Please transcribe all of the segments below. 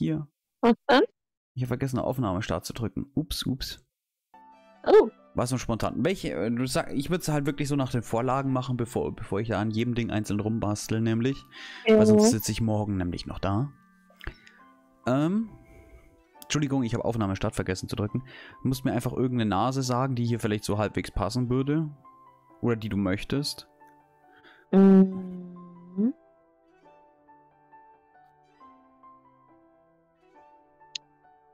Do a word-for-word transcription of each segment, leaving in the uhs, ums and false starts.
Hier. Was denn? Ich habe vergessen, eine Aufnahme Start zu drücken. Ups, ups. Oh. War so spontan. Welche, du sag, ich würde es halt wirklich so nach den Vorlagen machen, bevor, bevor ich da an jedem Ding einzeln rumbastel, nämlich. Mhm. Weil sonst sitze ich morgen nämlich noch da. Ähm. Entschuldigung, ich habe Aufnahme Start vergessen zu drücken. Du musst mir einfach irgendeine Nase sagen, die hier vielleicht so halbwegs passen würde. Oder die du möchtest. Mhm.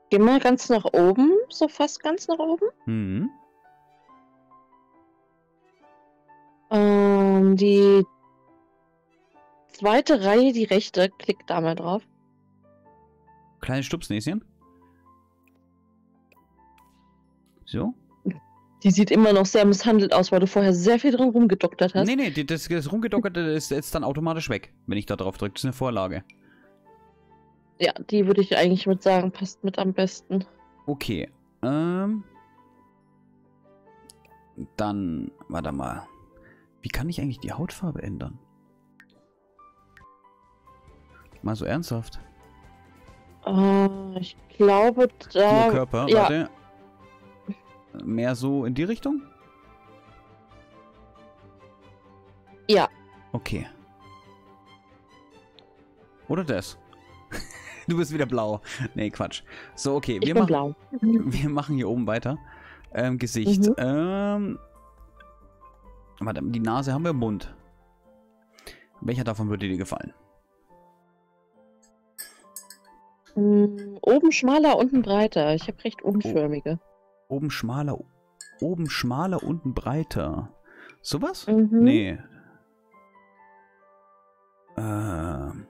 Geh mal ganz nach oben, so fast ganz nach oben. Mhm. Ähm, die zweite Reihe, die rechte, klick da mal drauf. Kleines Stupsnäschen. So. Die sieht immer noch sehr misshandelt aus, weil du vorher sehr viel drin rumgedoktert hast. Nee, nee, das, das rumgedockerte ist jetzt dann automatisch weg, wenn ich da drauf drücke. Das ist eine Vorlage. Ja, die würde ich eigentlich mit sagen, passt mit am besten. Okay, ähm... dann, warte mal. Wie kann ich eigentlich die Hautfarbe ändern? Mal so ernsthaft. Uh, ich glaube, da... Nur Körper, ja. Warte. Mehr so in die Richtung? Ja. Okay. Oder das? Du bist wieder blau. Nee, Quatsch. So, okay. Wir, ich bin machen, blau. Wir machen hier oben weiter. Ähm, Gesicht. Mhm. Ähm, warte, die Nase haben wir im Mund. Welcher davon würde dir gefallen? Oben schmaler, unten breiter. Ich habe recht unförmige. O oben schmaler, oben schmaler, unten breiter. Sowas? Mhm. Nee. Ähm.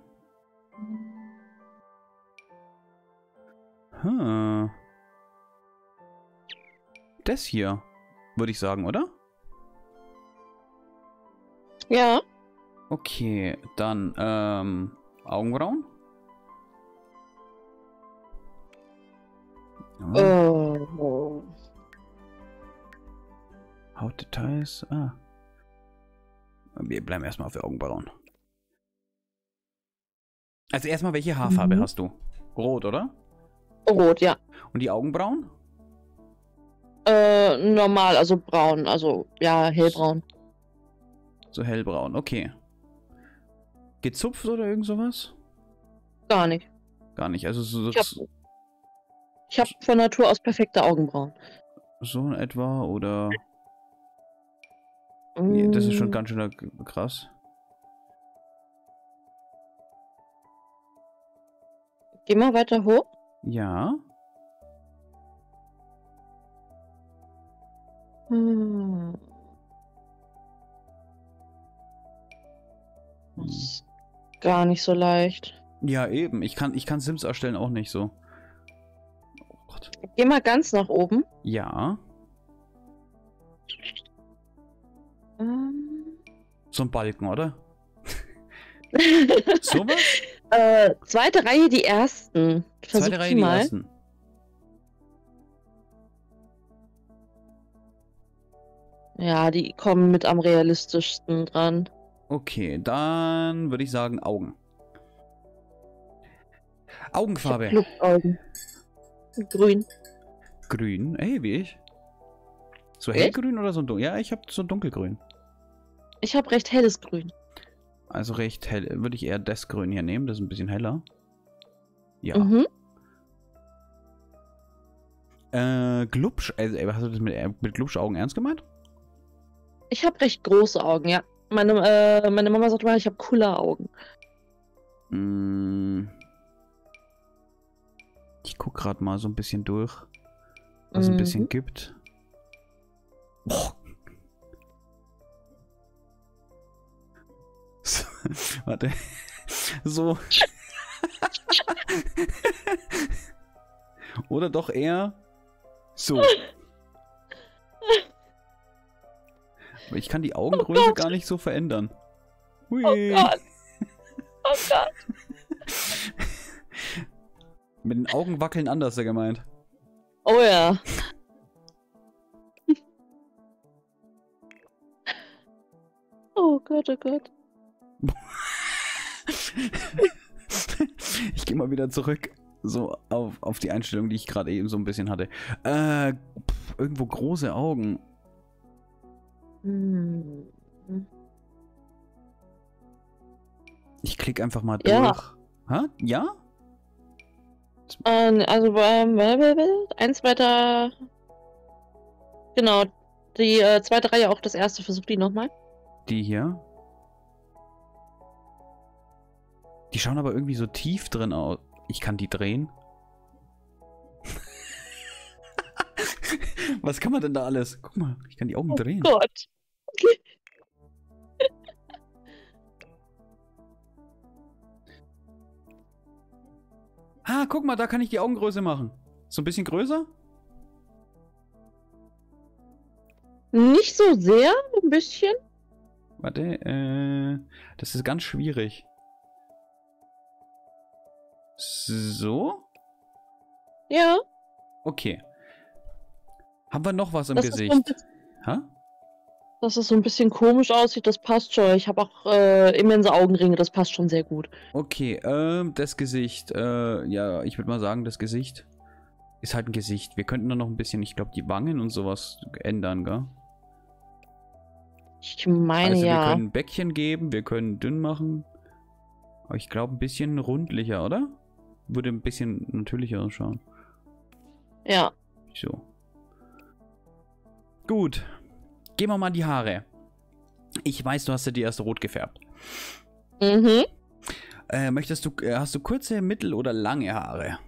Hm. Das hier, würde ich sagen, oder? Ja. Okay, dann ähm, Augenbrauen. Ja. Oh. Hautdetails. Ah. Wir bleiben erstmal auf die Augenbrauen. Also erstmal, welche Haarfarbe mhm. hast du? Rot, oder? Rot, ja. Und die Augenbrauen? Äh, normal, also braun, also ja, hellbraun. So hellbraun, okay. Gezupft oder irgend sowas? Gar nicht. Gar nicht, also so... Ich hab, ich hab von Natur aus perfekte Augenbrauen. So in etwa, oder... Mm. Nee, das ist schon ganz schön krass. Geh mal weiter hoch. Ja. Hm. Das ist gar nicht so leicht. Ja, eben. Ich kann, ich kann Sims erstellen auch nicht so. Oh Gott. Geh mal ganz nach oben. Ja. Ähm. So ein Balken, oder? So was? Äh, zweite Reihe, die ersten. Versuch zweite Reihe, die mal. ersten. Ja, die kommen mit am realistischsten dran. Okay, dann würde ich sagen Augen. Augenfarbe. Flugaugen. Grün. Grün, ey, wie ich. So hellgrün oder so dunkel? Ja, ich habe so dunkelgrün. Ich habe recht helles Grün. Also recht hell, würde ich eher das Grün hier nehmen, das ist ein bisschen heller. Ja. Mhm. Äh, Glubsch, also hast du das mit, mit Glubschaugen ernst gemeint? Ich habe recht große Augen, ja. Meine, äh, meine Mama sagt mal, ich habe coole Augen. Mm. Ich guck gerade mal so ein bisschen durch, was es mhm. ein bisschen gibt. Boah. Warte. So. Oder doch eher so. Aber ich kann die Augengröße oh gar nicht so verändern. Hui. Oh Gott. Oh Gott. Mit den Augen wackeln anders, der gemeint. Oh ja. Oh Gott, oh Gott. Ich gehe mal wieder zurück. so auf, auf die Einstellung, die ich gerade eben so ein bisschen hatte. Äh, pff, irgendwo große Augen. Ich klicke einfach mal durch. Ja? Ha? Ja? Ähm, also beim Werbebild, eins weiter. Genau, die äh, zweite Reihe, auch das erste, versuch die nochmal. Die hier? Die schauen aber irgendwie so tief drin aus. Ich kann die drehen. Was kann man denn da alles? Guck mal, ich kann die Augen oh drehen. Oh Gott. Okay. Ah, guck mal, da kann ich die Augengröße machen. So ein bisschen größer? Nicht so sehr, ein bisschen. Warte, äh, das ist ganz schwierig. So? Ja. Okay. Haben wir noch was im das Gesicht? Ist bisschen, ha? Dass es so ein bisschen komisch aussieht, das passt schon. Ich habe auch äh, immense Augenringe, das passt schon sehr gut. Okay, ähm, das Gesicht. Äh, ja, ich würde mal sagen, das Gesicht ist halt ein Gesicht. Wir könnten da noch ein bisschen, ich glaube, die Wangen und sowas ändern, gell? Ich meine, also, ja. Also wir können Bäckchen geben, wir können dünn machen. Aber ich glaube, ein bisschen rundlicher, oder? Würde ein bisschen natürlicher ausschauen. Ja. So. Gut. Gehen wir mal die Haare. Ich weiß, du hast ja die erst rot gefärbt. Mhm. Äh, möchtest du, hast du kurze, mittel- oder lange Haare?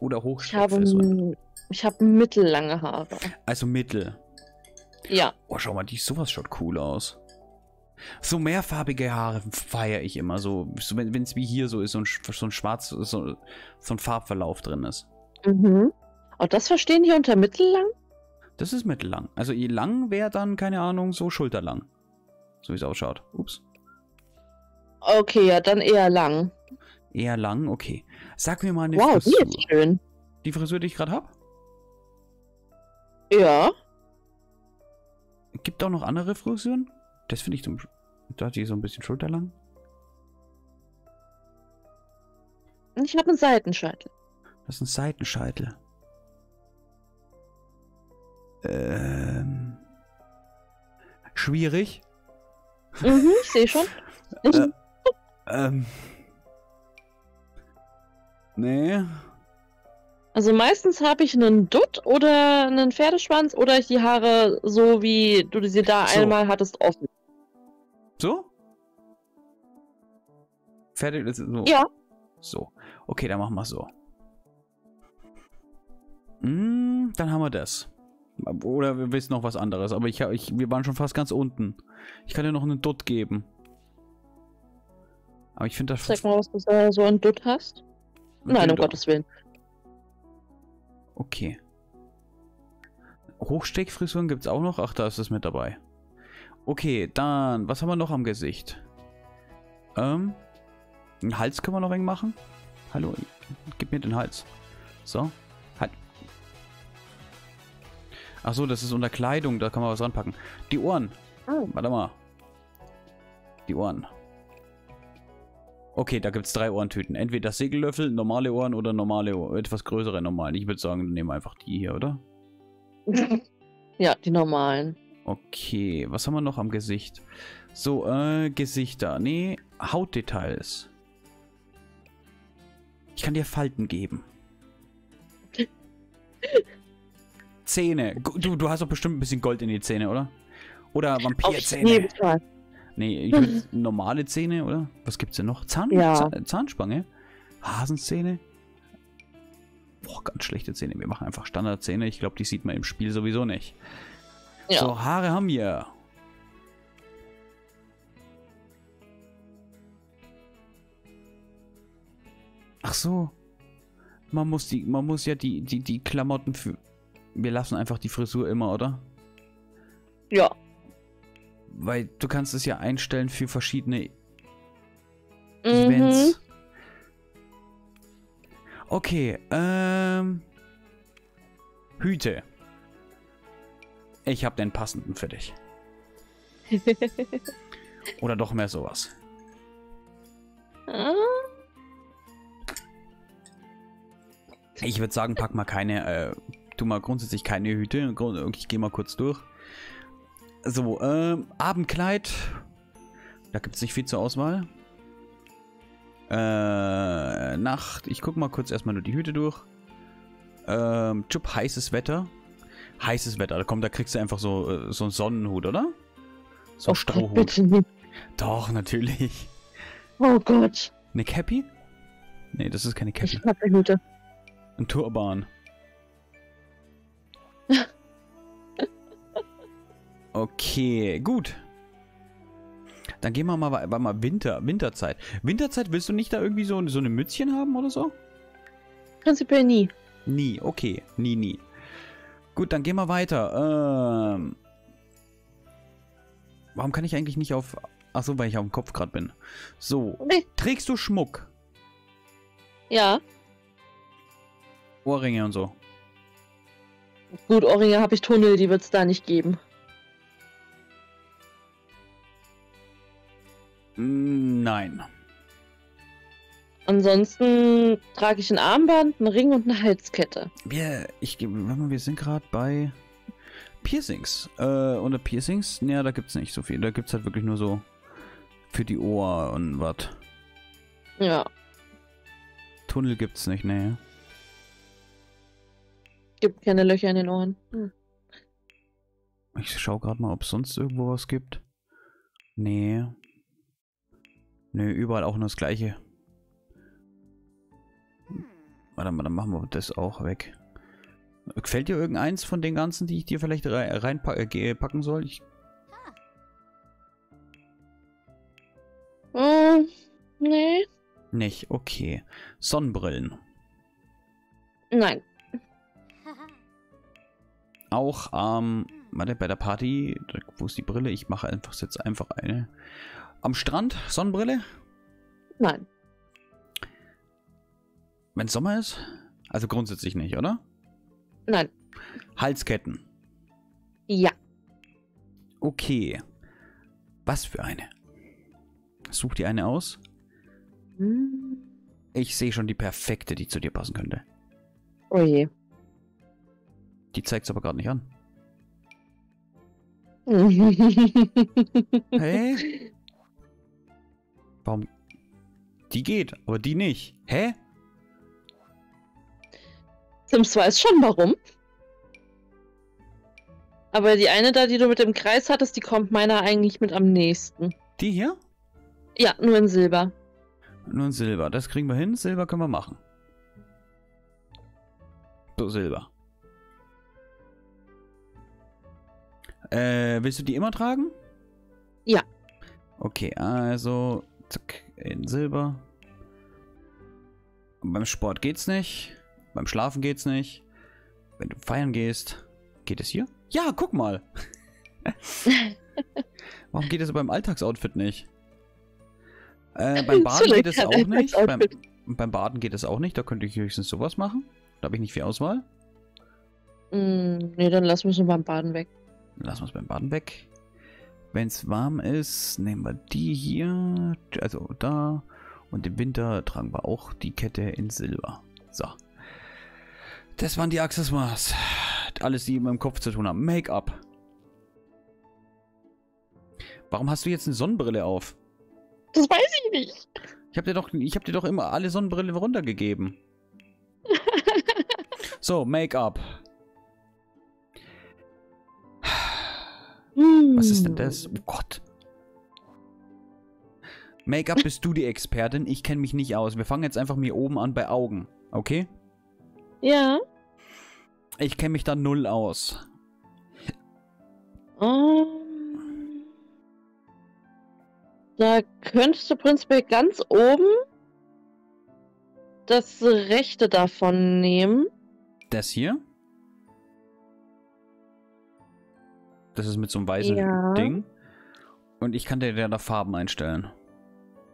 Oder Hochstopfrisuren? Ich habe hab mittellange Haare. Also mittel. Ja. Oh, schau mal, die, sowas schaut cool aus. So mehrfarbige Haare feiere ich immer. So, so wenn es wie hier so ist, so ein, so ein schwarz, so, so ein Farbverlauf drin ist. Mhm. Und das verstehen die unter mittellang? Das ist mittellang. Also je lang wäre dann, keine Ahnung, so schulterlang. So wie es ausschaut. Ups. Okay, ja, dann eher lang. Eher lang, okay. Sag mir mal eine wow, Frisur. Wow, die ist schön. Die Frisur, die ich gerade habe? Ja. Gibt auch noch andere Frisuren? Das finde ich zum... Da die so ein bisschen schulterlang. Ich habe einen Seitenscheitel. Das ist ein Seitenscheitel. Ähm... Schwierig. Mhm, ich sehe schon. äh, ähm... Nee. Also meistens habe ich einen Dutt oder einen Pferdeschwanz oder ich die Haare so, wie du sie da so einmal hattest, offen. So? Fertig ist so. Ja. So. Okay, dann machen wir es so. Mm, dann haben wir das. Oder wir wissen noch was anderes. Aber ich, ich, wir waren schon fast ganz unten. Ich kann dir noch einen Dutt geben. Aber ich finde das... Zeig mal, was du da so einen Dutt hast. Ein Nein, Dutt. um Gottes Willen. Okay. Hochsteckfrisuren gibt es auch noch. Ach, da ist das mit dabei. Okay, dann, was haben wir noch am Gesicht? Ähm, den Hals können wir noch eng machen. Hallo, gib mir den Hals. So, halt. Ach so, das ist unter Kleidung, da kann man was ranpacken. Die Ohren. Oh. Warte mal. Die Ohren. Okay, da gibt es drei Ohrentüten. Entweder Segellöffel, normale Ohren oder normale Ohren, etwas größere normalen. Ich würde sagen, nehmen wir einfach die hier, oder? Ja, die normalen. Okay, was haben wir noch am Gesicht? So, äh, Gesichter. Nee, Hautdetails. Ich kann dir Falten geben. Zähne. Du, du hast doch bestimmt ein bisschen Gold in die Zähne, oder? Oder Vampirzähne. Nee, ich würde normale Zähne, oder? Was gibt's denn noch? Zahn ja. Zahnspange? Hasenzähne? Boah, ganz schlechte Zähne. Wir machen einfach Standardzähne. Ich glaube, die sieht man im Spiel sowieso nicht. Ja. So, Haare haben wir. Ach so. Man muss die, man muss ja die, die, die Klamotten für... Wir lassen einfach die Frisur immer, oder? Ja. Weil du kannst es ja einstellen für verschiedene mhm. Events. Okay, ähm... Hüte. Ich habe den passenden für dich. Oder doch mehr sowas. Ich würde sagen, pack mal keine, äh, tu mal grundsätzlich keine Hüte. Ich gehe mal kurz durch. So, äh, Abendkleid. Da gibt es nicht viel zur Auswahl. Äh, Nacht. Ich gucke mal kurz erstmal nur die Hüte durch. Ähm, Chup, heißes Wetter. Heißes Wetter. Da komm, da kriegst du einfach so, so einen Sonnenhut, oder? So einen Strohhut. Bitte nicht. Doch, natürlich. Oh Gott. Eine Cappy? Nee, das ist keine Cappy. Ich hab eine Hüte. Ein Turban. Okay, gut. Dann gehen wir mal, war mal Winter, Winterzeit. Winterzeit, willst du nicht da irgendwie so, so eine Mützchen haben oder so? Prinzipiell nie. Nie, okay. Nie, nie. Gut, dann gehen wir weiter. Ähm, warum kann ich eigentlich nicht auf... Achso, weil ich auf dem Kopf gerade bin. So. Nee. Trägst du Schmuck? Ja. Ohrringe und so. Gut, Ohrringe habe ich Tunnel, die wird es da nicht geben. Nein. Ansonsten trage ich ein Armband, einen Ring und eine Halskette. Wir, ich, wir sind gerade bei Piercings. Äh, unter Piercings? Naja, da gibt es nicht so viel. Da gibt es halt wirklich nur so für die Ohr und was. Ja. Tunnel gibt es nicht, ne? Gibt keine Löcher in den Ohren. Hm. Ich schau gerade mal, ob es sonst irgendwo was gibt. Nee. Nö, überall auch nur das Gleiche. Warte mal, dann machen wir das auch weg. Gefällt dir irgendeins von den ganzen, die ich dir vielleicht reinpacken soll? Ich... Mm, nee. Nicht, okay. Sonnenbrillen. Nein. Auch, ähm, warte, bei der Party, wo ist die Brille? Ich mache einfach jetzt einfach eine. Am Strand? Sonnenbrille? Nein. Wenn es Sommer ist? Also grundsätzlich nicht, oder? Nein. Halsketten? Ja. Okay. Was für eine? Such dir eine aus. Hm. Ich sehe schon die perfekte, die zu dir passen könnte. Oh je. Die zeigt es aber gerade nicht an. Hey? Warum? Die geht, aber die nicht. Hä? Sims weiß schon warum. Aber die eine da, die du mit dem Kreis hattest, die kommt meiner eigentlich mit am nächsten. Die hier? Ja, nur in Silber. Nur in Silber, das kriegen wir hin. Silber können wir machen. So, Silber. Äh, willst du die immer tragen? Ja. Okay, also zack, in Silber. Beim Sport geht's nicht. Beim Schlafen geht's nicht. Wenn du feiern gehst, geht es hier? Ja, guck mal. Warum geht es beim Alltagsoutfit nicht? Äh, beim Baden geht es auch nicht. Beim, beim Baden geht es auch nicht. Da könnte ich höchstens sowas machen. Da habe ich nicht viel Auswahl. Mm, nee, dann lassen wir es nur beim Baden weg. Lassen wir es beim Baden weg. Wenn es warm ist, nehmen wir die hier. Also da. Und im Winter tragen wir auch die Kette in Silber. So. Das waren die Accessoires. Alles, die mit meinem Kopf zu tun haben. Make-up. Warum hast du jetzt eine Sonnenbrille auf? Das weiß ich nicht. Ich habe dir doch, ich hab dir doch immer alle Sonnenbrillen runtergegeben. So, Make-up. Was ist denn das? Oh Gott. Make-up bist du die Expertin. Ich kenne mich nicht aus. Wir fangen jetzt einfach mir oben an bei Augen. Okay? Ja. Ich kenne mich da null aus. Um, da könntest du prinzipiell ganz oben das rechte davon nehmen. Das hier? Das ist mit so einem weißen ja. Ding. Und ich kann dir da Farben einstellen.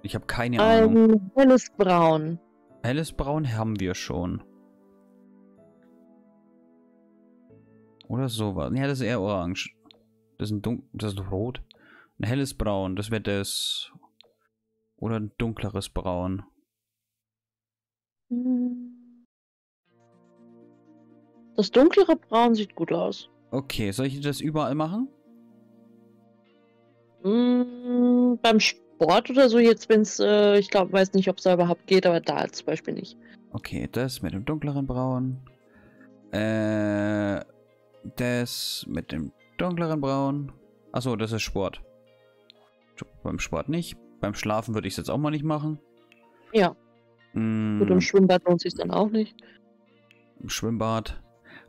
Ich habe keine Ahnung. Um, helles Braun. Helles Braun haben wir schon. Oder sowas. Ja, das ist eher orange. Das ist ein dunkel, das ist rot. Ein helles Braun, das wäre das. Oder ein dunkleres Braun. Das dunklere Braun sieht gut aus. Okay, soll ich das überall machen? Mm, beim Sport oder so, jetzt wenn es, äh, ich glaube, weiß nicht, ob es da überhaupt geht, aber da zum Beispiel nicht. Okay, das mit dem dunkleren Braun. Äh, das mit dem dunkleren Braun. Achso, das ist Sport. Beim Sport nicht. Beim Schlafen würde ich es jetzt auch mal nicht machen. Ja. Mm. Gut, im Schwimmbad lohnt sich dann auch nicht. Im Schwimmbad.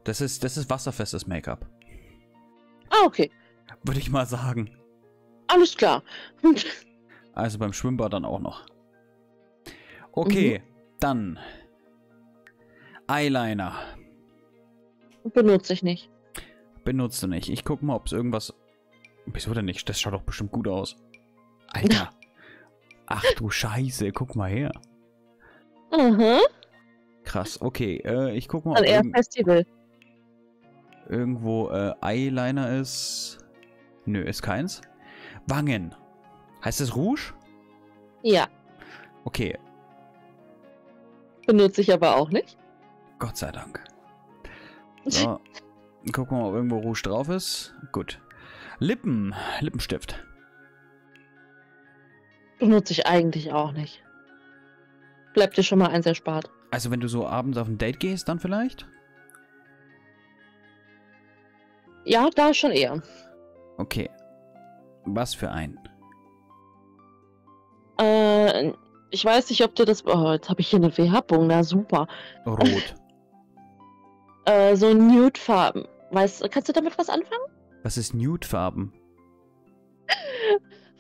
Das ist, das ist wasserfestes Make-up. Ah, okay. Würde ich mal sagen. Alles klar. Also beim Schwimmbad dann auch noch. Okay, mhm. Dann. Eyeliner. Benutze ich nicht. Benutze nicht. Ich gucke mal, ob es irgendwas... Wieso denn nicht? Das schaut doch bestimmt gut aus. Alter. Ach du Scheiße, guck mal her. Mhm. Krass, okay. Äh, ich guck mal, ob also eher Festival. Irgendwo äh, Eyeliner ist. Nö, ist keins. Wangen. Heißt das Rouge? Ja. Okay. Benutze ich aber auch nicht. Gott sei Dank. So. Gucken wir mal, ob irgendwo Rouge drauf ist. Gut. Lippen. Lippenstift. Benutze ich eigentlich auch nicht. Bleibt dir schon mal eins erspart. Also wenn du so abends auf ein Date gehst, dann vielleicht? Ja, da schon eher. Okay. Was für ein? Äh, ich weiß nicht, ob du das... Oh, jetzt habe ich hier eine Verhärtung, na super. Rot. äh, so Nude-Farben. Weißt, kannst du damit was anfangen? Was ist Nude-Farben?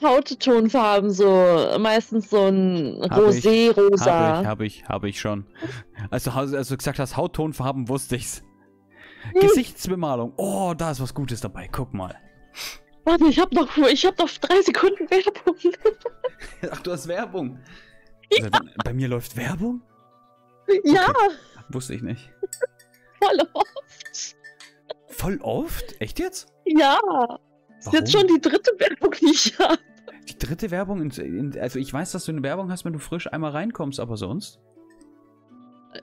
Hauttonfarben, so meistens so ein Rosé-Rosa. Habe ich, habe ich, hab ich schon. Also, als du gesagt hast, Hauttonfarben, wusste ich's. Hm. Gesichtsbemalung. Oh, da ist was Gutes dabei. Guck mal. Warte, ich habe noch, ich hab noch drei Sekunden Werbung. Ach, du hast Werbung. Also, ja. Bei mir läuft Werbung? Ja. Okay. Wusste ich nicht. Voll oft. Voll oft? Echt jetzt? Ja. Das ist jetzt schon die dritte Werbung, die ich habe. Die dritte Werbung? In, in, also ich weiß, dass du eine Werbung hast, wenn du frisch einmal reinkommst, aber sonst?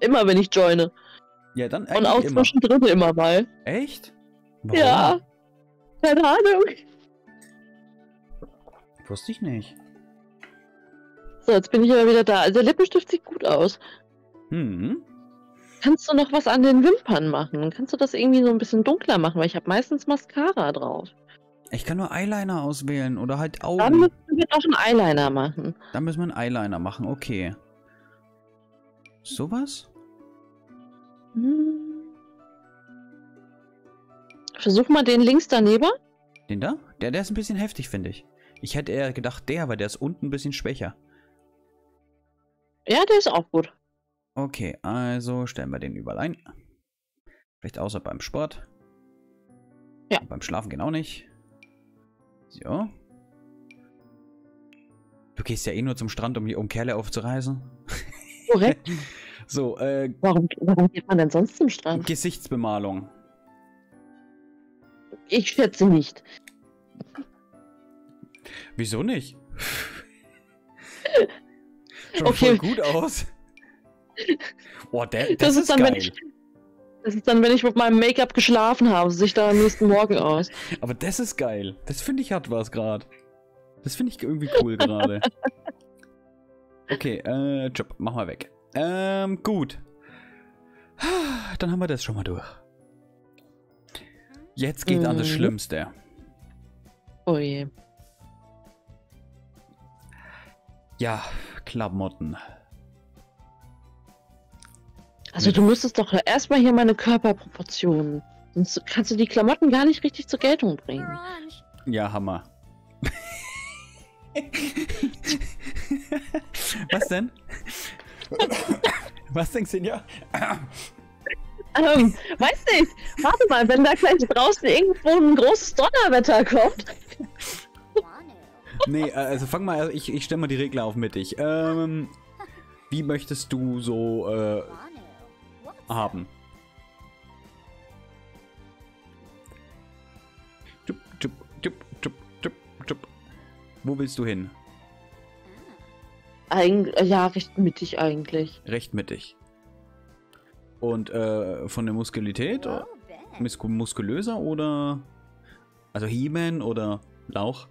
Immer, wenn ich joine. Ja, dann eigentlich. Und auch immer. Zwischendrin immer mal. Echt? Warum? Ja. Keine Ahnung. Wusste ich nicht. So, jetzt bin ich aber wieder da. Also der Lippenstift sieht gut aus. Hm. Kannst du noch was an den Wimpern machen? Kannst du das irgendwie so ein bisschen dunkler machen? Weil ich habe meistens Mascara drauf. Ich kann nur Eyeliner auswählen oder halt Augen. Dann müssen wir doch einen Eyeliner machen. Dann müssen wir einen Eyeliner machen, okay. Sowas? Hm. Versuch mal den links daneben. Den da? Der, der ist ein bisschen heftig, finde ich. Ich hätte eher gedacht, der, weil der ist unten ein bisschen schwächer. Ja, der ist auch gut. Okay, also stellen wir den überall ein. Vielleicht außer beim Sport. Ja. Und beim Schlafen genau nicht. So. Du gehst ja eh nur zum Strand, um, um Kerle aufzureißen. Korrekt. So, äh, warum, warum geht man denn sonst zum Strand? Gesichtsbemalung. Ich schätze nicht. Wieso nicht? Schon okay. Voll gut aus. Boah, der, das, das ist dann, geil. Wenn ich, das ist dann, wenn ich mit meinem Make-up geschlafen habe, sich da am nächsten Morgen aus. Aber das ist geil. Das finde ich hat was gerade. Das finde ich irgendwie cool gerade. Okay, äh, Job, mach mal weg. Ähm, gut. Dann haben wir das schon mal durch. Jetzt geht mm. an das Schlimmste. Oh je. Ja, Klamotten. Also du müsstest doch erstmal hier meine Körperproportionen. Sonst kannst du die Klamotten gar nicht richtig zur Geltung bringen. Ja, Hammer. Was denn? Was denkst du denn, ja? Ähm, weiß nicht. Warte mal, wenn da gleich draußen irgendwo ein großes Donnerwetter kommt. Nee, also fang mal, ich, ich stelle mal die Regler auf mittig. Ähm, wie möchtest du so... Äh, haben. Tup, tup, tup, tup, tup, tup. Wo willst du hin? Eig ja, recht mittig eigentlich. Recht mittig. Und äh, von der Muskulität? Oh, Mus muskulöser oder... Also He-Man oder Lauch?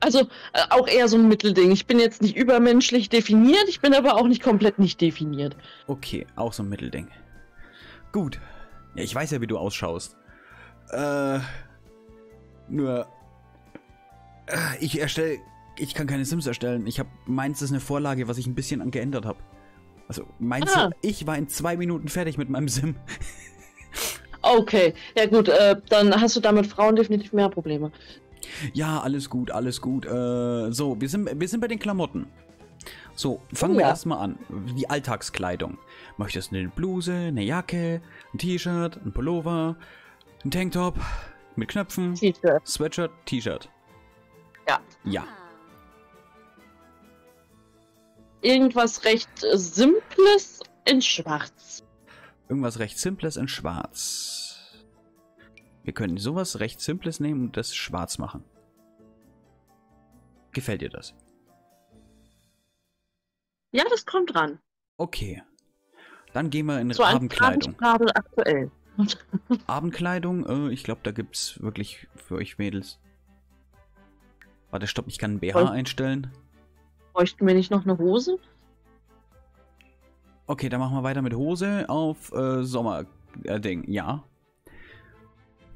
Also äh, auch eher so ein Mittelding. Ich bin jetzt nicht übermenschlich definiert, ich bin aber auch nicht komplett nicht definiert. Okay, auch so ein Mittelding. Gut. Ja, ich weiß ja, wie du ausschaust. Äh, nur... Äh, ich erstelle... Ich kann keine Sims erstellen. Ich habe meins ist eine Vorlage, was ich ein bisschen geändert habe. Also meins, ah. ich war in zwei Minuten fertig mit meinem Sim. Okay, ja gut, äh, dann hast du damit Frauen definitiv mehr Probleme. Ja, alles gut, alles gut. Äh, so, wir sind, wir sind bei den Klamotten. So, fangen oh, wir ja. erstmal an. Die Alltagskleidung. Möchtest du eine Bluse, eine Jacke, ein T-Shirt, ein Pullover, ein Tanktop mit Knöpfen, T-Shirt, Sweatshirt, T-Shirt? Ja. Ja. Irgendwas recht Simples in Schwarz. Irgendwas recht Simples in Schwarz. Wir können sowas recht Simples nehmen und das schwarz machen. Gefällt dir das? Ja, das kommt ran. Okay. Dann gehen wir in so Abendkleidung. Abend, aktuell. Abendkleidung, äh, ich glaube, da gibt es wirklich für euch Mädels. Warte, stopp, ich kann einen B H einstellen. Bräuchten wir nicht noch eine Hose? Okay, dann machen wir weiter mit Hose auf äh, Sommer-Ding, äh, ja.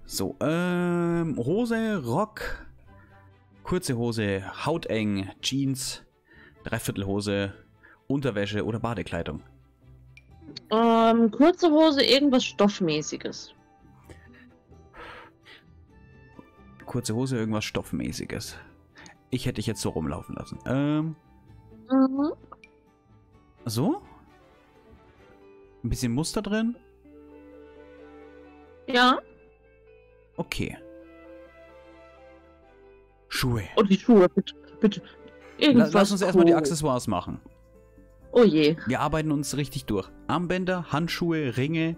So, ähm, Hose, Rock, kurze Hose, hauteng, Jeans, Dreiviertelhose, Unterwäsche oder Badekleidung. Ähm, kurze Hose, irgendwas Stoffmäßiges. Kurze Hose, irgendwas Stoffmäßiges. Ich hätte dich jetzt so rumlaufen lassen. Ähm... Mhm. So? Ein bisschen Muster drin? Ja. Okay. Schuhe. Oh, die Schuhe, bitte, bitte. Irgendwas Lass uns erstmal die Accessoires machen. Oh je. Wir arbeiten uns richtig durch. Armbänder, Handschuhe, Ringe,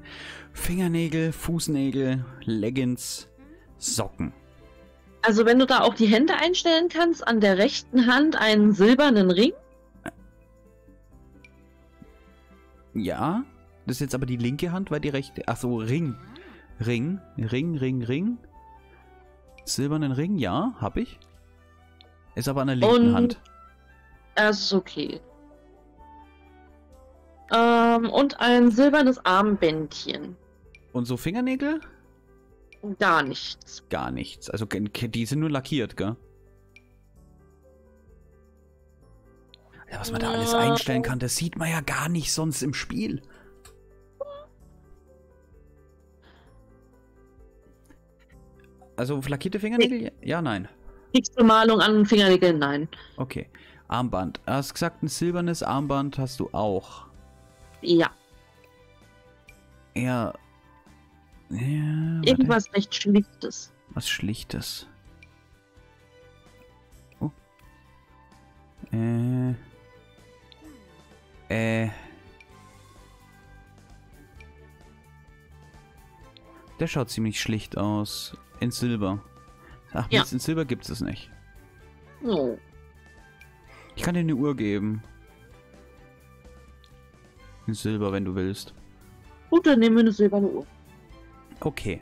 Fingernägel, Fußnägel, Leggings, Socken. Also wenn du da auch die Hände einstellen kannst, an der rechten Hand einen silbernen Ring. Ja, das ist jetzt aber die linke Hand, weil die rechte... Achso, Ring. Ring, Ring, Ring, Ring. Silbernen Ring, ja, hab ich. Ist aber an der linken und, Hand. Das ist okay. Ähm, und ein silbernes Armbändchen. Und so Fingernägel? Gar nichts. Gar nichts. Also die sind nur lackiert, gell? Ja, was man da alles einstellen kann, das sieht man ja gar nicht sonst im Spiel. Also lackierte Fingernägel? Ja, nein. Nichts Bemalung an Fingernägeln, nein. Okay. Armband. Du hast gesagt, ein silbernes Armband hast du auch. Ja. Ja. Ja, irgendwas warte. recht Schlichtes. Was Schlichtes. Oh. Äh. Äh. Der schaut ziemlich schlicht aus. In Silber. Ach, ja. Mist, in Silber gibt es nicht. No. Ich kann dir eine Uhr geben. In Silber, wenn du willst. Gut, dann nehmen wir eine silberne Uhr. Okay.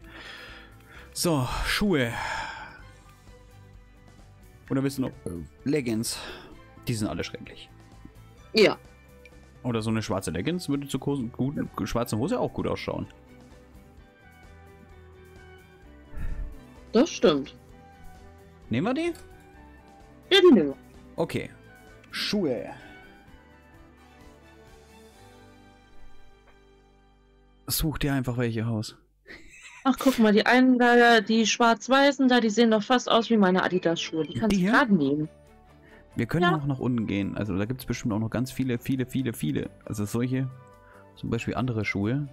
So, Schuhe. Oder willst du noch Leggings? Die sind alle schrecklich. Ja. Oder so eine schwarze Leggings würde zu guten schwarzen Hose auch gut ausschauen. Das stimmt. Nehmen wir die? Ja, die nehmen wir. Okay. Schuhe. Such dir einfach welche aus. Ach, guck mal, die einen da, die schwarz-weißen da, die sehen doch fast aus wie meine Adidas-Schuhe. Die kannst du gerade nehmen. Wir können ja auch nach unten gehen. Also da gibt es bestimmt auch noch ganz viele, viele, viele, viele. Also solche, zum Beispiel andere Schuhe.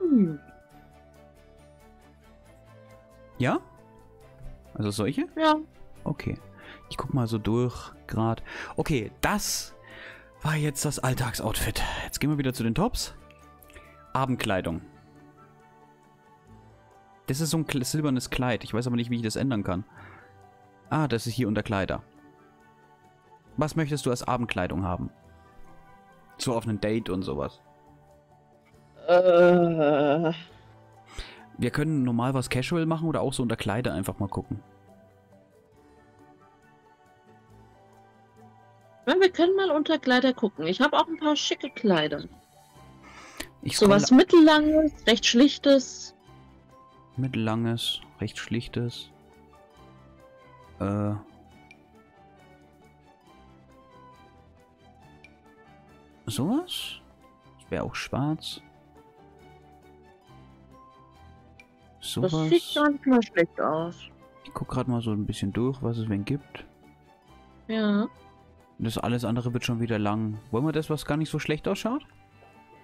Hm. Ja? Also solche? Ja. Okay. Ich guck mal so durch, gerade. Okay, das... war jetzt das Alltagsoutfit. Jetzt gehen wir wieder zu den Tops. Abendkleidung. Das ist so ein silbernes Kleid. Ich weiß aber nicht, wie ich das ändern kann. Ah, das ist hier unter Kleider. Was möchtest du als Abendkleidung haben? Zu offenen Date und sowas. Uh. Wir können normal was casual machen oder auch so unter Kleider einfach mal gucken. Ja, wir können mal unter Kleider gucken. Ich habe auch ein paar schicke Kleider. Ich so was mittellanges, recht schlichtes. Mittellanges, recht schlichtes. Äh. Sowas? Das wäre auch schwarz. Sowas. Das sieht gar nicht mal schlecht aus. Ich guck gerade mal so ein bisschen durch, was es wen gibt. Ja. Das alles andere wird schon wieder lang. Wollen wir das, was gar nicht so schlecht ausschaut?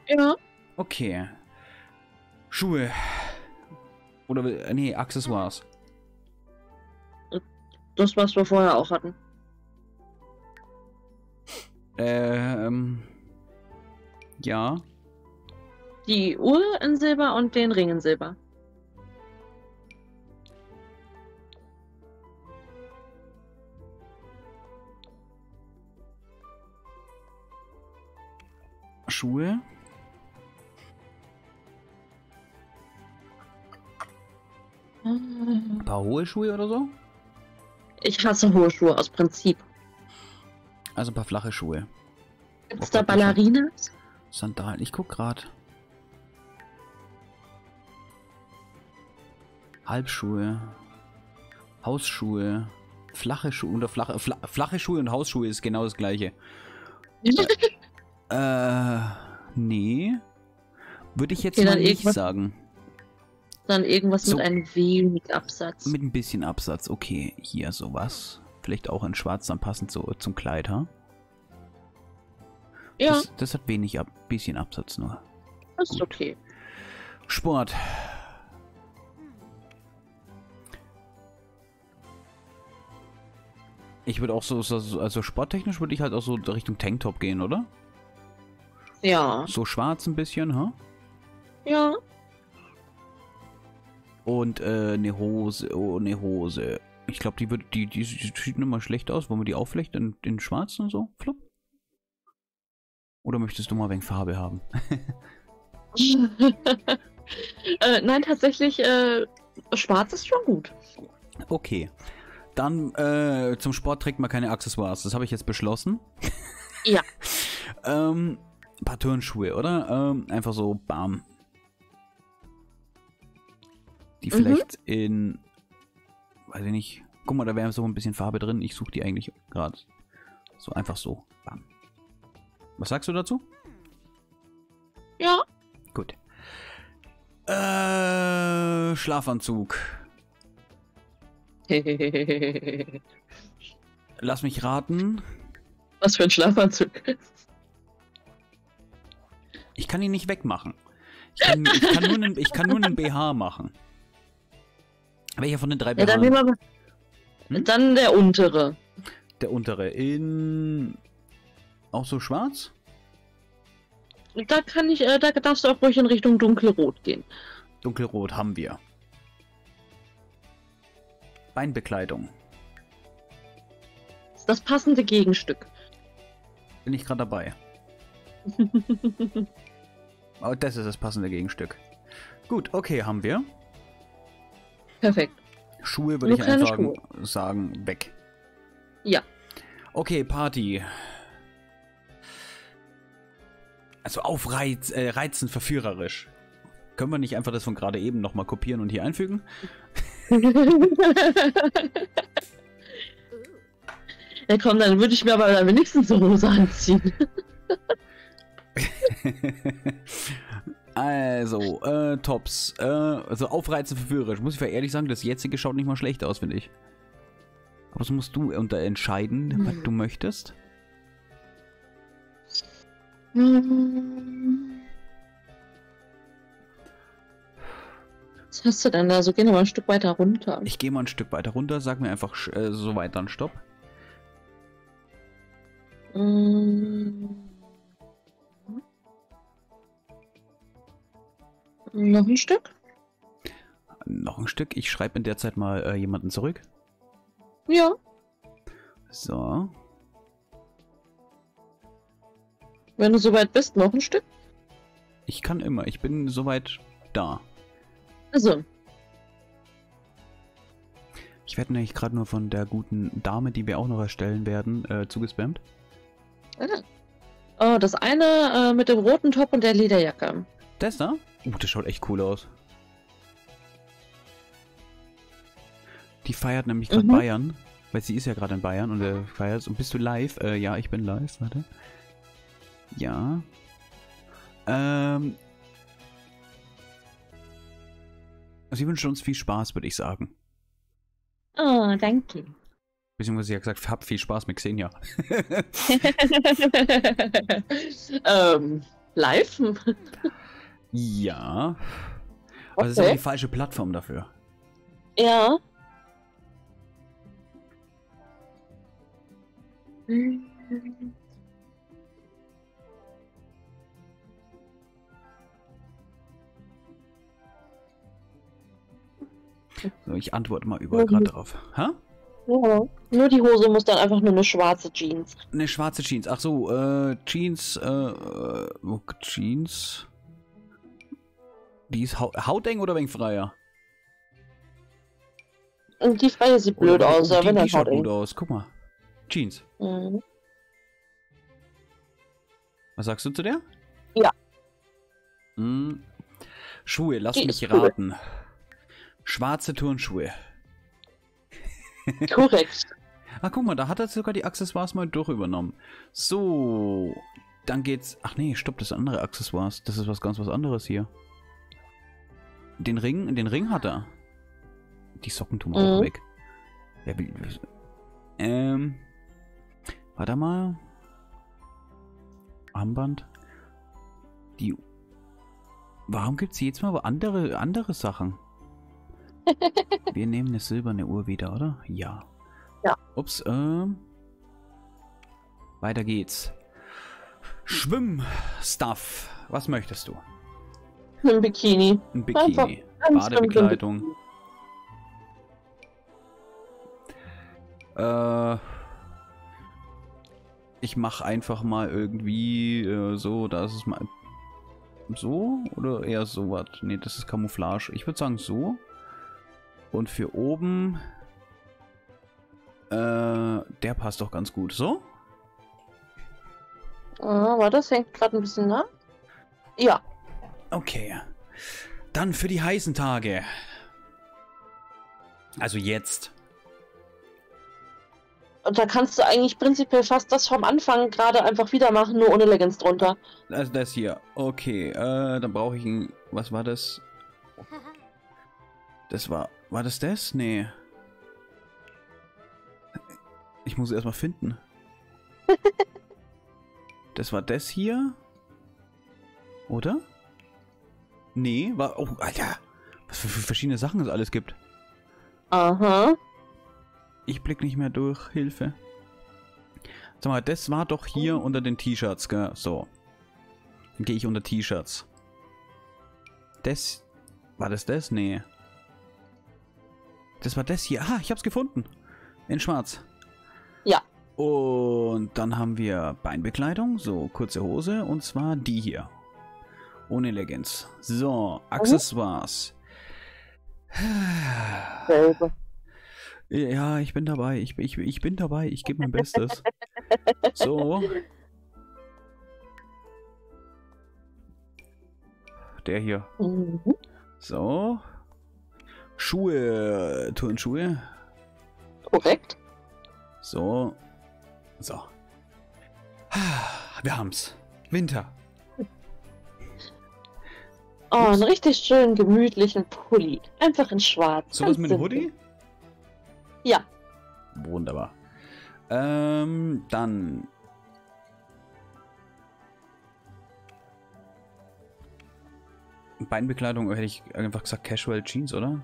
Ja. Okay. Schuhe. Oder, nee, Accessoires. Das, was wir vorher auch hatten. Ähm... Ja. Die Uhr in Silber und den Ring in Silber. Schuhe. Ein paar hohe Schuhe oder so? Ich hasse hohe Schuhe aus Prinzip. Also ein paar flache Schuhe. Gibt's da Ballerinas? Sandalen, ich guck grad. Halbschuhe. Hausschuhe. Flache Schuhe oder flache, fla flache Schuhe und Hausschuhe ist genau das gleiche. Äh, nee. Würde ich jetzt okay, mal nicht sagen. Dann irgendwas so, mit einem W mit Absatz. Mit ein bisschen Absatz, okay. Hier sowas. Vielleicht auch in schwarz, dann passend so zum Kleid, ha? Ja. Das, das hat wenig ab, bisschen Absatz nur. Das ist okay. Sport. Ich würde auch so, also sporttechnisch würde ich halt auch so Richtung Tanktop gehen, oder? Ja. So schwarz ein bisschen, ha? Huh? Ja. Und äh, eine Hose, oh, eine Hose. Ich glaube, die wird, die, die sieht nicht mal schlecht aus. Wollen wir die auch vielleicht in, in schwarz und so? Flop? Oder möchtest du mal wegen Farbe haben? äh, nein, tatsächlich, äh, schwarz ist schon gut. Okay. Dann, äh, zum Sport trägt man keine Accessoires. Das habe ich jetzt beschlossen. Ja. ähm... Ein paar Turnschuhe, oder? Ähm, einfach so, bam. Die vielleicht mhm. in... Weiß ich nicht. Guck mal, da wäre so ein bisschen Farbe drin. Ich suche die eigentlich gerade. So, einfach so. Bam. Was sagst du dazu? Ja. Gut. Äh, Schlafanzug. Lass mich raten. Was für ein Schlafanzug? Ich kann ihn nicht wegmachen. Ich kann, ich kann, nur, einen, ich kann nur einen B H machen. Welcher von den drei B H? Ja, dann, nehmen wir, hm? dann der untere. Der untere. In... Auch so schwarz? Da kann ich, äh, da darfst du auch ruhig in Richtung dunkelrot gehen. Dunkelrot haben wir. Beinbekleidung. Das ist das passende Gegenstück. Bin ich gerade dabei. Oh, das ist das passende Gegenstück. Gut, okay, haben wir. Perfekt. Schuhe würde ich einfach Schuhe. sagen, weg. Ja. Okay, Party. Also aufreiz, äh, reizen, verführerisch. Können wir nicht einfach das von gerade eben nochmal kopieren und hier einfügen? Ja komm, dann würde ich mir aber wenigstens eine Hose anziehen. Also, äh, Tops. Äh, also aufreizend verführerisch. Muss ich ehrlich sagen, das jetzige schaut nicht mal schlecht aus, finde ich. Aber das musst du unter entscheiden, hm. was du möchtest. Hm. Was hast du denn da? So, geh noch mal ein Stück weiter runter. Ich gehe mal ein Stück weiter runter, sag mir einfach äh, so weit, dann stopp. Hm. Noch ein Stück? Noch ein Stück. Ich schreibe in der Zeit mal äh, jemanden zurück. Ja. So. Wenn du soweit bist, noch ein Stück? Ich kann immer, ich bin soweit da. Also. Ich werde nämlich gerade nur von der guten Dame, die wir auch noch erstellen werden, äh, zugespammt. Ah. Oh, das eine äh, mit dem roten Top und der Lederjacke. Das da? Uh, das schaut echt cool aus. Die feiert nämlich gerade mhm. Bayern, weil sie ist ja gerade in Bayern und äh, feiert. Und bist du live? Äh, ja, ich bin live, warte. Ja. Ähm. Sie wünschen uns viel Spaß, würde ich sagen. Oh, danke. Beziehungsweise sie hat gesagt, hab viel Spaß mit Xenia. ähm, live? Ja. Okay. Also, das ist auch die falsche Plattform dafür. Ja. So, ich antworte mal überall gerade drauf. Ha? Ja, nur die Hose muss dann einfach nur eine schwarze Jeans. Eine schwarze Jeans, ach so, äh, Jeans, äh, Jeans. Die ist hau hauteng oder wegen freier? Die freie sieht blöd oder aus, aber wenn die schaut hauteng. Gut aus, guck mal. Jeans. Mhm. Was sagst du zu der? Ja. Hm. Schuhe, lass die mich raten. Cool. Schwarze Turnschuhe. Korrekt. Ah, guck mal, da hat er sogar die Accessoires mal durch übernommen. So, dann geht's... Ach nee, stopp, das andere Accessoires. Das ist was ganz was anderes hier. Den Ring, den Ring hat er. Die Socken tun wir mhm. auch weg. Ja, ähm, warte mal. Armband. Die... Warum gibt's jetzt mal andere, andere Sachen? Wir nehmen eine silberne Uhr wieder, oder? Ja. Ja. Ups, ähm. Weiter geht's. Schwimm-Stuff. Was möchtest du? Ein Bikini. Ein Bikini. Badebekleidung. Bikini. Äh. Ich mach einfach mal irgendwie äh, so, da ist es mal. So? Oder eher sowas? Ne, das ist Camouflage. Ich würde sagen so. Und für oben, äh, der passt doch ganz gut, so? Oh, war das hängt gerade ein bisschen nach? Ja. Okay. Dann für die heißen Tage. Also jetzt. Und da kannst du eigentlich prinzipiell fast das vom Anfang gerade einfach wieder machen, nur ohne Leggings drunter. Also das hier. Okay, äh, dann brauche ich ein... Was war das? Das war... War das das? Nee. Ich muss es erstmal finden. Das war das hier. Oder? Nee, war... Oh, Alter. Was für, für verschiedene Sachen es alles gibt. Aha. Ich blick nicht mehr durch. Hilfe. Sag mal, das war doch hier oh. unter den T-Shirts, gell? So. Dann gehe ich unter T-Shirts. Das... War das das? Nee. Das war das hier. Ah, ich hab's gefunden. In schwarz. Ja. Und dann haben wir Beinbekleidung, so kurze Hose und zwar die hier. Ohne Leggings. So, Accessoires. Mhm. Ja, ich bin dabei. Ich, ich, ich bin dabei. Ich gebe mein Bestes. So. Der hier. Mhm. So. Schuhe, Turnschuhe. Korrekt. So. So. Wir haben's. Winter. Oh, einen richtig schönen, gemütlichen Pulli. Einfach in schwarz. So was mit einem Hoodie? Ja. Wunderbar. Ähm, dann... Beinbekleidung hätte ich einfach gesagt Casual Jeans, oder?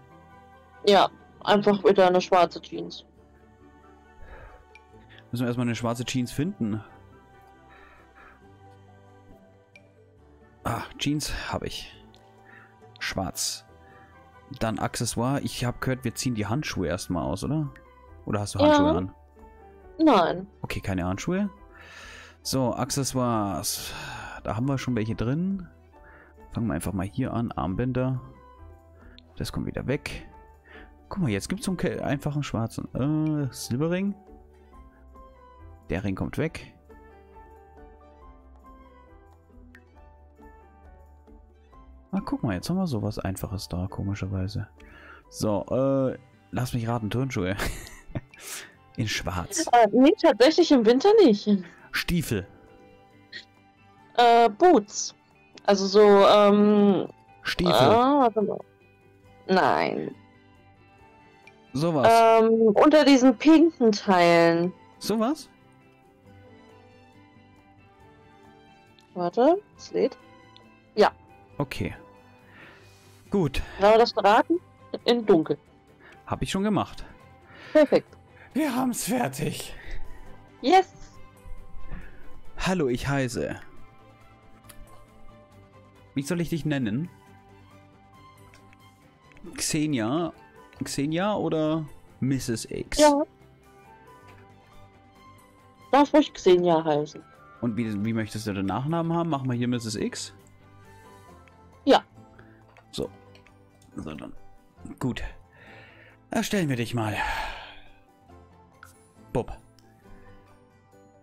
Ja, einfach wieder eine schwarze Jeans. Müssen wir erstmal eine schwarze Jeans finden. Ah, Jeans habe ich. Schwarz. Dann Accessoire. Ich habe gehört, wir ziehen die Handschuhe erstmal aus, oder? Oder hast du Handschuhe ja. an? Nein. Okay, keine Handschuhe. So, Accessoires. Da haben wir schon welche drin. Fangen wir einfach mal hier an. Armbänder. Das kommt wieder weg. Guck mal, jetzt gibt es so einen einfachen schwarzen. Äh, Silberring. Der Ring kommt weg. Ah, guck mal, jetzt haben wir sowas Einfaches da, komischerweise. So, äh, lass mich raten, Turnschuhe. In schwarz. Äh, nee, tatsächlich im Winter nicht. Stiefel. Äh, Boots. Also so, ähm... Stiefel. Ah, warte mal. Nein. Sowas. Ähm, unter diesen pinken Teilen. Sowas? Warte, es lädt. Ja. Okay. Gut. Soll das verraten? In dunkel. Hab ich schon gemacht. Perfekt. Wir haben's fertig. Yes. Hallo, ich heiße. Wie soll ich dich nennen? Xenia. Xenia oder Misses X? Ja. Darf ich Xenia heißen? Und wie, wie möchtest du den Nachnamen haben? Machen wir hier Misses X? Ja. So. So dann. Gut. Erstellen wir dich mal. Bob.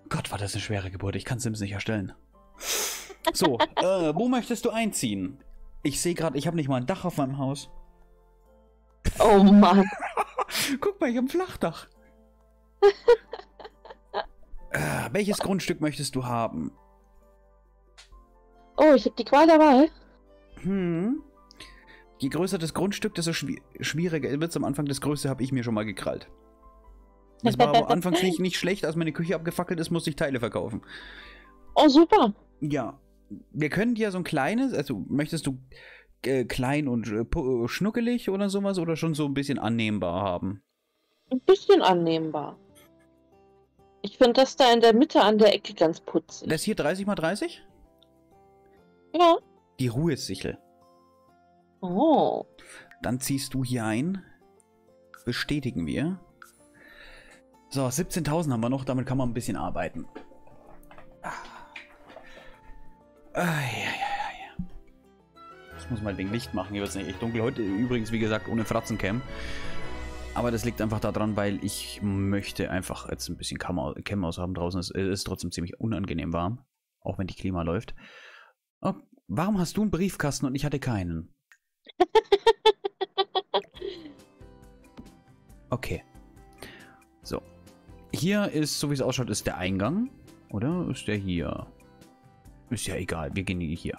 Gott, war das eine schwere Geburt. Ich kann Sims nicht erstellen. So, äh, wo möchtest du einziehen? Ich sehe gerade, ich habe nicht mal ein Dach auf meinem Haus. Oh Mann. Guck mal, ich habe ein Flachdach. äh, welches Grundstück möchtest du haben? Oh, ich habe die Qual der Wahl. Hm. Je größer das Grundstück, desto schwi schwieriger wird es am Anfang. Das Größte habe ich mir schon mal gekrallt. Das war aber anfangs nicht, nicht schlecht. Als meine Küche abgefackelt ist, musste ich Teile verkaufen. Oh, super. Ja. Wir können ja so ein kleines, also möchtest du äh, klein und äh, schnuckelig oder sowas oder schon so ein bisschen annehmbar haben? Ein bisschen annehmbar. Ich finde das da in der Mitte an der Ecke ganz putzig. Das hier dreißig mal dreißig? Ja. Die Ruhesichel. Oh. Dann ziehst du hier ein. Bestätigen wir. So, siebzehntausend haben wir noch, damit kann man ein bisschen arbeiten. Ah. Ah, ja, ja, ja. Ich muss mal den Licht machen, hier wird es nicht echt dunkel. Heute übrigens, wie gesagt, ohne Fratzencam. Aber das liegt einfach daran, weil ich möchte einfach jetzt ein bisschen Cam aus haben draußen. Es ist trotzdem ziemlich unangenehm warm, auch wenn die Klima läuft. Oh, warum hast du einen Briefkasten und ich hatte keinen? Okay. So. Hier ist, so wie es ausschaut, ist der Eingang. Oder ist der hier? Ist ja egal, wir gehen hier.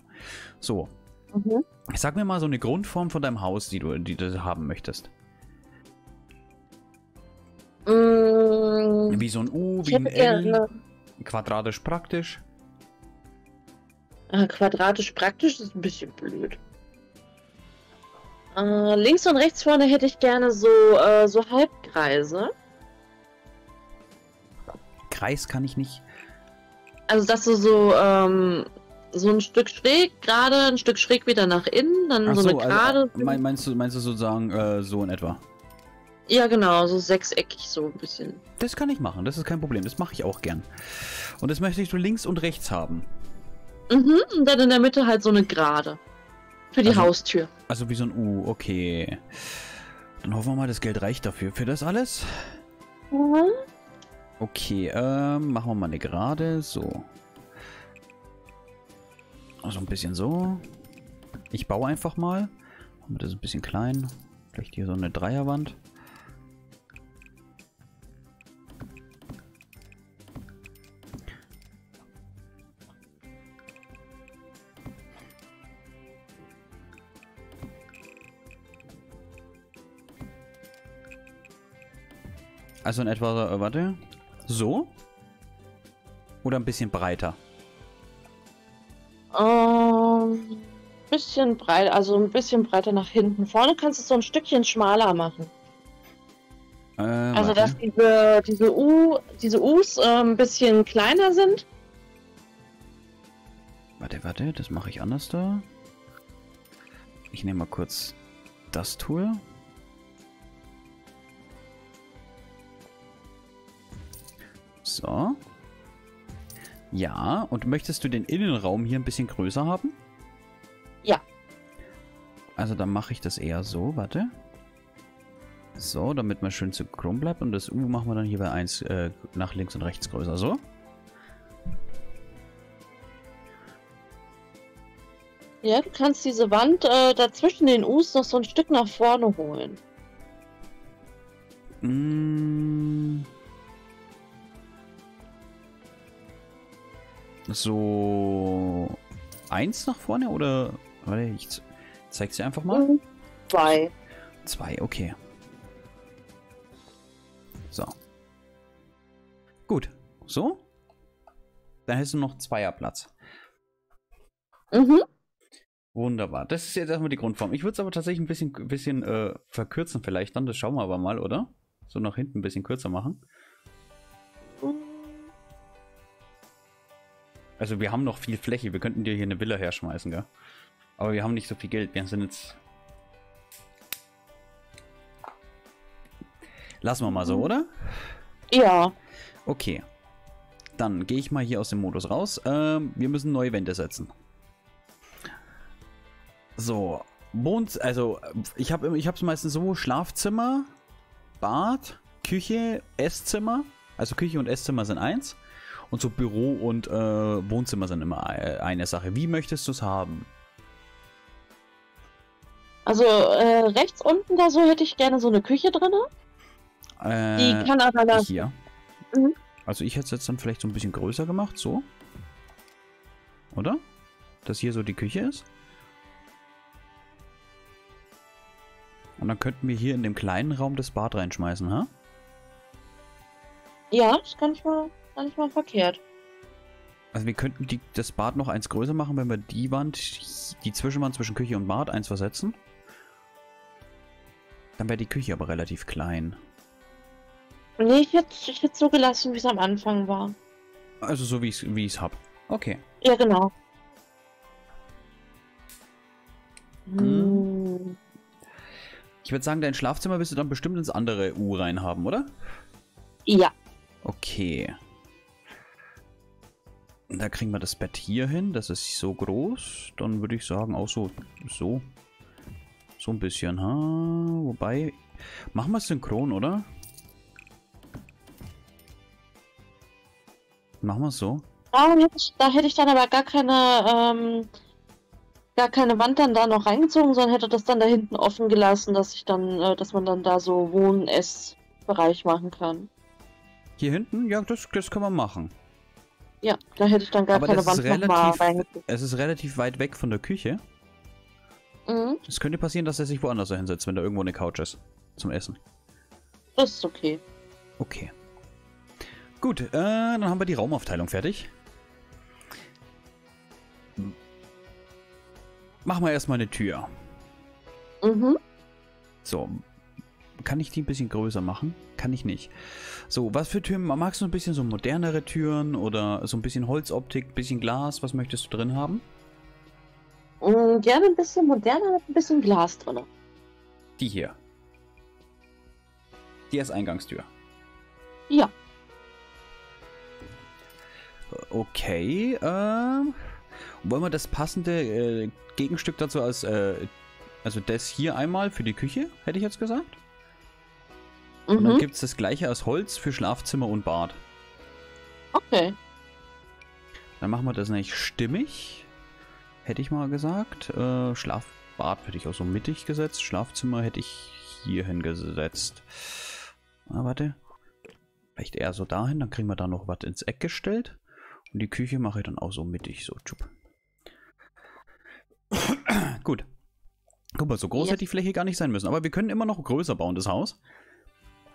So. Mhm. Sag mir mal so eine Grundform von deinem Haus, die du, die du haben möchtest. Mhm. Wie so ein U, wie ein L. Quadratisch praktisch. Ah, quadratisch praktisch ist ein bisschen blöd. Äh, links und rechts vorne hätte ich gerne so, äh, so Halbkreise. Kreis kann ich nicht. Also dass du so ähm, so ein Stück schräg, gerade ein Stück schräg wieder nach innen, dann Ach so eine so, gerade. Also, mein, meinst du, meinst du sozusagen äh, so in etwa? Ja genau, so sechseckig so ein bisschen. Das kann ich machen, das ist kein Problem, das mache ich auch gern. Und das möchte ich so links und rechts haben. Mhm, und dann in der Mitte halt so eine gerade. Für die also, Haustür. Also wie so ein U, okay. Dann hoffen wir mal, das Geld reicht dafür. Für das alles? Mhm. Okay, ähm, machen wir mal eine Gerade, so. Also ein bisschen so. Ich baue einfach mal. Machen wir das ein bisschen klein. Vielleicht hier so eine Dreierwand. Also in etwa, äh, warte, so? Oder ein bisschen breiter? Ähm, bisschen breiter, also ein bisschen breiter nach hinten. Vorne kannst du es so ein Stückchen schmaler machen. Äh, also warte. Dass diese, diese, U, diese U's äh, ein bisschen kleiner sind. Warte, warte, das mache ich anders da. Ich nehme mal kurz das Tool. So. Ja, und möchtest du den Innenraum hier ein bisschen größer haben? Ja. Also dann mache ich das eher so, warte. So, damit man schön zu krumm bleibt. Und das U machen wir dann hier bei eins äh, nach links und rechts größer. So. Ja, du kannst diese Wand äh, dazwischen den U's noch so ein Stück nach vorne holen. Mm. So... Eins nach vorne oder... Warte, ich zeig's dir einfach mal. Zwei. Zwei, okay. So. Gut. So? Dann hast du noch Zweierplatz. Mhm. Wunderbar. Das ist jetzt erstmal die Grundform. Ich würde es aber tatsächlich ein bisschen, bisschen äh, verkürzen vielleicht dann. Das schauen wir aber mal, oder? So nach hinten ein bisschen kürzer machen. Also wir haben noch viel Fläche. Wir könnten dir hier eine Villa herschmeißen, gell? Aber wir haben nicht so viel Geld. Wir sind jetzt... Lassen wir mal so, oder? Ja. Okay. Dann gehe ich mal hier aus dem Modus raus. Ähm, wir müssen neue Wände setzen. So, Wohn- also ich habe ich es meistens so, Schlafzimmer, Bad, Küche, Esszimmer, also Küche und Esszimmer sind eins und so Büro und äh, Wohnzimmer sind immer eine Sache. Wie möchtest du es haben? Also äh, rechts unten da so hätte ich gerne so eine Küche drin. Äh, Die kann aber dann... Hier. Mhm. Also ich hätte es jetzt dann vielleicht so ein bisschen größer gemacht, so. Oder? Dass hier so die Küche ist. Und dann könnten wir hier in dem kleinen Raum das Bad reinschmeißen, ha? Ja, das kann ich mal, kann ich mal verkehrt. Also wir könnten die, das Bad noch eins größer machen, wenn wir die Wand, die Zwischenwand zwischen Küche und Bad eins versetzen. Dann wäre die Küche aber relativ klein. Nee, ich hätte es so gelassen, wie es am Anfang war. Also so, wie ich es wie ich's hab. Okay. Ja, genau. Hm. Hm. Ich würde sagen, dein Schlafzimmer wirst du dann bestimmt ins andere U reinhaben, oder? Ja. Okay. Da kriegen wir das Bett hier hin. Das ist so groß. Dann würde ich sagen, auch so. So. So ein bisschen. Ha? Wobei. Machen wir es synchron, oder? Machen wir es so. Da hätte, ich, da hätte ich dann aber gar keine. Ähm gar keine Wand dann da noch reingezogen, sondern hätte das dann da hinten offen gelassen, dass ich dann, äh, dass man dann da so Wohn-Ess-Bereich machen kann. Hier hinten? Ja, das, das kann man machen. Ja, da hätte ich dann gar Aber keine Wand relativ, noch mal reingezogen. Es ist relativ weit weg von der Küche. Mhm. Es könnte passieren, dass er sich woanders hinsetzt, wenn da irgendwo eine Couch ist zum Essen. Das ist okay. Okay. Gut, äh, dann haben wir die Raumaufteilung fertig. Machen wir erstmal eine Tür. Mhm. So. Kann ich die ein bisschen größer machen? Kann ich nicht. So, was für Türen? Magst du ein bisschen so modernere Türen oder so ein bisschen Holzoptik, ein bisschen Glas? Was möchtest du drin haben? Mm, gerne ein bisschen moderner mit ein bisschen Glas drin. Die hier. Die als Eingangstür. Ja. Okay, ähm... wollen wir das passende äh, Gegenstück dazu als, äh, also das hier einmal für die Küche, hätte ich jetzt gesagt. Mhm. Und dann gibt es das gleiche als Holz für Schlafzimmer und Bad. Okay. Dann machen wir das nämlich stimmig, hätte ich mal gesagt. Äh, Schlafbad hätte ich auch so mittig gesetzt, Schlafzimmer hätte ich hierhin gesetzt. Ah, warte. Vielleicht eher so dahin, dann kriegen wir da noch was ins Eck gestellt. Und die Küche mache ich dann auch so mittig, so tschupp. Gut. Guck mal, so groß ja. hätte die Fläche gar nicht sein müssen. Aber wir können immer noch größer bauen, das Haus.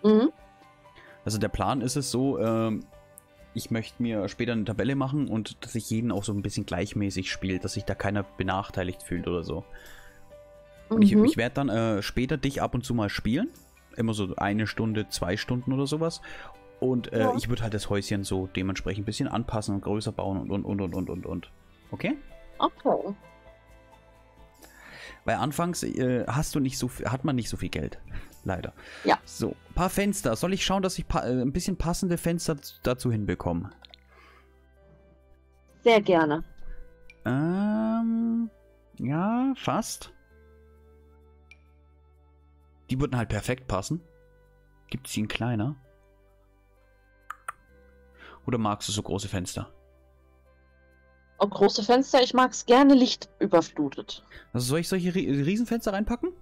Mhm. Also der Plan ist es so, ähm, ich möchte mir später eine Tabelle machen und dass ich jeden auch so ein bisschen gleichmäßig spielt, dass sich da keiner benachteiligt fühlt oder so. Und mhm. ich, ich werde dann äh, später dich ab und zu mal spielen. Immer so eine Stunde, zwei Stunden oder sowas. Und äh, ja. ich würde halt das Häuschen so dementsprechend ein bisschen anpassen und größer bauen und, und, und, und, und, und, und. Okay? Okay. Weil anfangs äh, hast du nicht so viel, hat man nicht so viel Geld. Leider. Ja. So, ein paar Fenster. Soll ich schauen, dass ich pa ein bisschen passende Fenster dazu hinbekomme? Sehr gerne. Ähm, ja, fast. Die würden halt perfekt passen. Gibt es ihn kleiner? Oder magst du so große Fenster? Oh, große Fenster, ich mag es gerne lichtüberflutet. Also soll ich solche Riesenfenster reinpacken?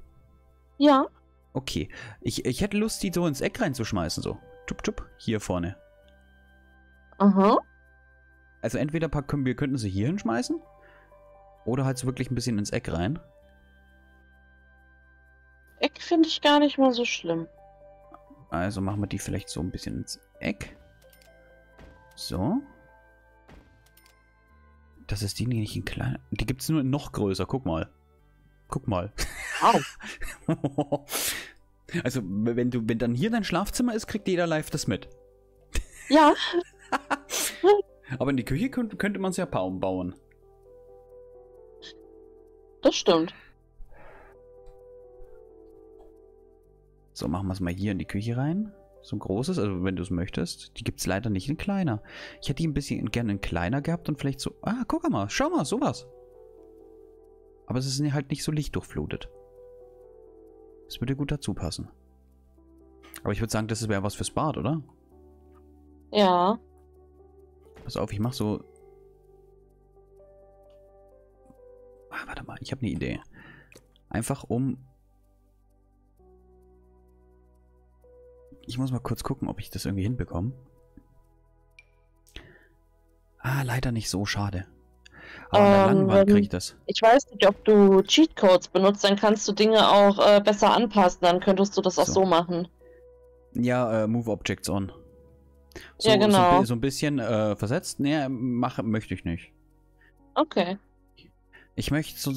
Ja. Okay. Ich, ich hätte Lust, die so ins Eck reinzuschmeißen, so. Tup, tup, hier vorne. Aha. Also entweder können wir könnten sie hier hinschmeißen oder halt so wirklich ein bisschen ins Eck rein. Eck finde ich gar nicht mal so schlimm. Also machen wir die vielleicht so ein bisschen ins Eck. So. Das ist die nicht in klein. Die gibt es nur noch größer. Guck mal. Guck mal. Wow. Also, wenn du, wenn dann hier dein Schlafzimmer ist, kriegt jeder live das mit. Ja. Aber in die Küche könnte, könnte man es ja kaum bauen. Das stimmt. So, machen wir es mal hier in die Küche rein. So ein großes, also wenn du es möchtest. Die gibt es leider nicht in kleiner. Ich hätte die ein bisschen gerne in kleiner gehabt und vielleicht so... Ah, guck mal, schau mal, sowas. Aber es ist halt nicht so lichtdurchflutet. Das würde gut dazu passen. Aber ich würde sagen, das wäre was fürs Bad, oder? Ja. Pass auf, ich mache so... Ah, warte mal, ich habe eine Idee. Einfach um... Ich muss mal kurz gucken, ob ich das irgendwie hinbekomme. Ah, leider nicht so, schade. Aber ähm, an der langen Wand kriege ich das. Ich weiß nicht, ob du Cheatcodes benutzt, dann kannst du Dinge auch äh, besser anpassen, dann könntest du das so. auch so machen. Ja, äh, Move Objects on. So, ja, genau. So, so ein bisschen äh, versetzt. Nee, machen möchte ich nicht. Okay. Ich möchte so,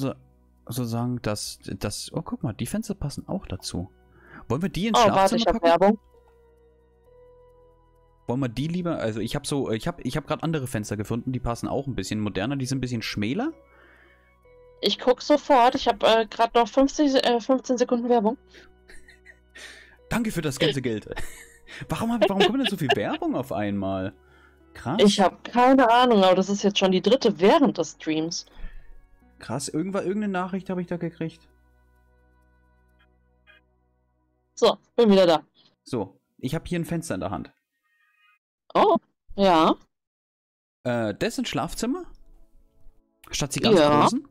so sagen, dass das... Oh, guck mal, die Fenster passen auch dazu. Wollen wir die ins oh, Schlafzimmer warte, ich packen? Werbung. Wollen wir die lieber? Also ich habe so, ich habe, ich habe gerade andere Fenster gefunden, die passen auch ein bisschen moderner, die sind ein bisschen schmäler. Ich guck sofort. Ich habe äh, gerade noch fünfzig, äh, fünfzehn Sekunden Werbung. Danke für das ganze Geld. Warum, warum kommt denn so viel Werbung auf einmal? Krass. Ich habe keine Ahnung, aber das ist jetzt schon die dritte während des Streams. Krass. Irgendwann irgendeine Nachricht habe ich da gekriegt. So, bin wieder da. So, ich habe hier ein Fenster in der Hand. Oh, ja. Äh, das ist ein Schlafzimmer? Statt die ganz ja. großen?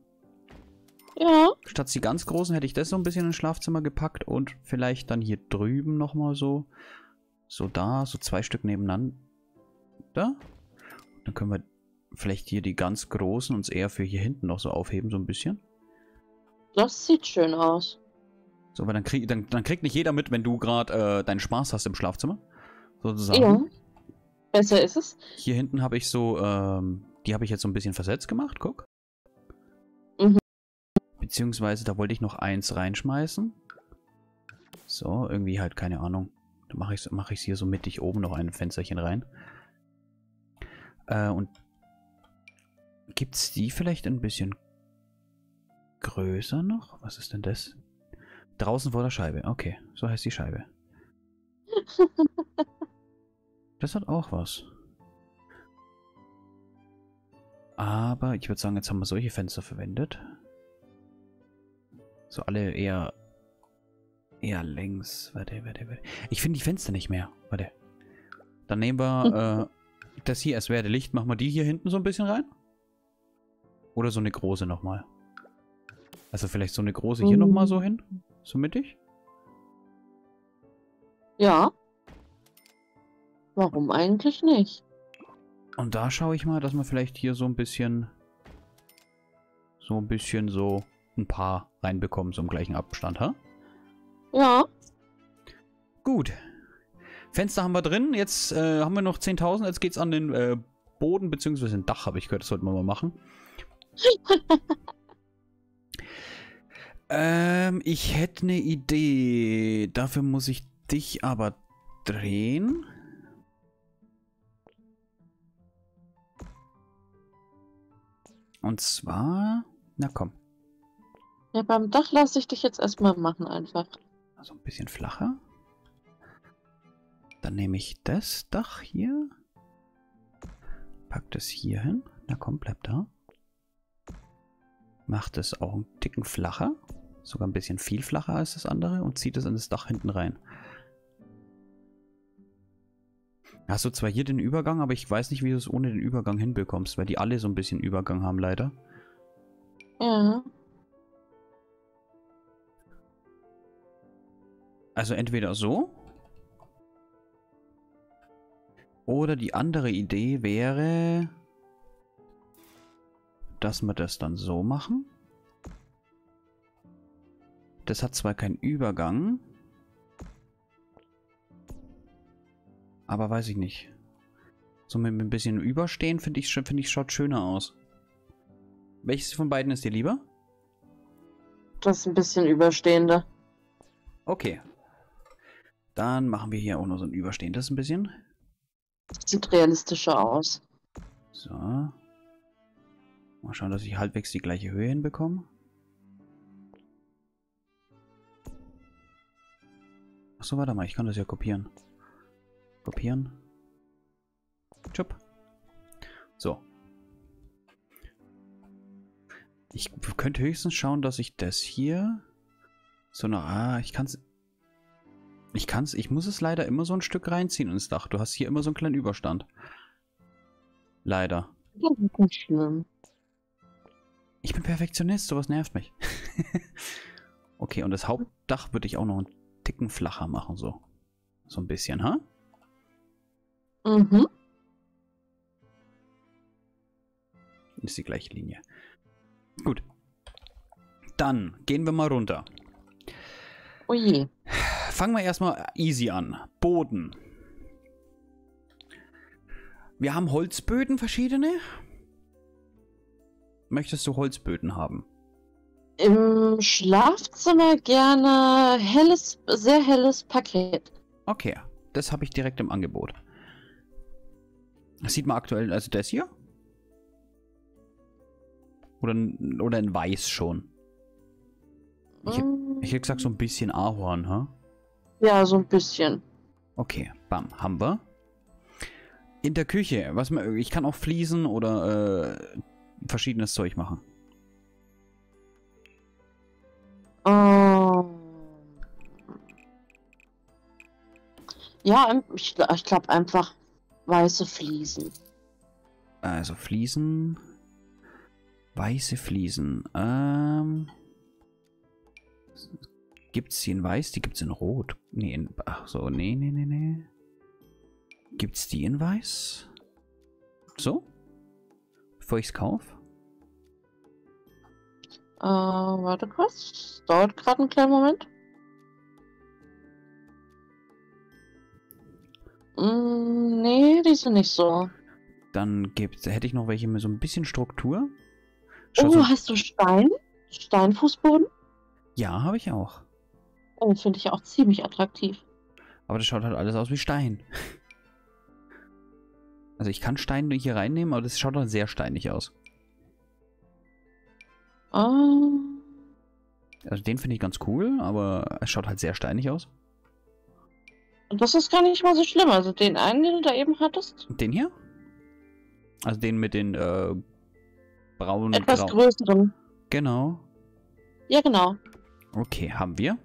Ja. Statt die ganz großen hätte ich das so ein bisschen ins Schlafzimmer gepackt und vielleicht dann hier drüben nochmal so. So da, so zwei Stück nebeneinander. Da. Dann können wir vielleicht hier die ganz großen uns eher für hier hinten noch so aufheben, so ein bisschen. Das sieht schön aus. So, aber dann, krieg, dann, dann kriegt nicht jeder mit, wenn du gerade äh, deinen Spaß hast im Schlafzimmer. Sozusagen. Ja. Besser ist es. Hier hinten habe ich so, ähm, die habe ich jetzt so ein bisschen versetzt gemacht, guck. Mhm. Beziehungsweise, da wollte ich noch eins reinschmeißen. So, irgendwie halt, keine Ahnung. Da mache ich es mach hier so mittig oben noch ein Fensterchen rein. Äh, und gibt es die vielleicht ein bisschen größer noch? Was ist denn das? Draußen vor der Scheibe. Okay, so heißt die Scheibe. Das hat auch was. Aber ich würde sagen, jetzt haben wir solche Fenster verwendet. So alle eher... eher längs. Warte, warte, warte. Ich finde die Fenster nicht mehr. Warte. Dann nehmen wir äh, das hier als Werdelicht. Machen wir die hier hinten so ein bisschen rein. Oder so eine große nochmal. Also vielleicht so eine große hier mhm. nochmal so hin. So mittig. Ja. Warum eigentlich nicht? Und da schaue ich mal, dass wir vielleicht hier so ein bisschen so ein bisschen so ein paar reinbekommen, so im gleichen Abstand, ha? Ja. Gut. Fenster haben wir drin. Jetzt äh, haben wir noch zehntausend. Jetzt geht's an den äh, Boden, beziehungsweise ein Dach, habe ich gehört. Das sollten wir mal machen. ähm, ich hätte eine Idee. Dafür muss ich dich aber drehen. Und zwar... Na komm. Ja, beim Dach lasse ich dich jetzt erstmal machen einfach. Also ein bisschen flacher. Dann nehme ich das Dach hier. Pack das hier hin. Na komm, bleib da. Macht es auch einen Ticken flacher. Sogar ein bisschen viel flacher als das andere und zieht es in das Dach hinten rein. Hast du zwar hier den Übergang, aber ich weiß nicht, wie du es ohne den Übergang hinbekommst, weil die alle so ein bisschen Übergang haben, leider. Ja. Also entweder so. Oder die andere Idee wäre, dass wir das dann so machen. Das hat zwar keinen Übergang, aber weiß ich nicht. So mit ein bisschen Überstehen finde ich, find ich, schaut schöner aus. Welches von beiden ist dir lieber? Das ist ein bisschen überstehender. Okay. Dann machen wir hier auch noch so ein überstehendes ein bisschen. Sieht realistischer aus. So. Mal schauen, dass ich halbwegs die gleiche Höhe hinbekomme. Achso, warte mal, ich kann das ja kopieren. Kopieren. Tschupp. So. Ich könnte höchstens schauen, dass ich das hier so eine... Ah, ich kann es... Ich kann es... Ich muss es leider immer so ein Stück reinziehen ins Dach. Du hast hier immer so einen kleinen Überstand. Leider. Ja, das ist nicht schlimm. Ich bin Perfektionist, sowas nervt mich. Okay, und das Hauptdach würde ich auch noch einen Ticken flacher machen, so. So ein bisschen, ha? Mhm. Ist die gleiche Linie. Gut. Dann gehen wir mal runter. Oje. Fangen wir erstmal easy an. Boden. Wir haben Holzböden, verschiedene. Möchtest du Holzböden haben? Im Schlafzimmer gerne helles, sehr helles Parkett. Okay, das habe ich direkt im Angebot. Das sieht man aktuell, also das hier? Oder, oder in weiß schon? Ich, mm. ich hätte gesagt so ein bisschen Ahorn, ha? Huh? Ja, so ein bisschen. Okay, bam, haben wir. In der Küche, was man, ich kann auch Fliesen oder äh, verschiedenes Zeug machen. Oh. Ja, ich, ich glaube einfach weiße Fliesen. Also Fliesen. Weiße Fliesen. Ähm. Gibt's die in weiß? Die gibt's in rot. Nee, in, ach so, nee, nee, nee, nee. Gibt's die in weiß? So? Bevor ich's kaufe? Äh, uh, warte kurz. Dauert gerade einen kleinen Moment. Mm, nee, die sind nicht so. Dann gibt's, hätte ich noch welche mit so ein bisschen Struktur. Schau, oh, so hast du Stein? Steinfußboden? Ja, habe ich auch. Oh, finde ich auch ziemlich attraktiv. Aber das schaut halt alles aus wie Stein. Also ich kann Stein hier reinnehmen, aber das schaut dann sehr steinig aus. Oh. Also den finde ich ganz cool, aber es schaut halt sehr steinig aus. Und das ist gar nicht mal so schlimm. Also den einen, den du da eben hattest. Den hier? Also den mit den äh, braunen... Etwas größeren. Genau. Ja, genau. Okay, haben wir.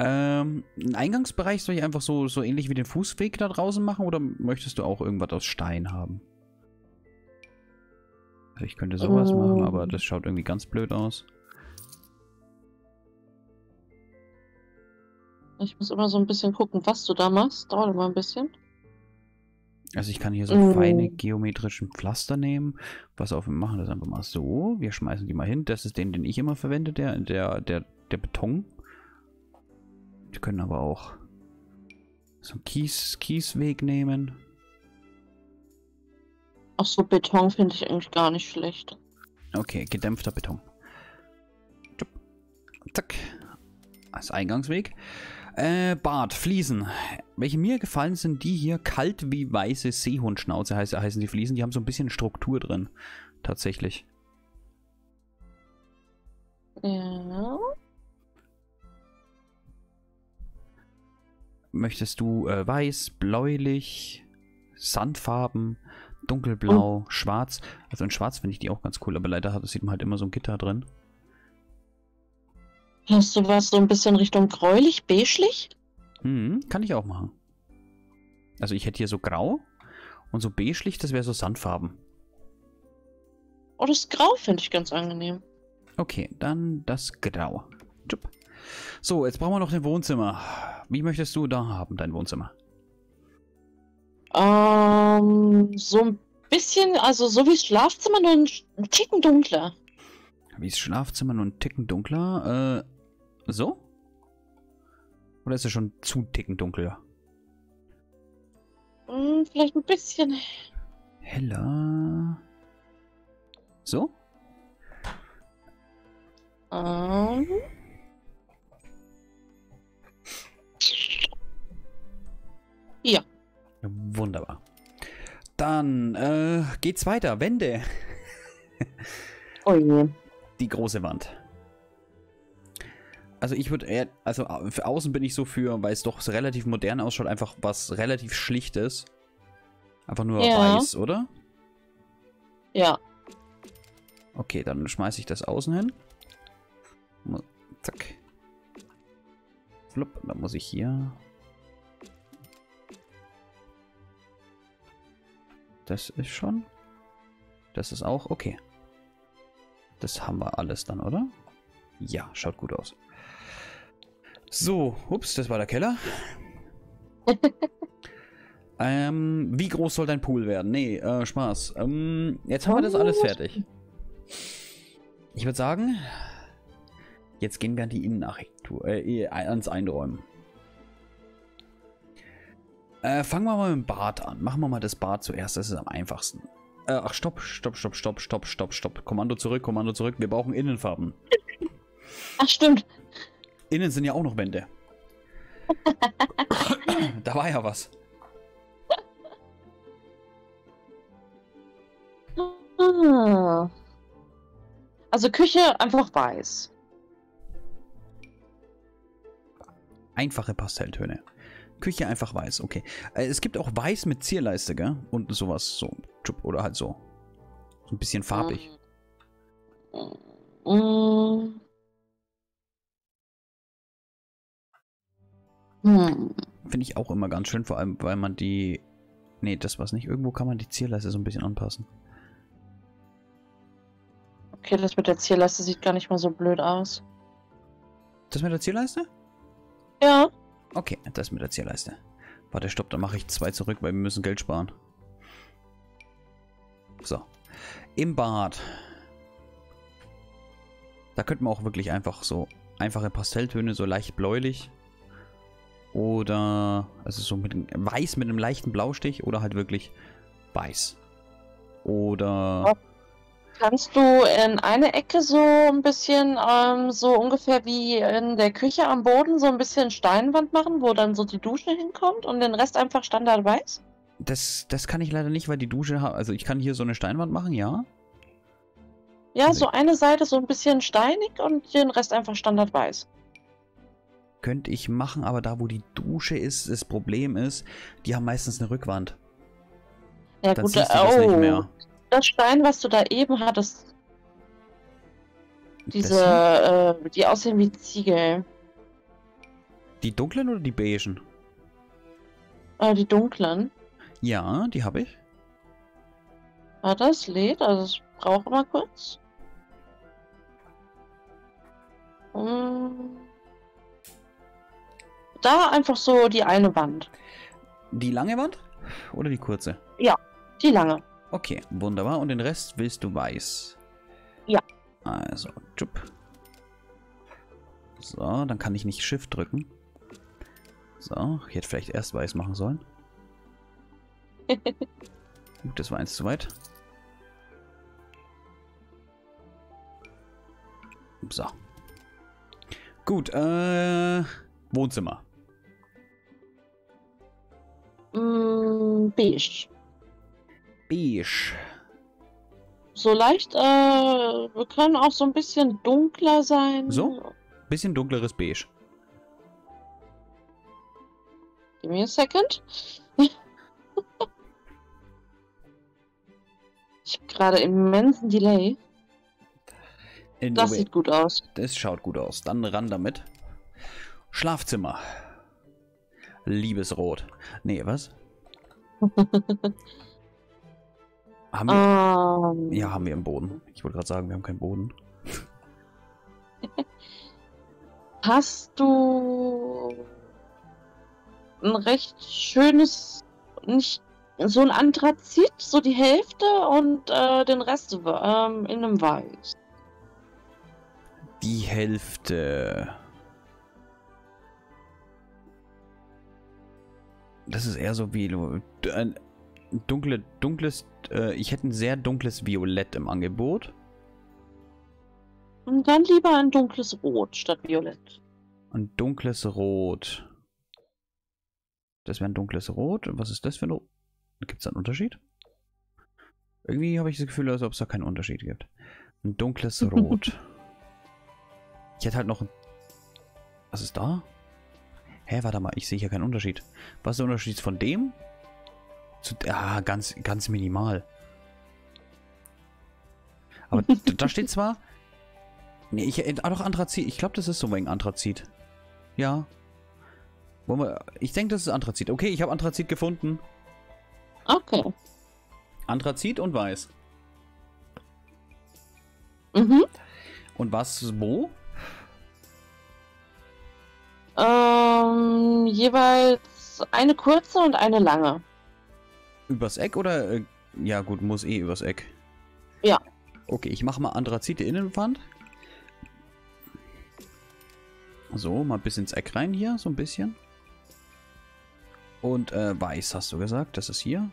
Ähm, einen Eingangsbereich soll ich einfach so, so ähnlich wie den Fußweg da draußen machen? Oder möchtest du auch irgendwas aus Stein haben? Also ich könnte sowas oh. machen, aber das schaut irgendwie ganz blöd aus. Ich muss immer so ein bisschen gucken, was du da machst. Dauert immer ein bisschen. Also ich kann hier so mm. feine geometrischen Pflaster nehmen. Pass auf, wir machen das einfach mal so. Wir schmeißen die mal hin. Das ist den, den ich immer verwende, der, der, der, der Beton. Wir können aber auch so einen Kies, Kiesweg nehmen. Ach so, Beton finde ich eigentlich gar nicht schlecht. Okay, gedämpfter Beton. Zack. Als Eingangsweg. Äh, Bad, Fliesen. Welche mir gefallen sind die hier. Kalt wie weiße Seehundschnauze heißen, heißen die Fliesen. Die haben so ein bisschen Struktur drin. Tatsächlich. Ja. Möchtest du äh, weiß, bläulich, Sandfarben? Dunkelblau, oh. Schwarz. Also in Schwarz finde ich die auch ganz cool, aber leider sieht man halt immer so ein Gitter drin. Hast du was so ein bisschen Richtung gräulich, beigelich? Hm, kann ich auch machen. Also ich hätte hier so grau und so beigelich, das wäre so Sandfarben. Oh, das Grau finde ich ganz angenehm. Okay, dann das Grau. Jupp. So, jetzt brauchen wir noch den Wohnzimmer. Wie möchtest du da haben, dein Wohnzimmer? Ähm, so ein bisschen, also so wie das Schlafzimmer, nur einen Ticken dunkler. Wie das Schlafzimmer, nur einen Ticken dunkler? Äh, so? Oder ist es schon zu Ticken dunkler? Hm, vielleicht ein bisschen heller. So? Ähm... Ja. Wunderbar. Dann äh, geht's weiter. Wände. Oh je. Die große Wand. Also ich würde eher, also für außen bin ich so für, weil es doch relativ modern ausschaut, einfach was relativ Schlichtes. Einfach nur ja. Weiß, oder? Ja. Okay, dann schmeiße ich das außen hin. Zack. Flupp, dann muss ich hier... Das ist schon. Das ist auch okay. Das haben wir alles dann, oder? Ja, schaut gut aus. So, ups, das war der Keller. ähm, wie groß soll dein Pool werden? Nee, äh, Spaß. Ähm, jetzt haben wir das alles fertig. Ich würde sagen, jetzt gehen wir an die Innenarchitektur, äh, ans Einräumen. Äh, fangen wir mal mit dem Bad an. Machen wir mal das Bad zuerst, das ist am einfachsten. Äh, ach, stopp, stopp, stopp, stopp, stopp, stopp, stopp. Kommando zurück, Kommando zurück. Wir brauchen Innenfarben. Ach, stimmt. Innen sind ja auch noch Wände. Da war ja was. Also Küche einfach weiß. Einfache Pastelltöne. Küche einfach weiß, okay. Es gibt auch weiß mit Zierleiste, gell? Und sowas, so. Oder halt so. So ein bisschen farbig. Hm. Hm. Finde ich auch immer ganz schön, vor allem, weil man die... Nee, das war's nicht. Irgendwo kann man die Zierleiste so ein bisschen anpassen. Okay, das mit der Zierleiste sieht gar nicht mal so blöd aus. Das mit der Zierleiste? Ja. Okay, das mit der Zierleiste. Warte, stopp, dann mache ich zwei zurück, weil wir müssen Geld sparen. So. Im Bad. Da könnten wir auch wirklich einfach so einfache Pastelltöne, so leicht bläulich. Oder, also so mit weiß mit einem leichten Blaustich oder halt wirklich weiß. Oder... Kannst du in eine Ecke so ein bisschen, ähm, so ungefähr wie in der Küche am Boden, so ein bisschen Steinwand machen, wo dann so die Dusche hinkommt und den Rest einfach standard weiß? Das, das kann ich leider nicht, weil die Dusche, also ich kann hier so eine Steinwand machen, ja? Ja, also so eine Seite so ein bisschen steinig und den Rest einfach standard weiß. Könnte ich machen, aber da wo die Dusche ist, das Problem ist, die haben meistens eine Rückwand. Ja gut, dann siehst du das nicht mehr. Das Stein, was du da eben hattest, diese, äh, die aussehen wie Ziegel. Die dunklen oder die beigen? Äh, die dunklen. Ja, die habe ich. Ah, das lädt, also das braucht immer kurz. Hm. Da einfach so die eine Wand. Die lange Wand oder die kurze? Ja, die lange. Okay, wunderbar. Und den Rest willst du weiß? Ja. Also, tschupp. So, dann kann ich nicht Shift drücken. So, ich hätte vielleicht erst weiß machen sollen. Gut, das war eins zu weit. So. Gut, äh... Wohnzimmer. Mm, beige. Beige. So leicht, äh, wir können auch so ein bisschen dunkler sein. So? Bisschen dunkleres Beige. Give me a second. Ich habe gerade immensen Delay. In das sieht gut aus. Das schaut gut aus. Dann ran damit. Schlafzimmer. Liebesrot. Nee, was? Haben wir, um. Ja, haben wir im Boden. Ich wollte gerade sagen, wir haben keinen Boden. Hast du ein recht schönes, nicht so ein Anthrazit, so die Hälfte und äh, den Rest ähm, in einem Weiß. Die Hälfte. Das ist eher so wie ein dunkle, dunkles, äh, ich hätte ein sehr dunkles Violett im Angebot. Und dann lieber ein dunkles Rot statt Violett. Ein dunkles Rot. Das wäre ein dunkles Rot. Was ist das für ein Rot? Gibt es da einen Unterschied? Irgendwie habe ich das Gefühl, als ob es da keinen Unterschied gibt. Ein dunkles Rot. Ich hätte halt noch... Was ist da? Hä, warte mal, ich sehe hier keinen Unterschied. Was ist der Unterschied von dem? Zu... Ah, ganz, ganz minimal. Aber da steht zwar... Nee, ich, ah, doch, Anthrazit. Ich glaube, das ist so wegen Anthrazit. Ja. Wollen wir, ich denke, das ist Anthrazit. Okay, ich habe Anthrazit gefunden. Okay. Anthrazit und Weiß. Mhm. Und was wo? Ähm, jeweils eine kurze und eine lange. Übers Eck oder? Äh, ja gut, muss eh übers Eck. Ja. Okay, ich mache mal Anthrazit Innenwand. So, mal bis ins Eck rein hier, so ein bisschen. Und äh, Weiß, hast du gesagt, das ist hier.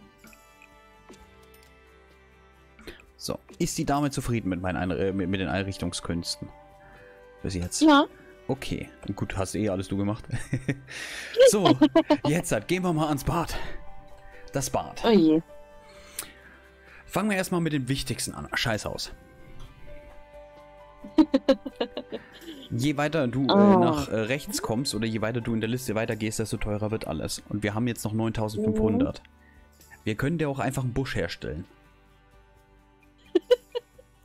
So, ist die Dame zufrieden mit meinen äh, mit, mit den Einrichtungskünsten? Bis jetzt? Ja. Okay, gut, hast eh alles du gemacht. So, jetzt halt, gehen wir mal ans Bad. Das Bad. Oh je. Fangen wir erstmal mit dem Wichtigsten an. Scheißhaus. Je weiter du oh. äh, nach äh, rechts kommst oder je weiter du in der Liste weitergehst, desto teurer wird alles. Und wir haben jetzt noch neuntausendfünfhundert. Wir können dir auch einfach einen Busch herstellen.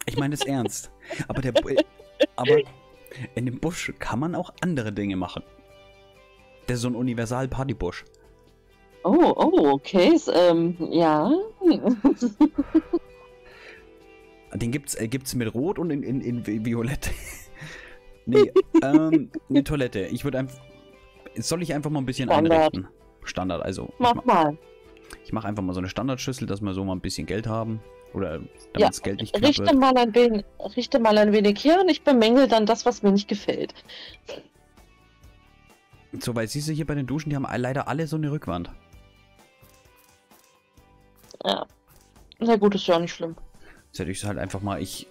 Ich meine das ernst. Aber, der, äh, aber in dem Busch kann man auch andere Dinge machen. Der ist so ein Universal-Partybusch. Oh, oh, okay. So, ähm, ja. Den gibt's, äh, gibt's mit Rot und in, in, in Violett. Nee, ähm, eine Toilette. Ich würde einfach... Soll ich einfach mal ein bisschen Standard einrichten? Standard, also. Mach ich ma mal. Ich mache einfach mal so eine Standardschüssel, dass wir so mal ein bisschen Geld haben. Oder damit ja, das Geld nicht knapp richte wird. Mal ein wenig, richte mal ein wenig hier und ich bemängel dann das, was mir nicht gefällt. So, weil siehst du hier bei den Duschen, die haben leider alle so eine Rückwand. Ja. Na gut, ist ja auch nicht schlimm. Das hätte ich halt einfach mal... ich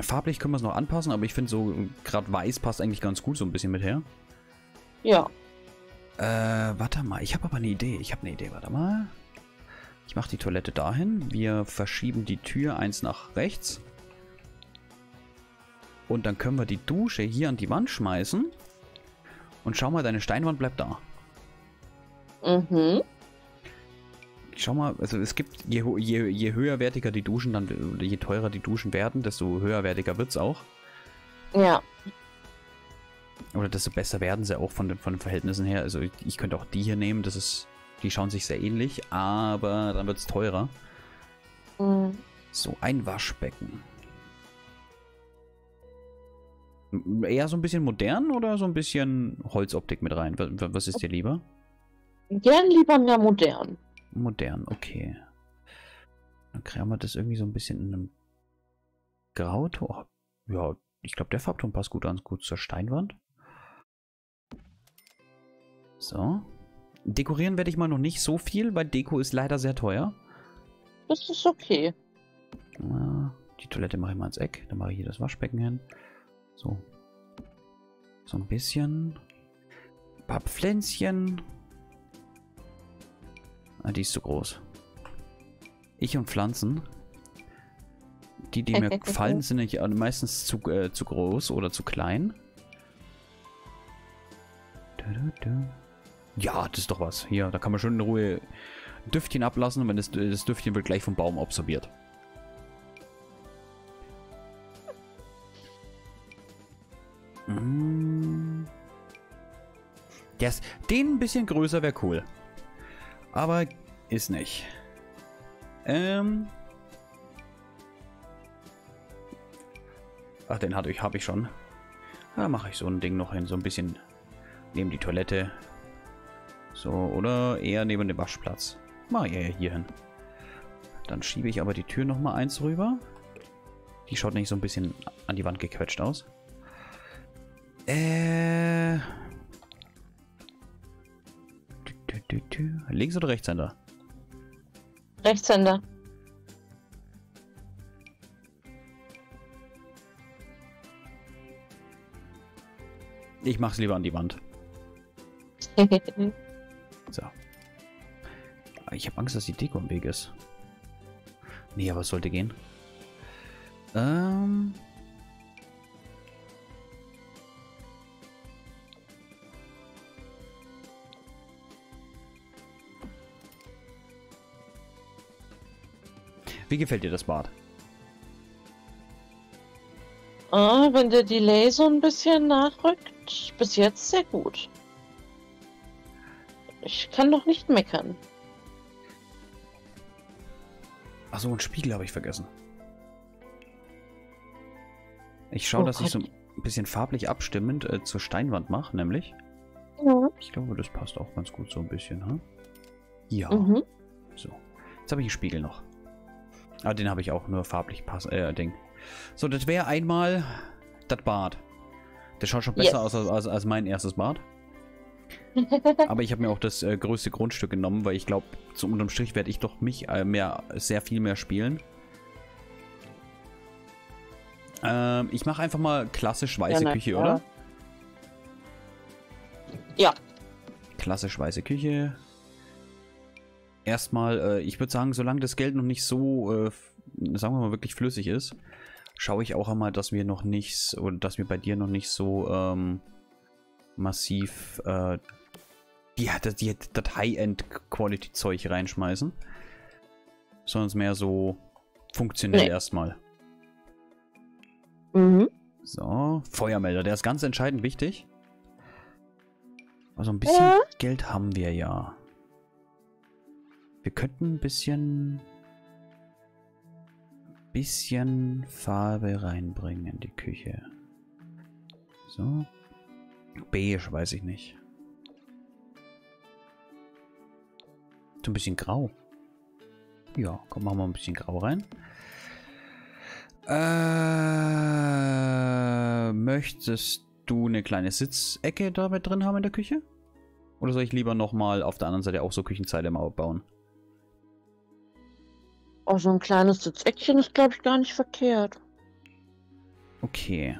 Farblich können wir es noch anpassen, aber ich finde so, gerade Weiß passt eigentlich ganz gut so ein bisschen mit her. Ja. Äh, warte mal, ich habe aber eine Idee. Ich habe eine Idee, warte mal. Ich mache die Toilette dahin. Wir verschieben die Tür eins nach rechts. Und dann können wir die Dusche hier an die Wand schmeißen. Und schau mal, deine Steinwand bleibt da. Mhm. Schau mal, also es gibt, je, je, je höherwertiger die Duschen, dann je teurer die Duschen werden, desto höherwertiger wird es auch. Ja. Oder desto besser werden sie auch von den, von den Verhältnissen her. Also ich, ich könnte auch die hier nehmen, das ist, die schauen sich sehr ähnlich, aber dann wird es teurer. Mhm. So, ein Waschbecken. Eher so ein bisschen modern oder so ein bisschen Holzoptik mit rein? Was, was ist dir lieber? Gern lieber mehr modern. Modern, okay. Dann kriegen wir das irgendwie so ein bisschen in einem Grauton. Ja, ich glaube, der Farbton passt gut an, gut zur Steinwand. So. Dekorieren werde ich mal noch nicht so viel, weil Deko ist leider sehr teuer. Das ist okay. Die Toilette mache ich mal ins Eck. Dann mache ich hier das Waschbecken hin. So. So ein bisschen. Ein paar Pflänzchen. Die ist zu groß. Ich und Pflanzen. Die, die mir gefallen, sind nicht, meistens zu, äh, zu groß oder zu klein. Ja, das ist doch was. Hier, da kann man schön in Ruhe Düftchen ablassen und wenn das, das Düftchen wird gleich vom Baum absorbiert. Yes. Den ein bisschen größer wäre cool. Aber ist nicht. Ähm. Ach, den hatte ich, habe ich schon. Da mache ich so ein Ding noch hin. So ein bisschen neben die Toilette. So, oder eher neben dem Waschplatz. Mache ich eher hier hin. Dann schiebe ich aber die Tür nochmal eins rüber. Die schaut nicht so ein bisschen an die Wand gequetscht aus. Äh. Links- oder Rechtshänder? Rechtshänder. Ich mach's lieber an die Wand. So. Ich habe Angst, dass die Deko im Weg ist. Nee, aber es sollte gehen. Ähm... Wie gefällt dir das Bad? Ah, wenn der Delay so ein bisschen nachrückt, bis jetzt sehr gut. Ich kann doch nicht meckern. Achso, einen Spiegel habe ich vergessen. Ich schaue, oh, dass Gott. Ich so ein bisschen farblich abstimmend äh, zur Steinwand mache, nämlich. Ja. Ich glaube, das passt auch ganz gut so ein bisschen, hm? Ja. Mhm. So. Jetzt habe ich einen Spiegel noch. Ah, den habe ich auch nur farblich pass äh, Ding. So, das wäre einmal das Bad. Das schaut schon besser yes. aus als, als, als mein erstes Bad. Aber ich habe mir auch das äh, größte Grundstück genommen, weil ich glaube, zu unterm Strich werde ich doch mich äh, mehr, sehr viel mehr spielen. Ähm, ich mache einfach mal klassisch weiße ja, Küche, ja. oder? Ja. Klassisch weiße Küche. Erstmal, äh, ich würde sagen, solange das Geld noch nicht so, äh, sagen wir mal, wirklich flüssig ist, schaue ich auch einmal, dass wir noch nichts, oder dass wir bei dir noch nicht so ähm, massiv äh, die, die, das High-End-Quality-Zeug reinschmeißen, sondern mehr so funktionell nee. erstmal. Mhm. So, Feuermelder, der ist ganz entscheidend wichtig. Also ein bisschen ja. Geld haben wir ja. Wir könnten ein bisschen, bisschen Farbe reinbringen in die Küche. So. Beige, weiß ich nicht. So ein bisschen grau. Ja, komm, machen wir ein bisschen grau rein. Äh, möchtest du eine kleine Sitzecke da mit drin haben in der Küche? Oder soll ich lieber nochmal auf der anderen Seite auch so Küchenzeile mal bauen? Oh, so ein kleines Sitzeckchen ist, glaube ich, gar nicht verkehrt. Okay.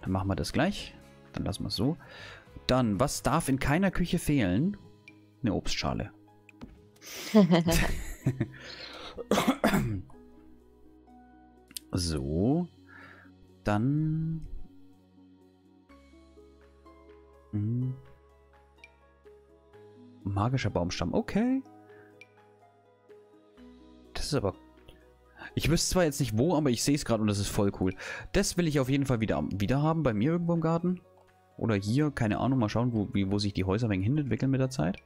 Dann machen wir das gleich. Dann lassen wir es so. Dann, was darf in keiner Küche fehlen? Eine Obstschale. So. Dann... Hm. Magischer Baumstamm. Okay. Das ist aber... Ich wüsste zwar jetzt nicht wo, aber ich sehe es gerade und das ist voll cool. Das will ich auf jeden Fall wieder, wieder haben bei mir irgendwo im Garten. Oder hier, keine Ahnung. Mal schauen, wo, wie, wo sich die Häuser wegen hin entwickeln mit der Zeit.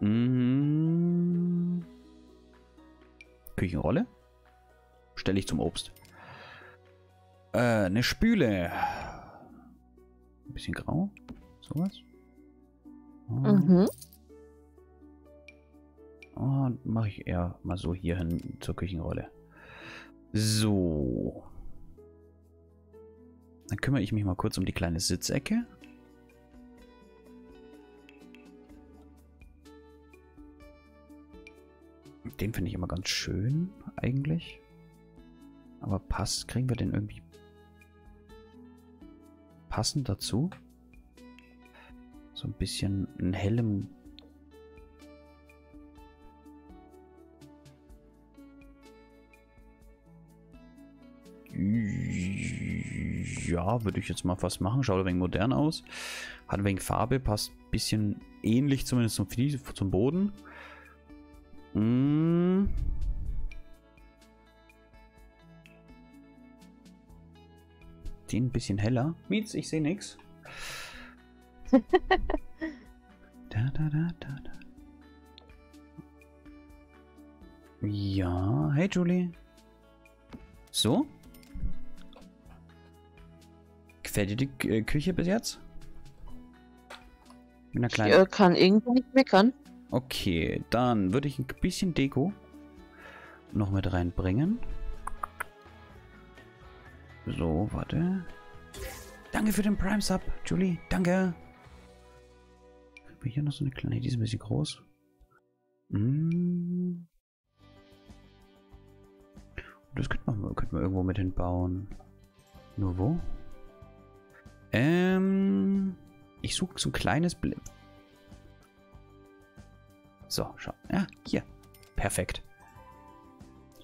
Mhm. Küchenrolle. Stelle ich zum Obst. Äh, eine Spüle. Ein bisschen grau. Sowas. Mhm. Oh, mache ich eher mal so hier hin zur Küchenrolle. So. Dann kümmere ich mich mal kurz um die kleine Sitzecke. Den finde ich immer ganz schön, eigentlich. Aber passt, kriegen wir den irgendwie passend dazu? So ein bisschen einen hellen... Ja, würde ich jetzt mal fast machen. Schaut ein wenig modern aus. Hat ein wenig Farbe, passt ein bisschen ähnlich zumindest zum, Vieh, zum Boden. Hm. Den ein bisschen heller. Mietz, ich sehe nichts. Da, da, da, da, da. Ja, hey Julie. So? Gefällt dir die äh, Küche bis jetzt? Mit einer kleinen... Ich äh, kann irgendwo nicht meckern. Okay, dann würde ich ein bisschen Deko noch mit reinbringen. So, warte. Danke für den Prime-Sub, Julie. Danke. Hier noch so eine kleine, die ist ein bisschen groß. Mm. Das könnte man, könnte man irgendwo mit hinbauen. Nur wo? Ähm, ich suche so ein kleines Blimp. So, schau. Ja, hier. Perfekt.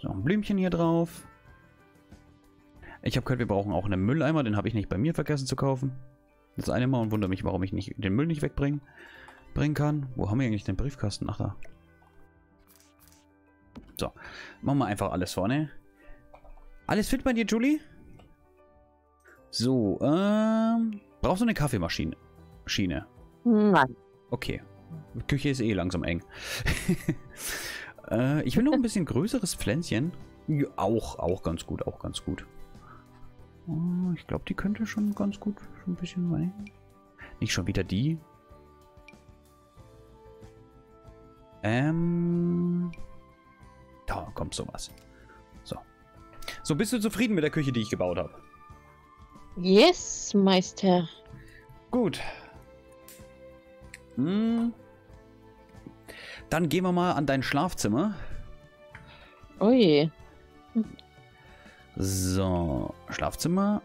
So, ein Blümchen hier drauf. Ich habe gehört, wir brauchen auch einen Mülleimer. Den habe ich nicht bei mir vergessen zu kaufen. Das eine Mal und wundere mich, warum ich nicht den Müll nicht wegbringen. bringen kann. Wo haben wir eigentlich den Briefkasten? Ach da. So. Machen wir einfach alles vorne. Alles fit bei dir, Julie? So, ähm... brauchst du eine Kaffeemaschine? Schiene? Nein. Okay. Die Küche ist eh langsam eng. äh, ich will noch ein bisschen größeres Pflänzchen. Ja, auch, auch ganz gut, auch ganz gut. Oh, ich glaube, die könnte schon ganz gut schon ein bisschen rein. Nicht schon wieder die. Ähm. Da kommt sowas. So. So, bist du zufrieden mit der Küche, die ich gebaut habe? Yes, Meister. Gut. Hm. Dann gehen wir mal an dein Schlafzimmer. Oh je. Hm. So, Schlafzimmer.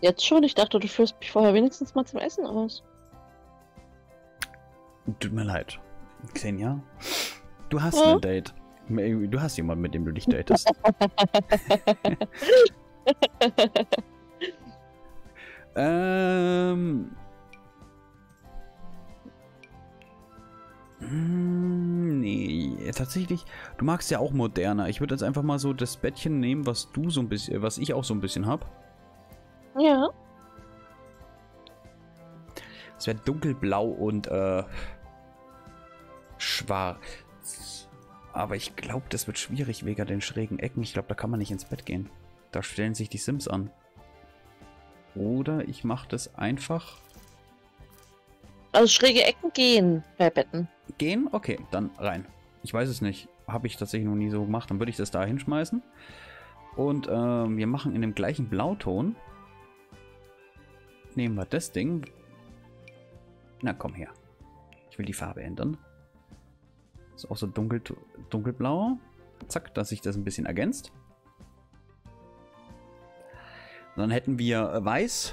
Jetzt schon, ich dachte, du führst mich vorher wenigstens mal zum Essen aus. Tut mir leid. Xenia, du hast oh. ein Date. Du hast jemanden, mit dem du dich datest. ähm. Nee, tatsächlich. Du magst ja auch moderner. Ich würde jetzt einfach mal so das Bettchen nehmen, was du so ein bisschen, was ich auch so ein bisschen habe. Ja. Es wäre dunkelblau und äh, schwarz. Aber ich glaube, das wird schwierig wegen den schrägen Ecken. Ich glaube, da kann man nicht ins Bett gehen. Da stellen sich die Sims an. Oder ich mache das einfach. Also schräge Ecken gehen bei Betten. Gehen? Okay, dann rein. Ich weiß es nicht. Habe ich tatsächlich noch nie so gemacht. Dann würde ich das da hinschmeißen. Und äh, wir machen in dem gleichen Blauton. Nehmen wir das Ding. Na komm her. Ich will die Farbe ändern. Ist auch so dunkel, dunkelblau. Zack, dass sich das ein bisschen ergänzt. Dann hätten wir weiß,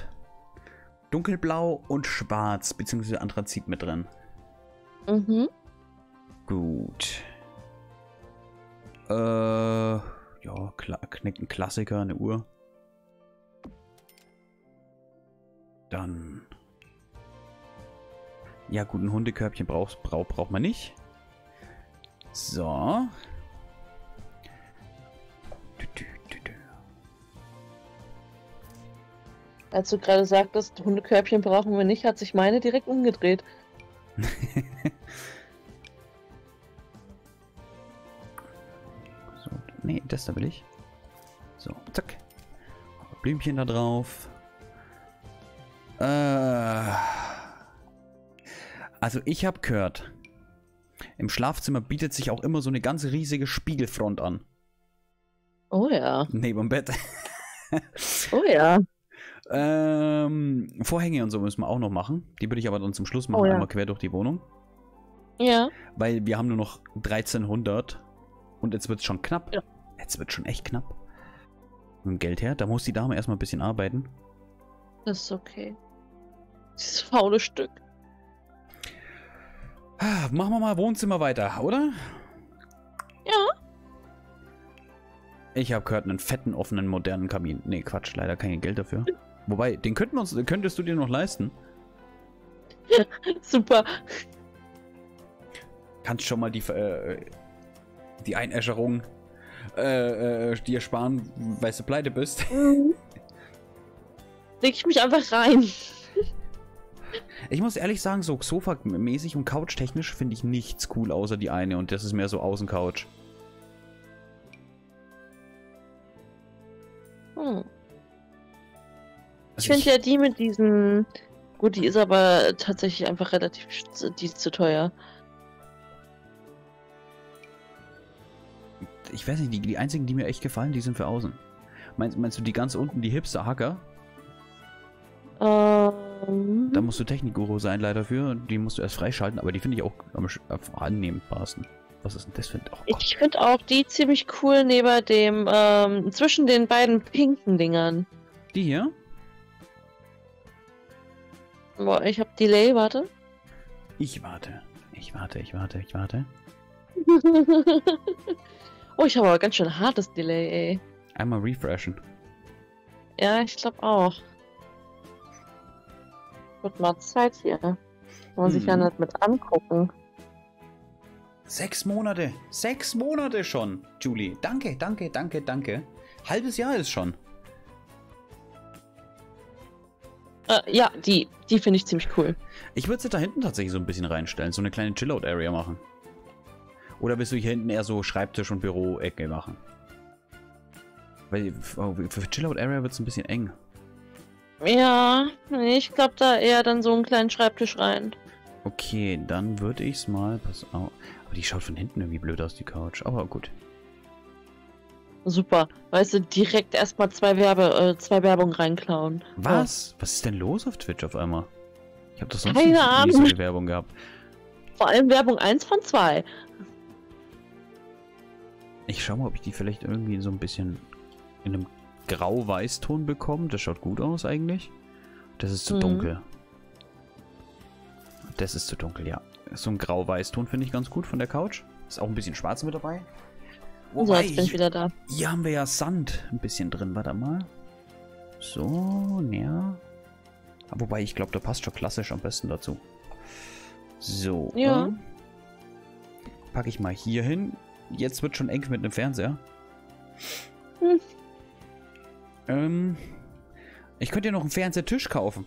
dunkelblau und schwarz, beziehungsweise Anthrazit mit drin. Mhm. Gut. Äh, ja, klar, ein Klassiker, eine Uhr. Dann. Ja, gut, ein Hundekörbchen braucht, braucht, braucht man nicht. So. Als du gerade sagtest, Hundekörbchen brauchen wir nicht, hat sich meine direkt umgedreht. So, nee, das da will ich. So, zack. Blümchen da drauf. Äh, also ich habe gehört, im Schlafzimmer bietet sich auch immer so eine ganz riesige Spiegelfront an. Oh ja. Neben dem Bett. Oh ja. Ähm, Vorhänge und so müssen wir auch noch machen. Die würde ich aber dann zum Schluss machen, oh ja. Einmal quer durch die Wohnung. Ja. Weil wir haben nur noch dreizehnhundert und jetzt wird es schon knapp. Ja. Jetzt wird es schon echt knapp. Mit dem Geld her. Da muss die Dame erstmal ein bisschen arbeiten. Das ist okay. Dieses faule Stück. Machen wir mal Wohnzimmer weiter, oder? Ja. Ich habe gehört, einen fetten, offenen, modernen Kamin. Nee, Quatsch, leider kein Geld dafür. Wobei, den könnten wir uns, könntest du dir noch leisten. Super. kannst schon mal die, äh, die Einäscherung äh, äh, dir sparen, weil du pleite bist. Mhm. Leg ich mich einfach rein. Ich muss ehrlich sagen, so Sofa-mäßig und Couch-technisch finde ich nichts cool, außer die eine. Und das ist mehr so Außencouch. Hm. Ich finde ja die mit diesen... Gut, die ist aber tatsächlich einfach relativ... Die ist zu teuer. Ich weiß nicht, die, die einzigen, die mir echt gefallen, die sind für außen. Meinst, meinst du die ganz unten, die Hipster-Hacker? Ähm... Da musst du Technikguru sein, leider für. Die musst du erst freischalten, aber die finde ich auch am annehmbarsten. Was ist denn das für ein... Oh, ich finde auch die ziemlich cool neben dem... Ähm, zwischen den beiden pinken Dingern. Die hier? Boah, ich hab Delay, warte. Ich warte. Ich warte, ich warte, ich warte. Oh, ich habe aber ganz schön hartes Delay, ey. Einmal refreshen. Ja, ich glaube auch. Wird mal Zeit hier. Kann man hm. sich ja nicht mit angucken. Sechs Monate. Sechs Monate schon, Julie. Danke, danke, danke, danke. Halbes Jahr ist schon. Äh, ja, die, die finde ich ziemlich cool. Ich würde sie da hinten tatsächlich so ein bisschen reinstellen, so eine kleine Chillout-Area machen. Oder willst du hier hinten eher so Schreibtisch- und Büro-Ecke machen? Weil für Chillout-Area wird es ein bisschen eng. Ja, ich glaube da eher dann so einen kleinen Schreibtisch rein. Okay, dann würde ich es mal... Pass auf. Aber die schaut von hinten irgendwie blöd aus, die Couch. Aber gut. Super, weißt du, direkt erstmal zwei Werbe, äh, zwei Werbungen reinklauen. Was? Oh. Was ist denn los auf Twitch auf einmal? Ich habe doch sonst nie so eine Werbung gehabt. Vor allem Werbung eins von zwei. Ich schau mal, ob ich die vielleicht irgendwie so ein bisschen in einem Grau-Weiß-Ton bekomme. Das schaut gut aus eigentlich. Das ist zu mhm. dunkel. Das ist zu dunkel, ja. So ein Grau-Weiß-Ton finde ich ganz gut von der Couch. Ist auch ein bisschen Schwarz mit dabei. Oh, so, jetzt bin ich wieder da. Hier haben wir ja Sand ein bisschen drin, warte mal. So, ja. Wobei, ich glaube, da passt schon klassisch am besten dazu. So. Ja. Ähm, packe ich mal hier hin. Jetzt wird schon eng mit einem Fernseher. Hm. Ähm, ich könnte ja noch einen Fernsehtisch kaufen.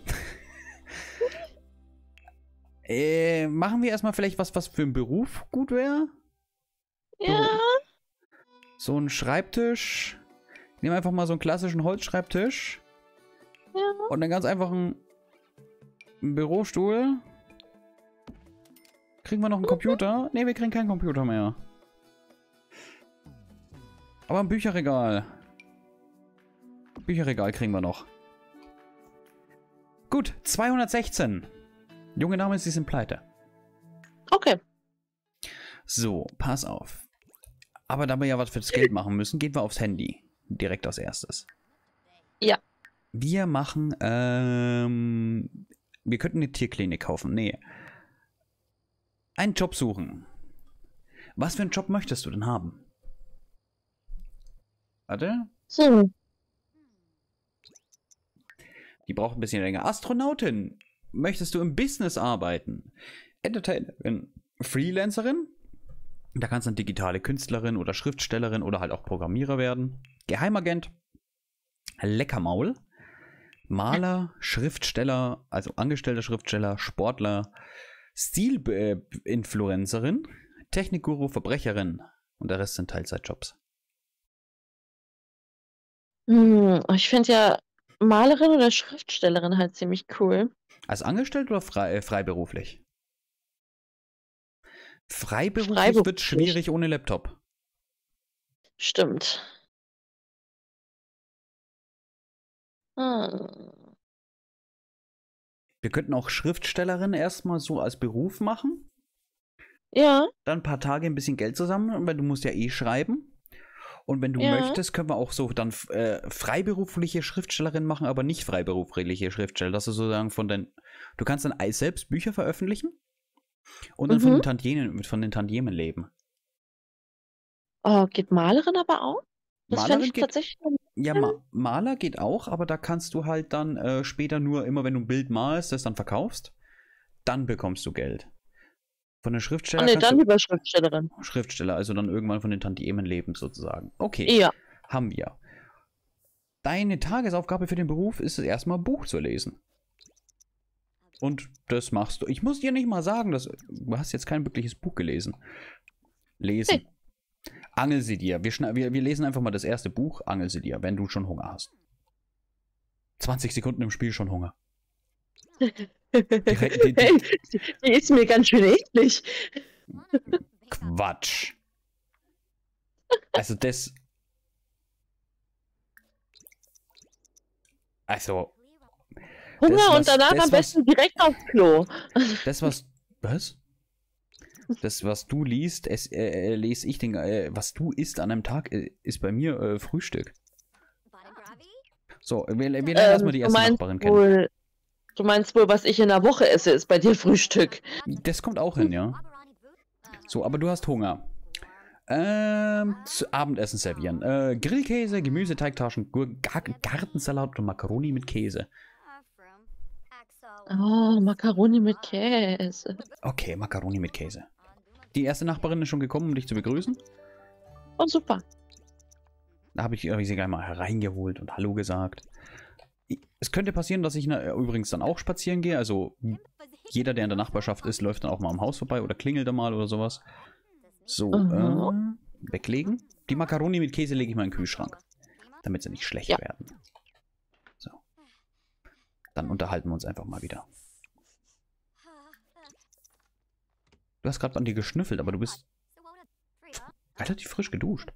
äh, machen wir erstmal vielleicht was, was für einen Beruf gut wäre? Ja. Beruf. So ein Schreibtisch. Ich nehme einfach mal so einen klassischen Holzschreibtisch. Ja. Und dann ganz einfach einen, einen Bürostuhl. Kriegen wir noch einen Computer? Ne, wir kriegen keinen Computer mehr. Aber ein Bücherregal. Bücherregal kriegen wir noch. Gut, zweihundertsechzehn. Junge Dame, sie sind pleite. Okay. So, pass auf. Aber da wir ja was fürs Geld machen müssen, gehen wir aufs Handy. Direkt als erstes. Ja. Wir machen, ähm, wir könnten eine Tierklinik kaufen. Nee. Einen Job suchen. Was für einen Job möchtest du denn haben? Warte. So. Die braucht ein bisschen länger. Astronautin. Möchtest du im Business arbeiten? Entertainerin. Freelancerin? Da kannst du eine digitale Künstlerin oder Schriftstellerin oder halt auch Programmierer werden. Geheimagent, Leckermaul, Maler, Schriftsteller, also angestellter Schriftsteller, Sportler, Stilinfluencerin, Technikguru, Verbrecherin und der Rest sind Teilzeitjobs. Ich finde ja Malerin oder Schriftstellerin halt ziemlich cool. Als angestellt oder frei, äh, freiberuflich? Freiberuflich, Freiberuflich wird schwierig ohne Laptop. Stimmt. Hm. Wir könnten auch Schriftstellerin erstmal so als Beruf machen. Ja. Dann ein paar Tage ein bisschen Geld zusammen, weil du musst ja eh schreiben. Und wenn du ja. möchtest, können wir auch so dann äh, freiberufliche Schriftstellerin machen, aber nicht freiberufliche Schriftsteller. Das ist sozusagen von den. Du kannst dann selbst Bücher veröffentlichen. Und dann mhm. von den Tantiemen, von den Tantiemen leben. Oh, geht Malerin aber auch? Das Malerin ich geht, tatsächlich ja, Ma Maler geht auch, aber da kannst du halt dann äh, später nur, immer wenn du ein Bild malst, das dann verkaufst, dann bekommst du Geld. Von der Schriftsteller. Ah, ne, dann über Schriftstellerin. Schriftsteller, also dann irgendwann von den Tantiemen lebend sozusagen. Okay. Ja. Haben wir. Deine Tagesaufgabe für den Beruf ist es erstmal, Buch zu lesen. Und das machst du. Ich muss dir nicht mal sagen, dass du hast jetzt kein wirkliches Buch gelesen. Lesen. Hey. Angel sie dir. Wir, wir, wir lesen einfach mal das erste Buch. Angel sie dir, wenn du schon Hunger hast. zwanzig Sekunden im Spiel schon Hunger. Die, die, die, die ist mir ganz schön eklig. Quatsch. Also das... Also... Hunger das, was, und danach das, am besten was, direkt aufs Klo. Das, was... Was? Das, was du liest, es, äh, lese ich den... Äh, was du isst an einem Tag, äh, ist bei mir äh, Frühstück. So, wir, wir lernen ähm, erstmal die erste Nachbarin kennen. Wohl, du meinst wohl, was ich in der Woche esse, ist bei dir Frühstück. Das kommt auch hin, ja. So, aber du hast Hunger. Ähm, zu Abendessen servieren. Äh, Grillkäse, Gemüseteigtaschen, Gartensalat und Macaroni mit Käse. Oh, Macaroni mit Käse. Okay, Macaroni mit Käse. Die erste Nachbarin ist schon gekommen, um dich zu begrüßen. Oh, super. Da habe ich, hab ich sie gleich mal hereingeholt und Hallo gesagt. Es könnte passieren, dass ich na, übrigens dann auch spazieren gehe. Also jeder, der in der Nachbarschaft ist, läuft dann auch mal am Haus vorbei oder klingelt da mal oder sowas. So, mhm. äh, weglegen. Die Macaroni mit Käse lege ich mal in den Kühlschrank, damit sie nicht schlecht ja. werden. So. Dann unterhalten wir uns einfach mal wieder. Du hast gerade an dir geschnüffelt, aber du bist relativ frisch geduscht.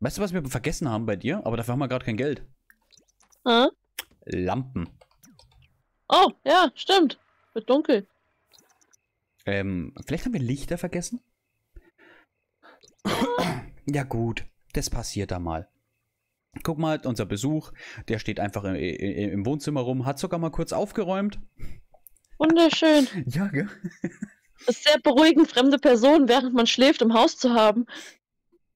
Weißt du, was wir vergessen haben bei dir? Aber dafür haben wir gerade kein Geld. Hm? Lampen. Oh, ja, stimmt. Wird dunkel. Ähm, vielleicht haben wir Lichter vergessen? Ja gut, das passiert da mal. Guck mal, unser Besuch, der steht einfach im, im Wohnzimmer rum, hat sogar mal kurz aufgeräumt. Wunderschön. Ja, gell? Ist sehr beruhigend, fremde Personen, während man schläft, im Haus zu haben.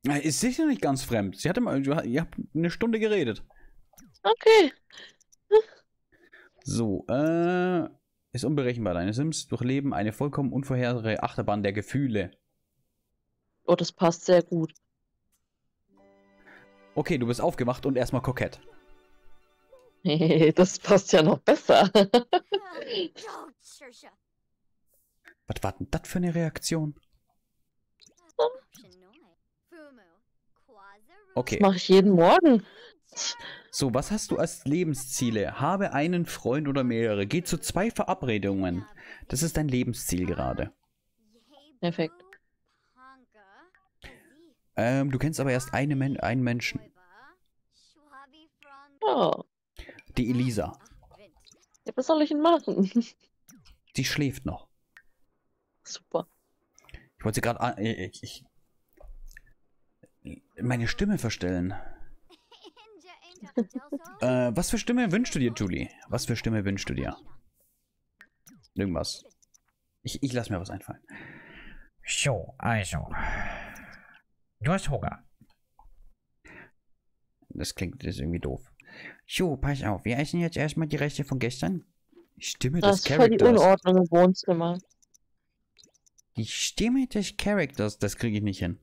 Ist sicher nicht ganz fremd. Sie hatte mal, ihr habt eine Stunde geredet. Okay. So, äh, ist unberechenbar. Deine Sims durchleben eine vollkommen unvorhersehbare Achterbahn der Gefühle. Oh, das passt sehr gut. Okay, du bist aufgewacht und erstmal kokett. Das passt ja noch besser. Was war denn das für eine Reaktion? Okay. Das mache ich jeden Morgen. So, was hast du als Lebensziele? Habe einen Freund oder mehrere. Geh zu zwei Verabredungen. Das ist dein Lebensziel gerade. Perfekt. Ähm, du kennst aber erst eine Men- einen Menschen. Oh. Die Elisa. Ja, was soll ich denn machen? Die schläft noch. Super. Ich wollte sie gerade... Ich, ich, meine Stimme verstellen. äh, was für Stimme wünschst du dir, Julie? Was für Stimme wünschst du dir? Irgendwas. Ich, ich lasse mir was einfallen. So, also. Du hast Hunger. Das klingt das ist irgendwie doof. So, pass auf. Wir essen jetzt erstmal die Reste von gestern. Stimme des Charakters. Das ist voll die Unordnung im Wohnzimmer. Die Stimme des Charakters, das kriege ich nicht hin.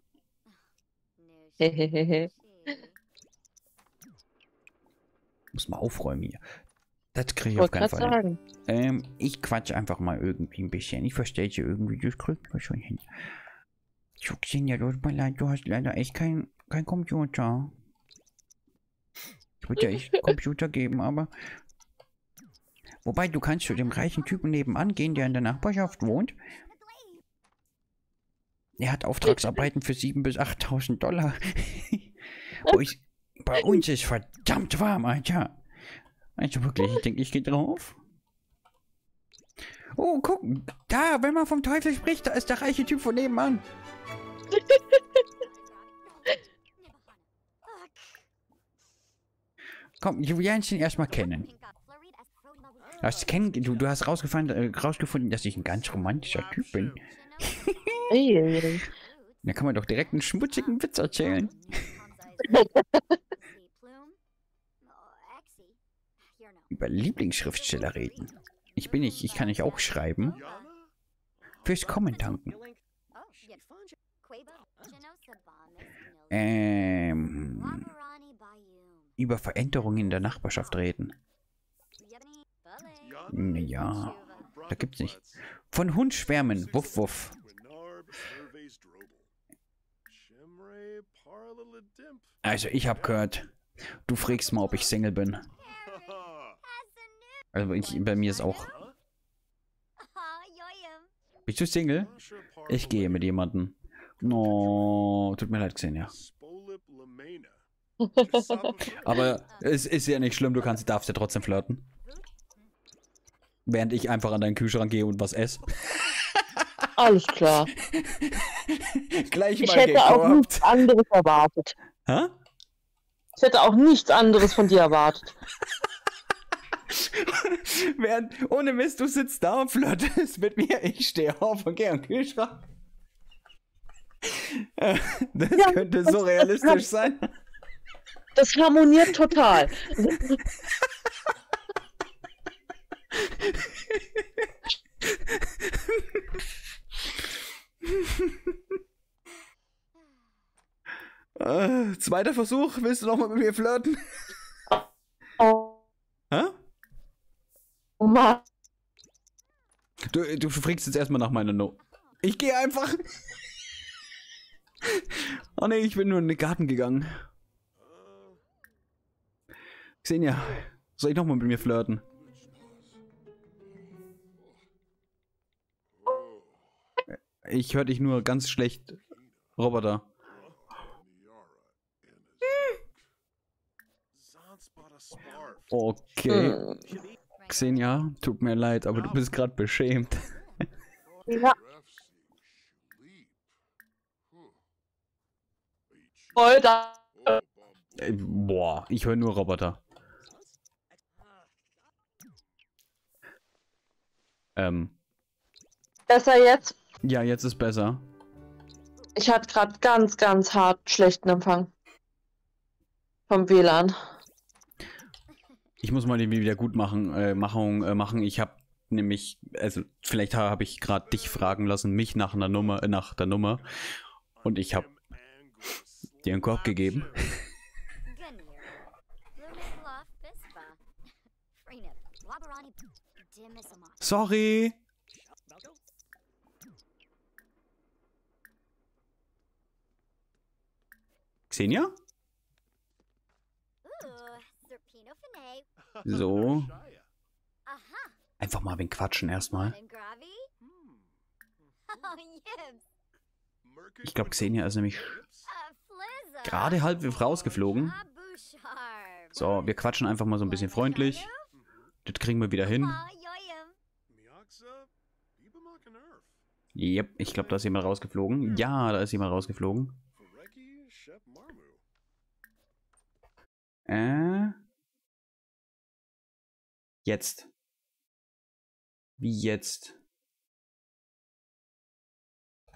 Muss mal aufräumen hier. Das kriege ich auf keinen Fall hin. Ähm, ich quatsche einfach mal irgendwie ein bisschen. Ich verstehe hier irgendwie, das kriegen wir schon hin. Xenia, tut mir leid, du hast leider echt kein, kein Computer. Ich würde ja echt Computer geben, aber... Wobei, du kannst zu dem reichen Typen nebenan gehen, der in der Nachbarschaft wohnt. Er hat Auftragsarbeiten für siebentausend bis achttausend Dollar. oh, ich, bei uns ist verdammt warm, Alter. Also wirklich, ich denke, ich gehe drauf. Oh, guck, da, wenn man vom Teufel spricht, da ist der reiche Typ von nebenan. Komm, Julianchen erstmal kennen. Du hast, kenn du, du hast rausgefunden, rausgefunden, dass ich ein ganz romantischer Typ bin. Da kann man doch direkt einen schmutzigen Witz erzählen. über Lieblingsschriftsteller reden. Ich bin nicht, ich kann nicht auch schreiben. Fürs Kommen danken. Ähm, über Veränderungen in der Nachbarschaft reden. Ja, da gibt's nicht. Von Hund schwärmen, wuff wuff. Also ich habe gehört, du fragst mal, ob ich Single bin. Also ich, bei mir ist auch. Bist du Single? Ich gehe mit jemandem. No, tut mir leid, Xenia. Aber es ist ja nicht schlimm, du kannst, darfst ja trotzdem flirten. Während ich einfach an deinen Kühlschrank gehe und was esse. Alles klar. Gleich ich mal hätte gekorbt. Auch nichts anderes erwartet. Hä? Ich hätte auch nichts anderes von dir erwartet. Während, ohne Mist, du sitzt da und flirtest mit mir. Ich stehe auf und gehe an den Kühlschrank. Das ja, könnte so das, realistisch das, sein. Das harmoniert total. äh, zweiter Versuch, willst du nochmal mit mir flirten? Oh. Hä? Oh Mann. Du, du fragst jetzt erstmal nach meiner No. Ich gehe einfach. Oh ne, ich bin nur in den Garten gegangen. Xenia, soll ich nochmal mit mir flirten? Ich höre dich nur ganz schlecht, Roboter. Okay. Xenia, tut mir leid, aber du bist gerade beschämt. Ja. Boah, ich höre nur Roboter. Ähm. Besser jetzt? Ja, jetzt ist besser. Ich hatte gerade ganz, ganz hart schlechten Empfang. Vom W L A N. Ich muss mal den wieder gut machen. Äh, Machung, äh, machen. Ich habe nämlich, also vielleicht habe ich gerade dich fragen lassen, mich nach einer Nummer, äh, nach der Nummer. Und ich habe dir einen Korb gegeben. Sorry. Xenia? So. Einfach mal wen quatschen erstmal. Ich glaube, Xenia ist nämlich gerade halb rausgeflogen. So, wir quatschen einfach mal so ein bisschen freundlich. Das kriegen wir wieder hin. Yep, ich glaube, da ist jemand rausgeflogen. Ja, da ist jemand rausgeflogen. Äh. Jetzt. Wie jetzt?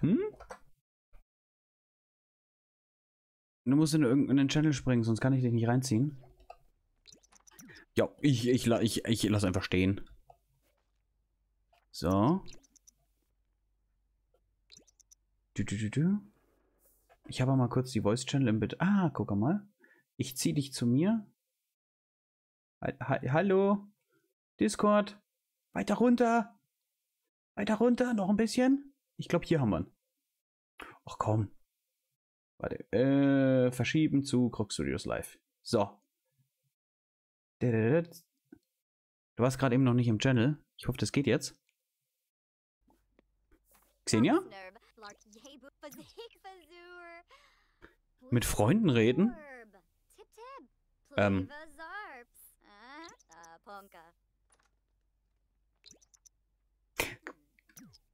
Hm? Du musst in irgendeinen Channel springen, sonst kann ich dich nicht reinziehen. Ja, ich, ich, ich, ich lass einfach stehen. So. Du, du, du, du. Ich habe mal kurz die Voice Channel im Bild. Ah, guck mal. Ich zieh dich zu mir. Hallo. Discord. Weiter runter. Weiter runter. Noch ein bisschen. Ich glaube, hier haben wir ihn. Ach komm. Warte. Äh, verschieben zu Crox Studios Live. So. Du warst gerade eben noch nicht im Channel. Ich hoffe, das geht jetzt. Xenia? Mit Freunden reden? Ähm.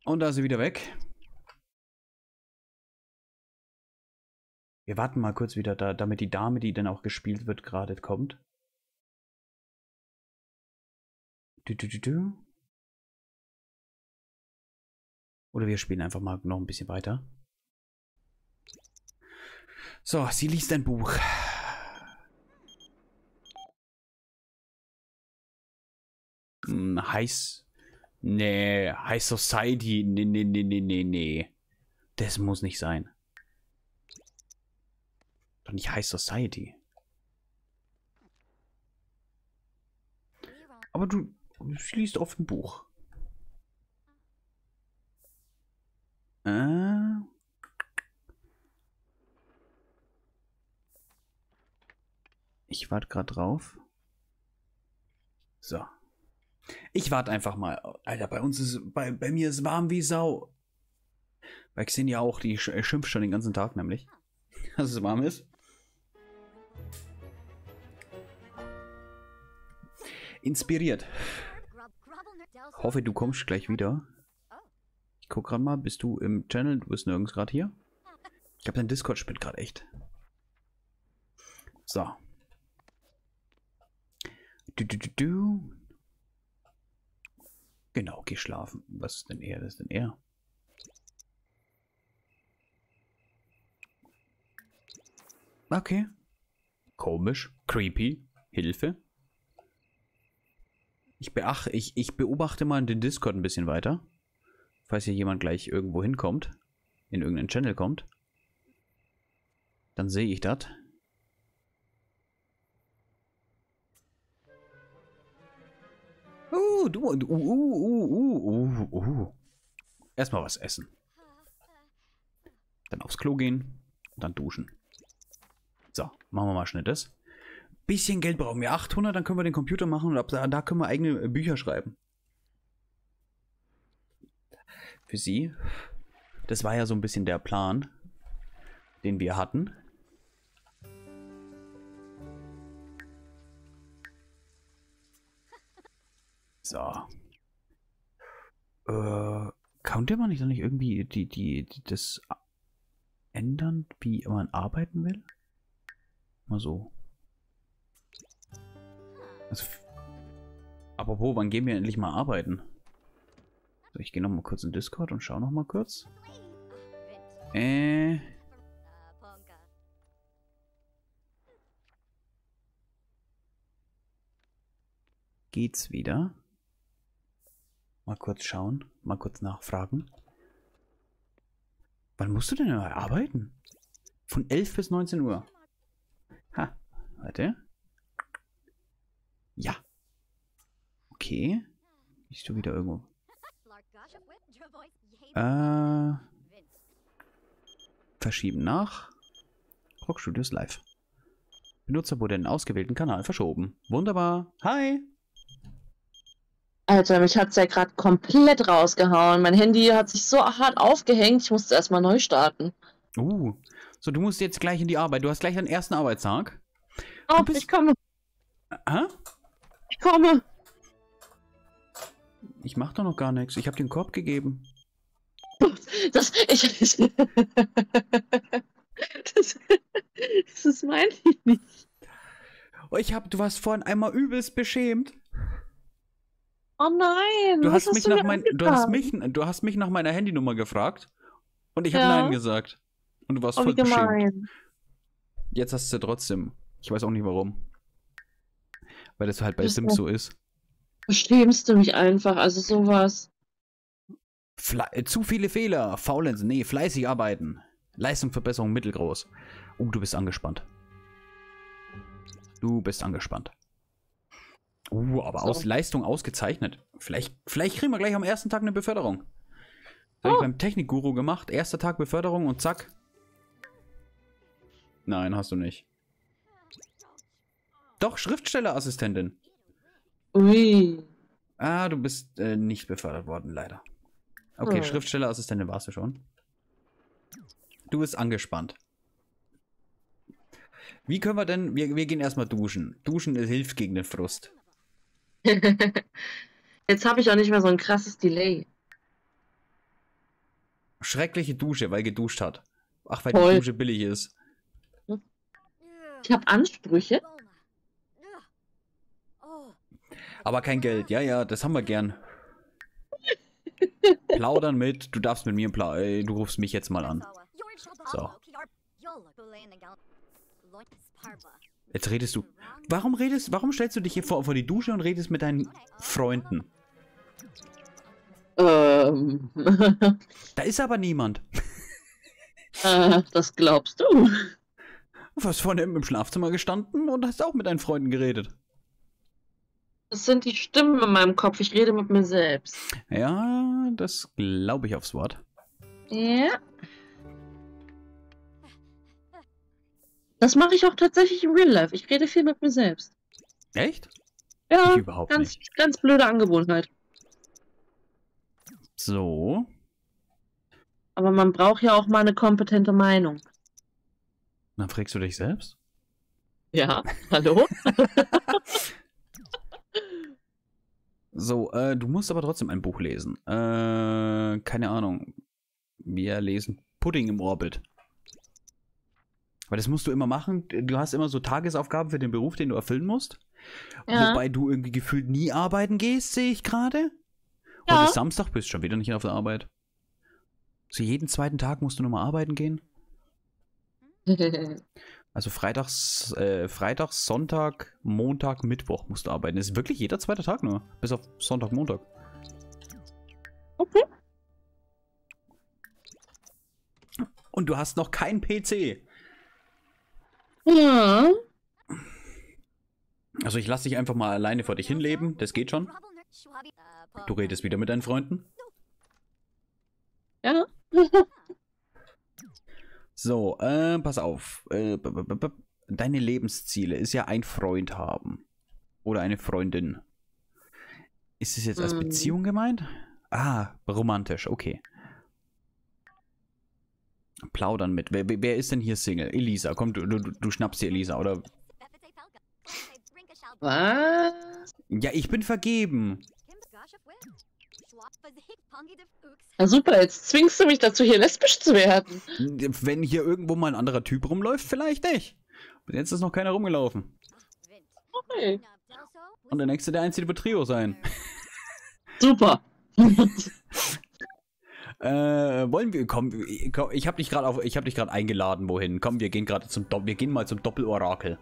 Und da ist sie wieder weg. Wir warten mal kurz wieder da, damit die Dame, die dann auch gespielt wird, gerade kommt. Du, du, du, du. Oder wir spielen einfach mal noch ein bisschen weiter. So, sie liest ein Buch. ähm, Heiß... Nee, High Society, nee, nee, nee, nee, nee, nee. Das muss nicht sein. Doch nicht High Society. Aber du schließt auf ein Buch. Äh... Ich warte gerade drauf. So. Ich warte einfach mal. Alter, bei uns ist, bei, bei mir ist warm wie Sau. Bei Xenia auch, die schimpft schon den ganzen Tag nämlich, dass es warm ist. Inspiriert. Hoffe, du kommst gleich wieder. Ich guck gerade mal, bist du im Channel? Du bist nirgends gerade hier. Ich glaube, dein Discord spielt gerade echt. So. Du, du, du, du. Genau, geh schlafen. Was ist denn er? Was ist denn er? Okay. Komisch. Creepy. Hilfe. Ich, beach, ich, ich beobachte mal den Discord ein bisschen weiter. Falls hier jemand gleich irgendwo hinkommt, in irgendeinen Channel kommt, dann sehe ich das. Uh, du und uh, uh, uh, uh, uh. Erstmal was essen. Dann aufs Klo gehen und dann duschen. So, machen wir mal schnell das. Bisschen Geld brauchen wir. achthundert, dann können wir den Computer machen und ab da, da können wir eigene Bücher schreiben. Für sie. Das war ja so ein bisschen der Plan, den wir hatten. So. Äh, countet man nicht, dann nicht irgendwie die, die, die, das ändern, wie man arbeiten will? Mal so. Also, apropos, wann gehen wir endlich mal arbeiten? So, ich gehe nochmal kurz in Discord und schaue nochmal kurz. Äh. Geht's wieder? Mal kurz schauen, mal kurz nachfragen. Wann musst du denn arbeiten? Von elf bis neunzehn Uhr. Ha, warte. Ja. Okay. Bist du wieder irgendwo? Äh. Verschieben nach. Crox Studios Live. Benutzer wurde in den ausgewählten Kanal verschoben. Wunderbar. Hi. Alter, mich hat es ja gerade komplett rausgehauen. Mein Handy hat sich so hart aufgehängt, ich musste erstmal neu starten. Uh, so du musst jetzt gleich in die Arbeit. Du hast gleich deinen ersten Arbeitstag. Oh, bist... ich komme. Hä? Ich komme. Ich mach doch noch gar nichts. Ich habe den Korb gegeben. Das, ich, ich das, das ist mein Lied. Ich hab, du warst vorhin einmal übelst beschämt. Oh nein, du hast, hast mich du nach mein, du hast mich, du hast mich nach meiner Handynummer gefragt und ich habe ja. Nein gesagt. Und du warst oh, voll beschämt. Jetzt hast du sie trotzdem. Ich weiß auch nicht warum. Weil das halt bei das Sims so ist. Beschämst du mich einfach, also sowas. Fle zu viele Fehler, Faulenz, nee, fleißig arbeiten. Leistungsverbesserung mittelgroß. Oh, du bist angespannt. Du bist angespannt. Uh, aber so. Aus Leistung ausgezeichnet. Vielleicht, vielleicht kriegen wir gleich am ersten Tag eine Beförderung. Das oh. Habe ich beim Technikguru gemacht. Erster Tag Beförderung und zack. Nein, hast du nicht. Doch, Schriftstellerassistentin. Ui. Ah, du bist äh, nicht befördert worden, leider. Okay, oh. Schriftstellerassistentin warst du schon. Du bist angespannt. Wie können wir denn... Wir, wir gehen erstmal duschen. Duschen hilft gegen den Frust. Jetzt habe ich auch nicht mehr so ein krasses Delay. Schreckliche Dusche, weil geduscht hat. Ach, weil Voll. Die Dusche billig ist. Ich habe Ansprüche. Aber kein Geld. Ja, ja, das haben wir gern. Plaudern mit. Du darfst mit mir plaudern. Du rufst mich jetzt mal an. So. Jetzt redest du. Warum redest, warum stellst du dich hier vor, vor die Dusche und redest mit deinen Freunden? Ähm. Da ist aber niemand. Äh, das glaubst du. Du hast vorne im Schlafzimmer gestanden und hast auch mit deinen Freunden geredet. Das sind die Stimmen in meinem Kopf. Ich rede mit mir selbst. Ja, das glaube ich aufs Wort. Ja. Das mache ich auch tatsächlich im Real Life. Ich rede viel mit mir selbst. Echt? Ja, ich überhaupt ganz, nicht. Ganz blöde Angewohnheit. So. Aber man braucht ja auch mal eine kompetente Meinung. Dann fragst du dich selbst? Ja, hallo? So, äh, du musst aber trotzdem ein Buch lesen. Äh, keine Ahnung. Wir lesen Pudding im Orbit. Weil das musst du immer machen. Du hast immer so Tagesaufgaben für den Beruf, den du erfüllen musst. Ja. Wobei du irgendwie gefühlt nie arbeiten gehst, sehe ich gerade. Ja. Und bis Samstag bist du schon wieder nicht auf der Arbeit. So jeden zweiten Tag musst du nochmal arbeiten gehen. Also Freitags, äh, Freitag, Sonntag, Montag, Mittwoch musst du arbeiten. Das ist wirklich jeder zweite Tag nur. Bis auf Sonntag, Montag. Okay. Und du hast noch keinen P C. Ja. Also ich lasse dich einfach mal alleine vor dich hinleben. Das geht schon. Du redest wieder mit deinen Freunden. Ja. So, äh, pass auf. Äh, deine Lebensziele ist ja ein Freund haben. Oder eine Freundin. Ist es jetzt als hm. Beziehung gemeint? Ah, romantisch, okay. Plaudern mit. Wer, wer ist denn hier Single? Elisa, komm, du, du, du schnappst dir Elisa, oder? Was? Ja, ich bin vergeben. Na super, jetzt zwingst du mich dazu, hier lesbisch zu werden. Wenn hier irgendwo mal ein anderer Typ rumläuft, vielleicht nicht. Bis jetzt ist noch keiner rumgelaufen. Okay. Und der nächste, der einzige wird Trio sein. Super. äh, wollen wir, komm, ich hab dich gerade auf, ich hab dich gerade eingeladen, wohin? Komm, wir gehen gerade zum, wir gehen mal zum Doppelorakel.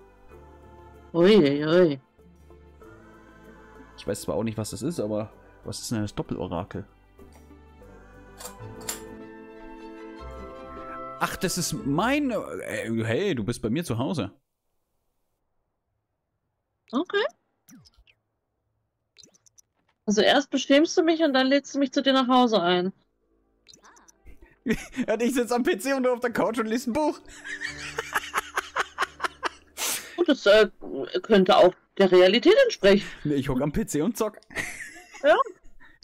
Ui, ui. Ich weiß zwar auch nicht, was das ist, aber... Was ist denn das Doppelorakel? Ach, das ist mein... Hey, du bist bei mir zu Hause. Okay. Also erst beschämst du mich und dann lädst du mich zu dir nach Hause ein. Ja, ich sitze am P C und du auf der Couch und liest ein Buch. Und das äh, könnte auch der Realität entsprechen. Nee, ich hock am P C und zock. Ja.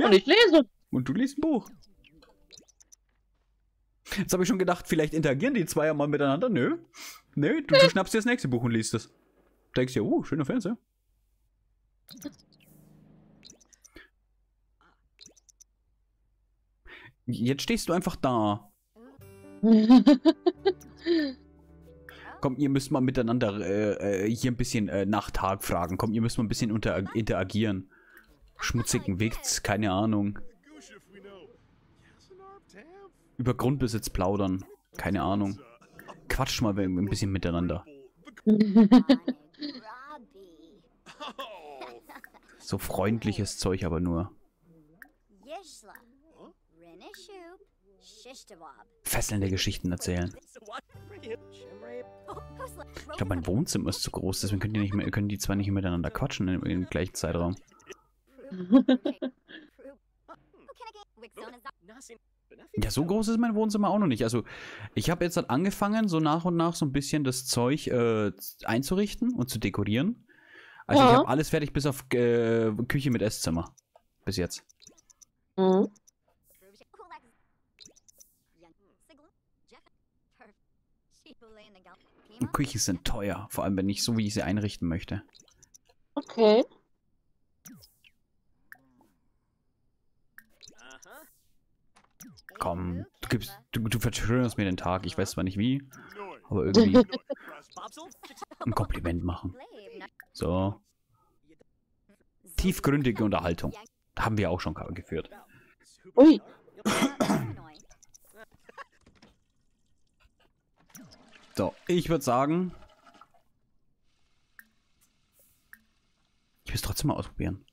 Ja, und ich lese. Und du liest ein Buch. Jetzt habe ich schon gedacht, vielleicht interagieren die zwei ja mal miteinander. Nö. Nö, du, du schnappst dir das nächste Buch und liest es. Denkst dir, oh, schöner Fernseher. Jetzt stehst du einfach da. Komm, ihr müsst mal miteinander äh, hier ein bisschen äh, nach Tag fragen. Komm, ihr müsst mal ein bisschen unter interagieren. Schmutzigen Witz, keine Ahnung. Über Grundbesitz plaudern, keine Ahnung. Quatsch mal ein bisschen miteinander. So freundliches Zeug aber nur. Fesselnde Geschichten erzählen. Ich glaube, mein Wohnzimmer ist zu groß, deswegen können die, nicht mehr, können die zwei nicht miteinander quatschen im, im gleichen Zeitraum. Ja, so groß ist mein Wohnzimmer auch noch nicht. Also, ich habe jetzt halt angefangen, so nach und nach so ein bisschen das Zeug äh, einzurichten und zu dekorieren. Also, ja. Ich habe alles fertig bis auf äh, Küche mit Esszimmer. Bis jetzt. Mhm. Und Küchen sind teuer, vor allem wenn ich so, wie ich sie einrichten möchte. Okay. Komm, du, gibst, du, du verschönerst mir den Tag. Ich weiß zwar nicht wie, aber irgendwie ein Kompliment machen. So. Tiefgründige Unterhaltung. Haben wir auch schon geführt. Ui. So, ich würde sagen, trotzdem mal ausprobieren.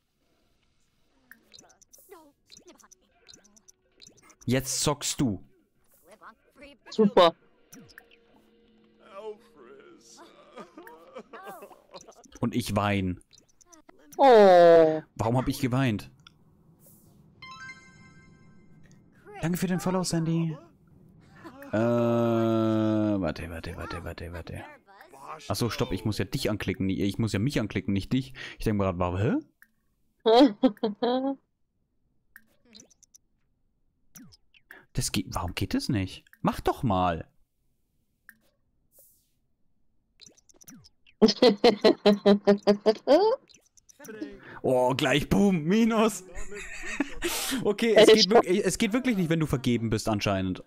Jetzt zockst du. Super. Und ich weine. Oh. Warum habe ich geweint? Danke für den Follow, Sandy. Äh, warte, warte, warte, warte, warte. Achso, stopp, ich muss ja dich anklicken. Ich muss ja mich anklicken, nicht dich. Ich denke mir gerade, warum? Hä? Das geht. Warum geht das nicht? Mach doch mal. Oh, gleich boom, minus. Okay, es geht, wirklich, es geht wirklich nicht, wenn du vergeben bist anscheinend.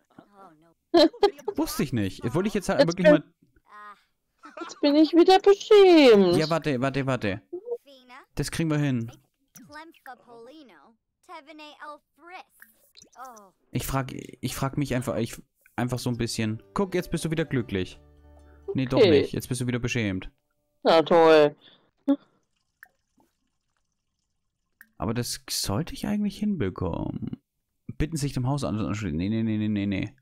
Wusste ich nicht. Wollte ich jetzt halt jetzt wirklich bin, mal... Jetzt bin ich wieder beschämt. Ja, warte, warte, warte. Das kriegen wir hin. Ich frage ich frag mich einfach, ich, einfach so ein bisschen. Guck, jetzt bist du wieder glücklich. Nee, okay. Doch nicht. Jetzt bist du wieder beschämt. Na toll. Aber das sollte ich eigentlich hinbekommen. Bitten sich dem Haus an. Nee, nee, nee, nee, nee.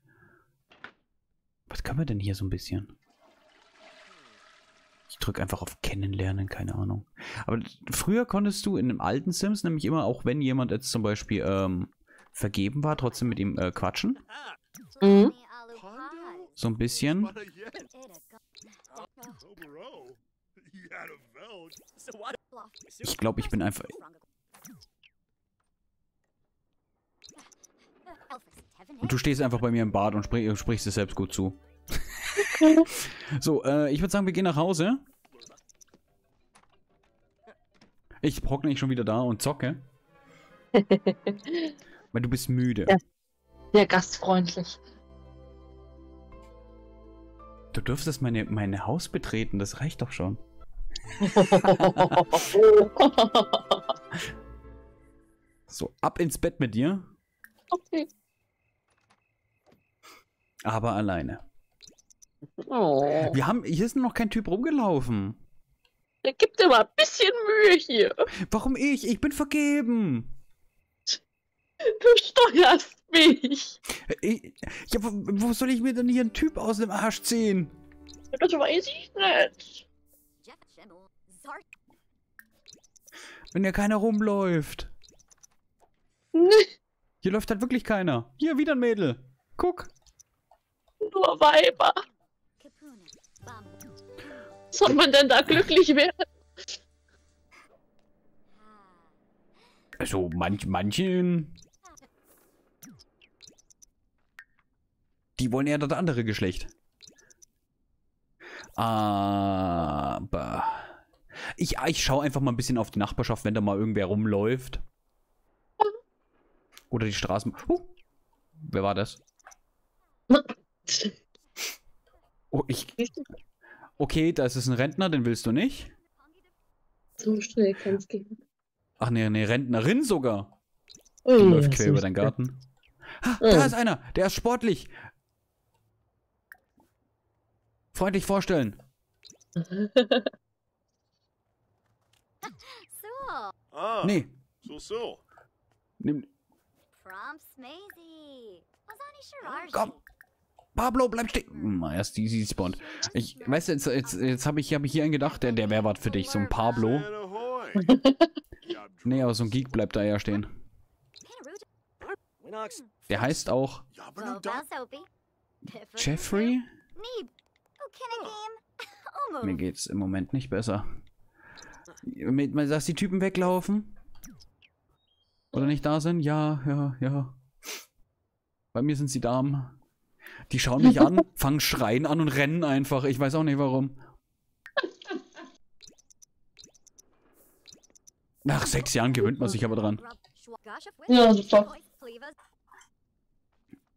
Was können wir denn hier so ein bisschen? Ich drücke einfach auf Kennenlernen, keine Ahnung. Aber früher konntest du in dem alten Sims nämlich immer, auch wenn jemand jetzt zum Beispiel ähm, vergeben war, trotzdem mit ihm äh, quatschen. Mhm. So ein bisschen. Ich glaube, ich bin einfach... Und du stehst einfach bei mir im Bad und sprich, sprichst es selbst gut zu. So, äh, ich würde sagen, wir gehen nach Hause. Ich hocke nicht schon wieder da und zocke. Weil du bist müde. Ja, sehr gastfreundlich. Du dürftest meine, meine Haus betreten, das reicht doch schon. So, ab ins Bett mit dir. Okay. Aber alleine. Oh. Wir haben, hier ist noch kein Typ rumgelaufen. Der gibt immer ein bisschen Mühe hier. Warum ich? Ich bin vergeben. Du steuerst mich. Ich, ja, wo, wo soll ich mir denn hier einen Typ aus dem Arsch ziehen? Das weiß ich nicht. Wenn ja keiner rumläuft. Nee. Hier läuft halt wirklich keiner. Hier, wieder ein Mädel. Guck. Nur Weiber. Soll man denn da glücklich werden? Also, manch, manchen... Die wollen eher das andere Geschlecht. Aber... Ich, ich schaue einfach mal ein bisschen auf die Nachbarschaft, wenn da mal irgendwer rumläuft. Oder die Straßen... Oh, wer war das? Oh, ich... Okay, da ist es ein Rentner, den willst du nicht. So schnell kann es gehen. Ach nee, nee, Rentnerin sogar. Die mm, läuft quer über deinen Garten. Ha, mm. Da ist einer, der ist sportlich. Freundlich vorstellen. Ah, nee. So, so. Nimm. Komm. Pablo, bleib stehen. Erst die sie spawnt. Ich weiß jetzt, jetzt, jetzt habe ich, hab ich hier einen gedacht, der, der wäre was für dich, so ein Pablo. Nee, aber so ein Geek bleibt da ja stehen. Der heißt auch Jeffrey? Mir geht's im Moment nicht besser. Man sagt, die Typen weglaufen? Oder nicht da sind? Ja, ja, ja. Bei mir sind sie Damen. Die schauen mich an, fangen schreien an und rennen einfach. Ich weiß auch nicht warum. Nach sechs Jahren gewöhnt man sich aber dran. Ja, super.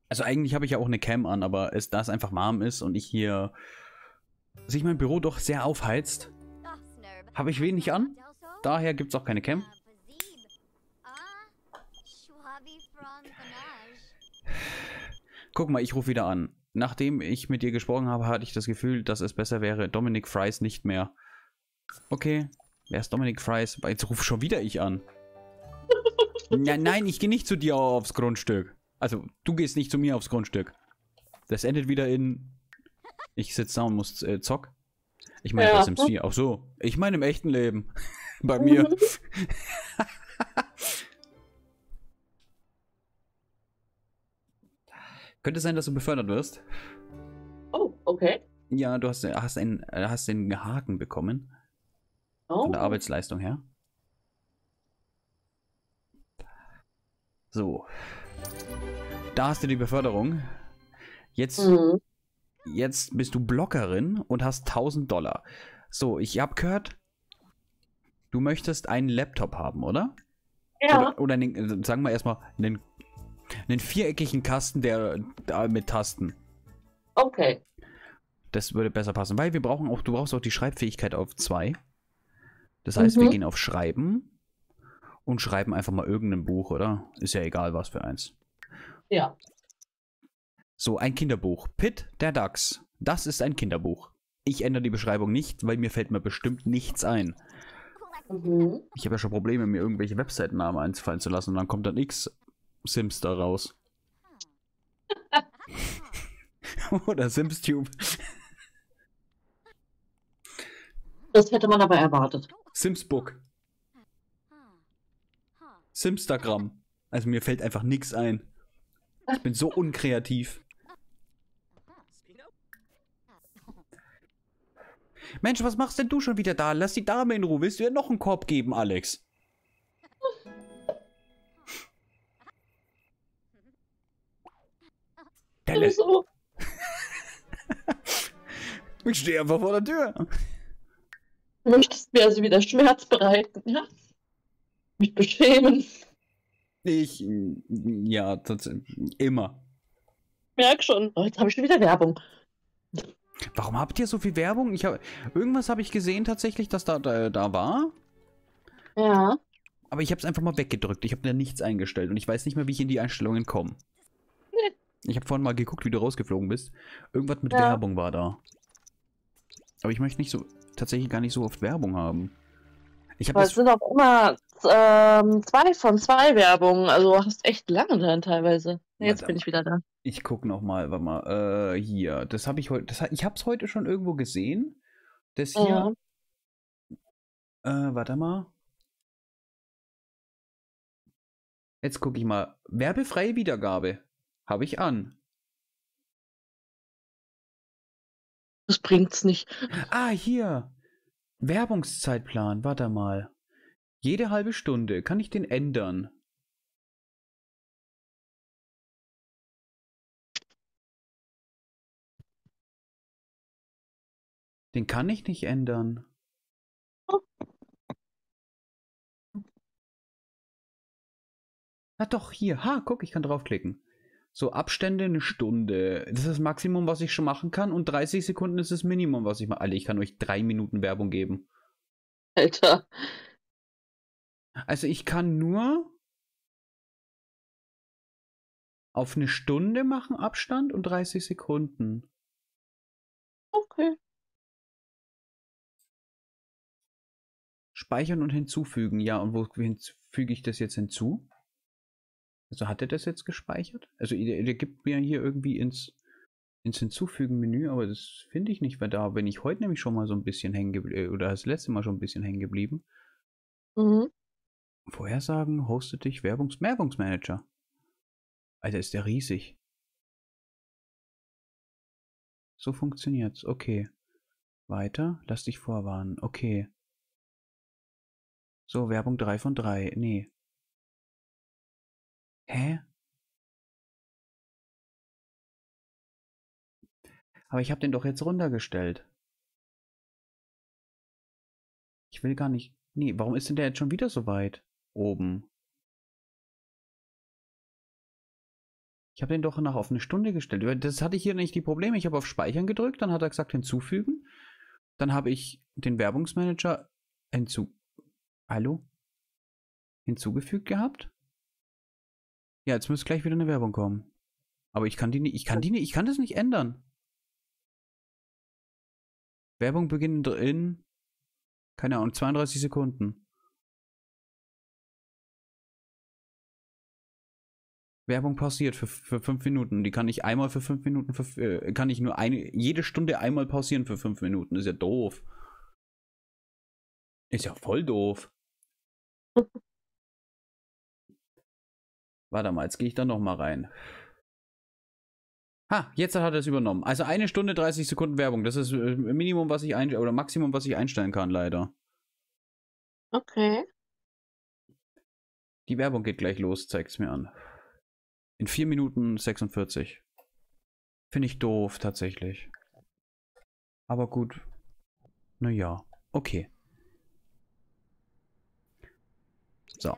Also eigentlich habe ich ja auch eine Cam an, aber es, da es einfach warm ist und ich hier sich mein Büro doch sehr aufheizt, habe ich wenig an. Daher gibt es auch keine Cam. Guck mal, ich rufe wieder an. Nachdem ich mit dir gesprochen habe, hatte ich das Gefühl, dass es besser wäre. Dominic Fries nicht mehr. Okay. Wer ist Dominic Fries? Jetzt ruft schon wieder ich an. Nein, nein, ich gehe nicht zu dir aufs Grundstück. Also, du gehst nicht zu mir aufs Grundstück. Das endet wieder in... Ich sitze da und muss äh, zock. Ich meine, ja. Bei Sims vier. Auch so. Ich meine, im echten Leben. Bei mir. Könnte sein, dass du befördert wirst. Oh, okay. Ja, du hast, hast, einen, hast den Haken bekommen. Oh. Von der Arbeitsleistung her. So. Da hast du die Beförderung. Jetzt, mhm. jetzt bist du Bloggerin und hast tausend Dollar. So, ich habe gehört, du möchtest einen Laptop haben, oder? Ja. Oder, oder einen, sagen wir erstmal einen, einen viereckigen Kasten, der, der mit Tasten. Okay. Das würde besser passen, weil wir brauchen auch, du brauchst auch die Schreibfähigkeit auf zwei. Das heißt, mhm. wir gehen auf Schreiben. Und schreiben einfach mal irgendein Buch, oder? Ist ja egal, was für eins. Ja. So, ein Kinderbuch. Pitt, der Dachs. Das ist ein Kinderbuch. Ich ändere die Beschreibung nicht, weil mir fällt mir bestimmt nichts ein. Mhm. Ich habe ja schon Probleme, mir irgendwelche Webseitennamen einfallen zu lassen. Und dann kommt dann X-Sims da raus. Oder Simstube. Das hätte man aber erwartet. Simsbook. Simstagram. Also mir fällt einfach nichts ein. Ich bin so unkreativ. Mensch, was machst denn du schon wieder da? Lass die Dame in Ruhe. Willst du ihr noch einen Korb geben, Alex? Delle. Ich stehe einfach vor der Tür. Du möchtest mir also wieder Schmerz bereiten, ja? Mich beschämen. Ich, ja, tatsächlich, immer. Merk schon, oh, jetzt habe ich schon wieder Werbung. Warum habt ihr so viel Werbung? Ich hab, irgendwas habe ich gesehen tatsächlich, dass da, da, da war. Ja. Aber ich habe es einfach mal weggedrückt, ich habe da nichts eingestellt und ich weiß nicht mehr, wie ich in die Einstellungen komme. Nee. Ich habe vorhin mal geguckt, wie du rausgeflogen bist. Irgendwas mit ja. Werbung war da. Aber ich möchte nicht so, tatsächlich gar nicht so oft Werbung haben. Ich hab aber es sind auch immer ähm, zwei von zwei Werbungen, also hast echt lange dran teilweise. Jetzt warte, bin ich wieder da. Ich gucke nochmal, warte mal, äh, hier, das habe ich heute, ich habe es heute schon irgendwo gesehen, das hier, ja. äh, warte mal, jetzt gucke ich mal, werbefreie Wiedergabe, habe ich an. Das bringt's nicht. Ah, hier. Werbungszeitplan, warte mal. Jede halbe Stunde, kann ich den ändern? Den kann ich nicht ändern. Na doch, hier. Ha, guck, ich kann draufklicken. So, Abstände eine Stunde. Das ist das Maximum, was ich schon machen kann. Und dreißig Sekunden ist das Minimum, was ich mache. Alter, ich kann euch drei Minuten Werbung geben. Alter. Also ich kann nur auf eine Stunde machen Abstand und dreißig Sekunden. Okay. Speichern und hinzufügen. Ja, und wo füge ich das jetzt hinzu? Also hat er das jetzt gespeichert? Also der, der gibt mir hier irgendwie ins, ins Hinzufügen-Menü, aber das finde ich nicht mehr da. Bin ich heute nämlich schon mal so ein bisschen hängen geblieben, oder das letzte Mal schon ein bisschen hängen geblieben. Mhm. Vorhersagen, hostet dich Werbungs Werbungsmanager. Alter, ist der riesig. So funktioniert's. Okay. Weiter, lass dich vorwarnen. Okay. So, Werbung drei von drei. Nee. Hä? Aber ich habe den doch jetzt runtergestellt. Ich will gar nicht... Nee, warum ist denn der jetzt schon wieder so weit oben? Ich habe den doch nach auf eine Stunde gestellt. Das hatte ich hier nicht die Probleme. Ich habe auf Speichern gedrückt, dann hat er gesagt hinzufügen. Dann habe ich den Werbungsmanager hinzu... Hallo? Hinzugefügt gehabt? Ja, jetzt müsste gleich wieder eine Werbung kommen. Aber ich kann die nicht, ich kann die nicht, ich kann das nicht ändern. Werbung beginnt in Keine Ahnung, zweiunddreißig Sekunden. Werbung pausiert für, für fünf Minuten. Die kann ich einmal für fünf Minuten, für, äh, kann ich nur eine, jede Stunde einmal pausieren für fünf Minuten. Ist ja doof. Ist ja voll doof. Warte mal, jetzt gehe ich da nochmal rein. Ha, jetzt hat er es übernommen. Also eine Stunde, dreißig Sekunden Werbung. Das ist Minimum, was ich einstellen, oder Maximum, was ich einstellen kann, leider. Okay. Die Werbung geht gleich los, zeigt es mir an. In vier Minuten sechsundvierzig. Finde ich doof, tatsächlich. Aber gut. Naja, okay. So.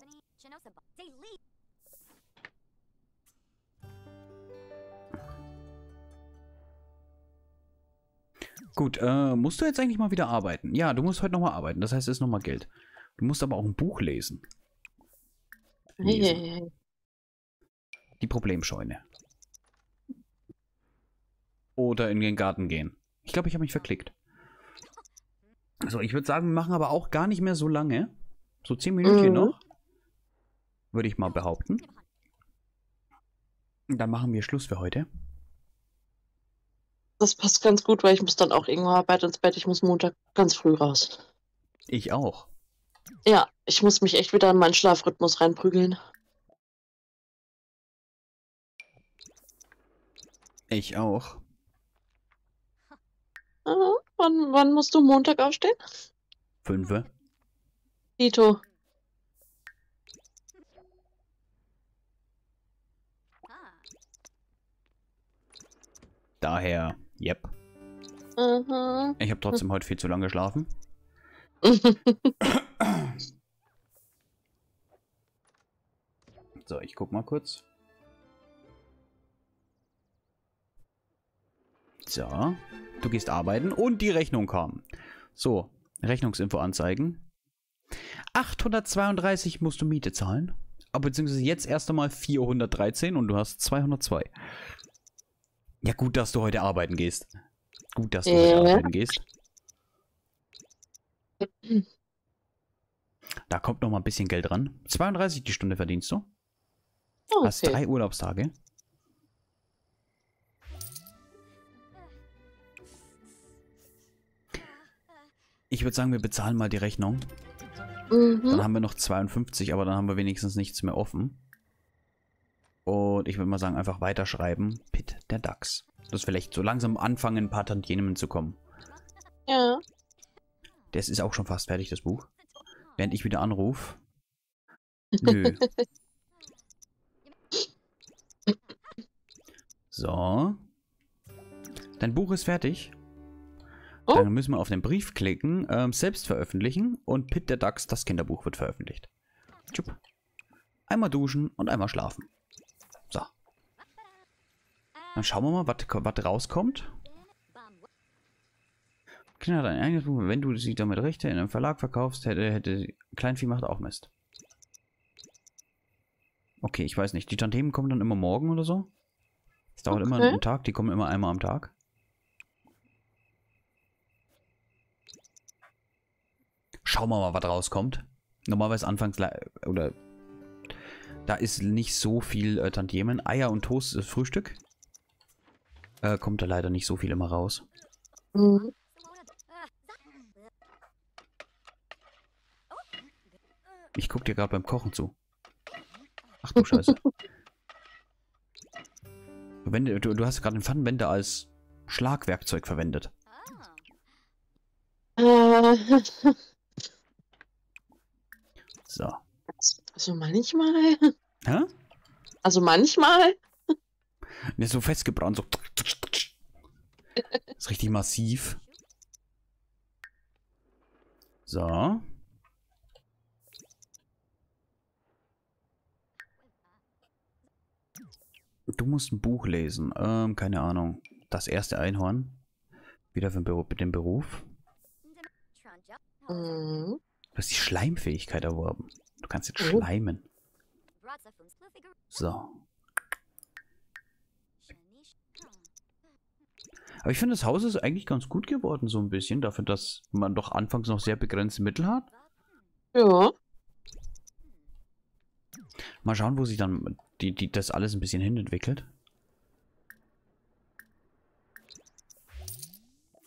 Gut, äh, musst du jetzt eigentlich mal wieder arbeiten? Ja, du musst heute nochmal arbeiten. Das heißt, es ist nochmal Geld. Du musst aber auch ein Buch lesen. lesen. Hey, hey, hey. Die Problemscheune. Oder in den Garten gehen. Ich glaube, ich habe mich verklickt. So, ich würde sagen, wir machen aber auch gar nicht mehr so lange. So zehn Minuten mhm. noch. Würde ich mal behaupten. Dann machen wir Schluss für heute. Das passt ganz gut, weil ich muss dann auch irgendwo arbeiten ins Bett. Ich muss Montag ganz früh raus. Ich auch. Ja, ich muss mich echt wieder in meinen Schlafrhythmus reinprügeln. Ich auch. Ah, wann, wann musst du Montag aufstehen? Fünfe. Tito. Daher, yep. Mhm. Ich habe trotzdem heute viel zu lange geschlafen. So, ich guck mal kurz. So, du gehst arbeiten und die Rechnung kam. So, Rechnungsinfo anzeigen. achthundertzweiunddreißig musst du Miete zahlen. Aber beziehungsweise jetzt erst einmal vierhundertdreizehn und du hast zweihundertzwei. Ja, gut, dass du heute arbeiten gehst. Gut, dass du ja. heute arbeiten gehst. Da kommt noch mal ein bisschen Geld ran. zweiunddreißig die Stunde verdienst du. Okay. Hast drei Urlaubstage. Ich würde sagen, wir bezahlen mal die Rechnung. Mhm. Dann haben wir noch zweiundfünfzig, aber dann haben wir wenigstens nichts mehr offen. Und ich würde mal sagen, einfach weiterschreiben. Pit der Dachs. Das vielleicht so langsam anfangen, ein paar Tantiemen zu kommen. Ja. Das ist auch schon fast fertig, das Buch. Während ich wieder anrufe. Nö. So. Dein Buch ist fertig. Oh. Dann müssen wir auf den Brief klicken, ähm, selbst veröffentlichen und Pit der Dachs, das Kinderbuch, wird veröffentlicht. Tschupp. Einmal duschen und einmal schlafen. So. Dann schauen wir mal, was rauskommt. Kinder hat ein eigenes Buch, wenn du sie damit Rechte in einem Verlag verkaufst, hätte, hätte Kleinvieh macht auch Mist. Okay, ich weiß nicht. Die Tantiemen kommen dann immer morgen oder so. Es dauert okay. immer einen Tag, die kommen immer einmal am Tag. Schauen wir mal, was rauskommt. Normalerweise anfangs oder da ist nicht so viel äh, Tantiemen. Eier und Toast ist Frühstück. Äh, kommt da leider nicht so viel immer raus. Mhm. Ich guck dir gerade beim Kochen zu. Ach du Scheiße. Wenn, du, du hast gerade den Pfannenwender als Schlagwerkzeug verwendet. So. Also manchmal. Hä? Also manchmal. Der ist so festgebrannt, so. Ist richtig massiv. So. Du musst ein Buch lesen. Ähm, keine Ahnung. Das erste Einhorn. Wieder für den Beruf. Mhm. Du hast die Schleimfähigkeit erworben. Du kannst jetzt oh. schleimen. So. Aber ich finde, das Haus ist eigentlich ganz gut geworden, so ein bisschen. Dafür, dass man doch anfangs noch sehr begrenzte Mittel hat. Ja. Mal schauen, wo sich dann die, die, das alles ein bisschen hin entwickelt.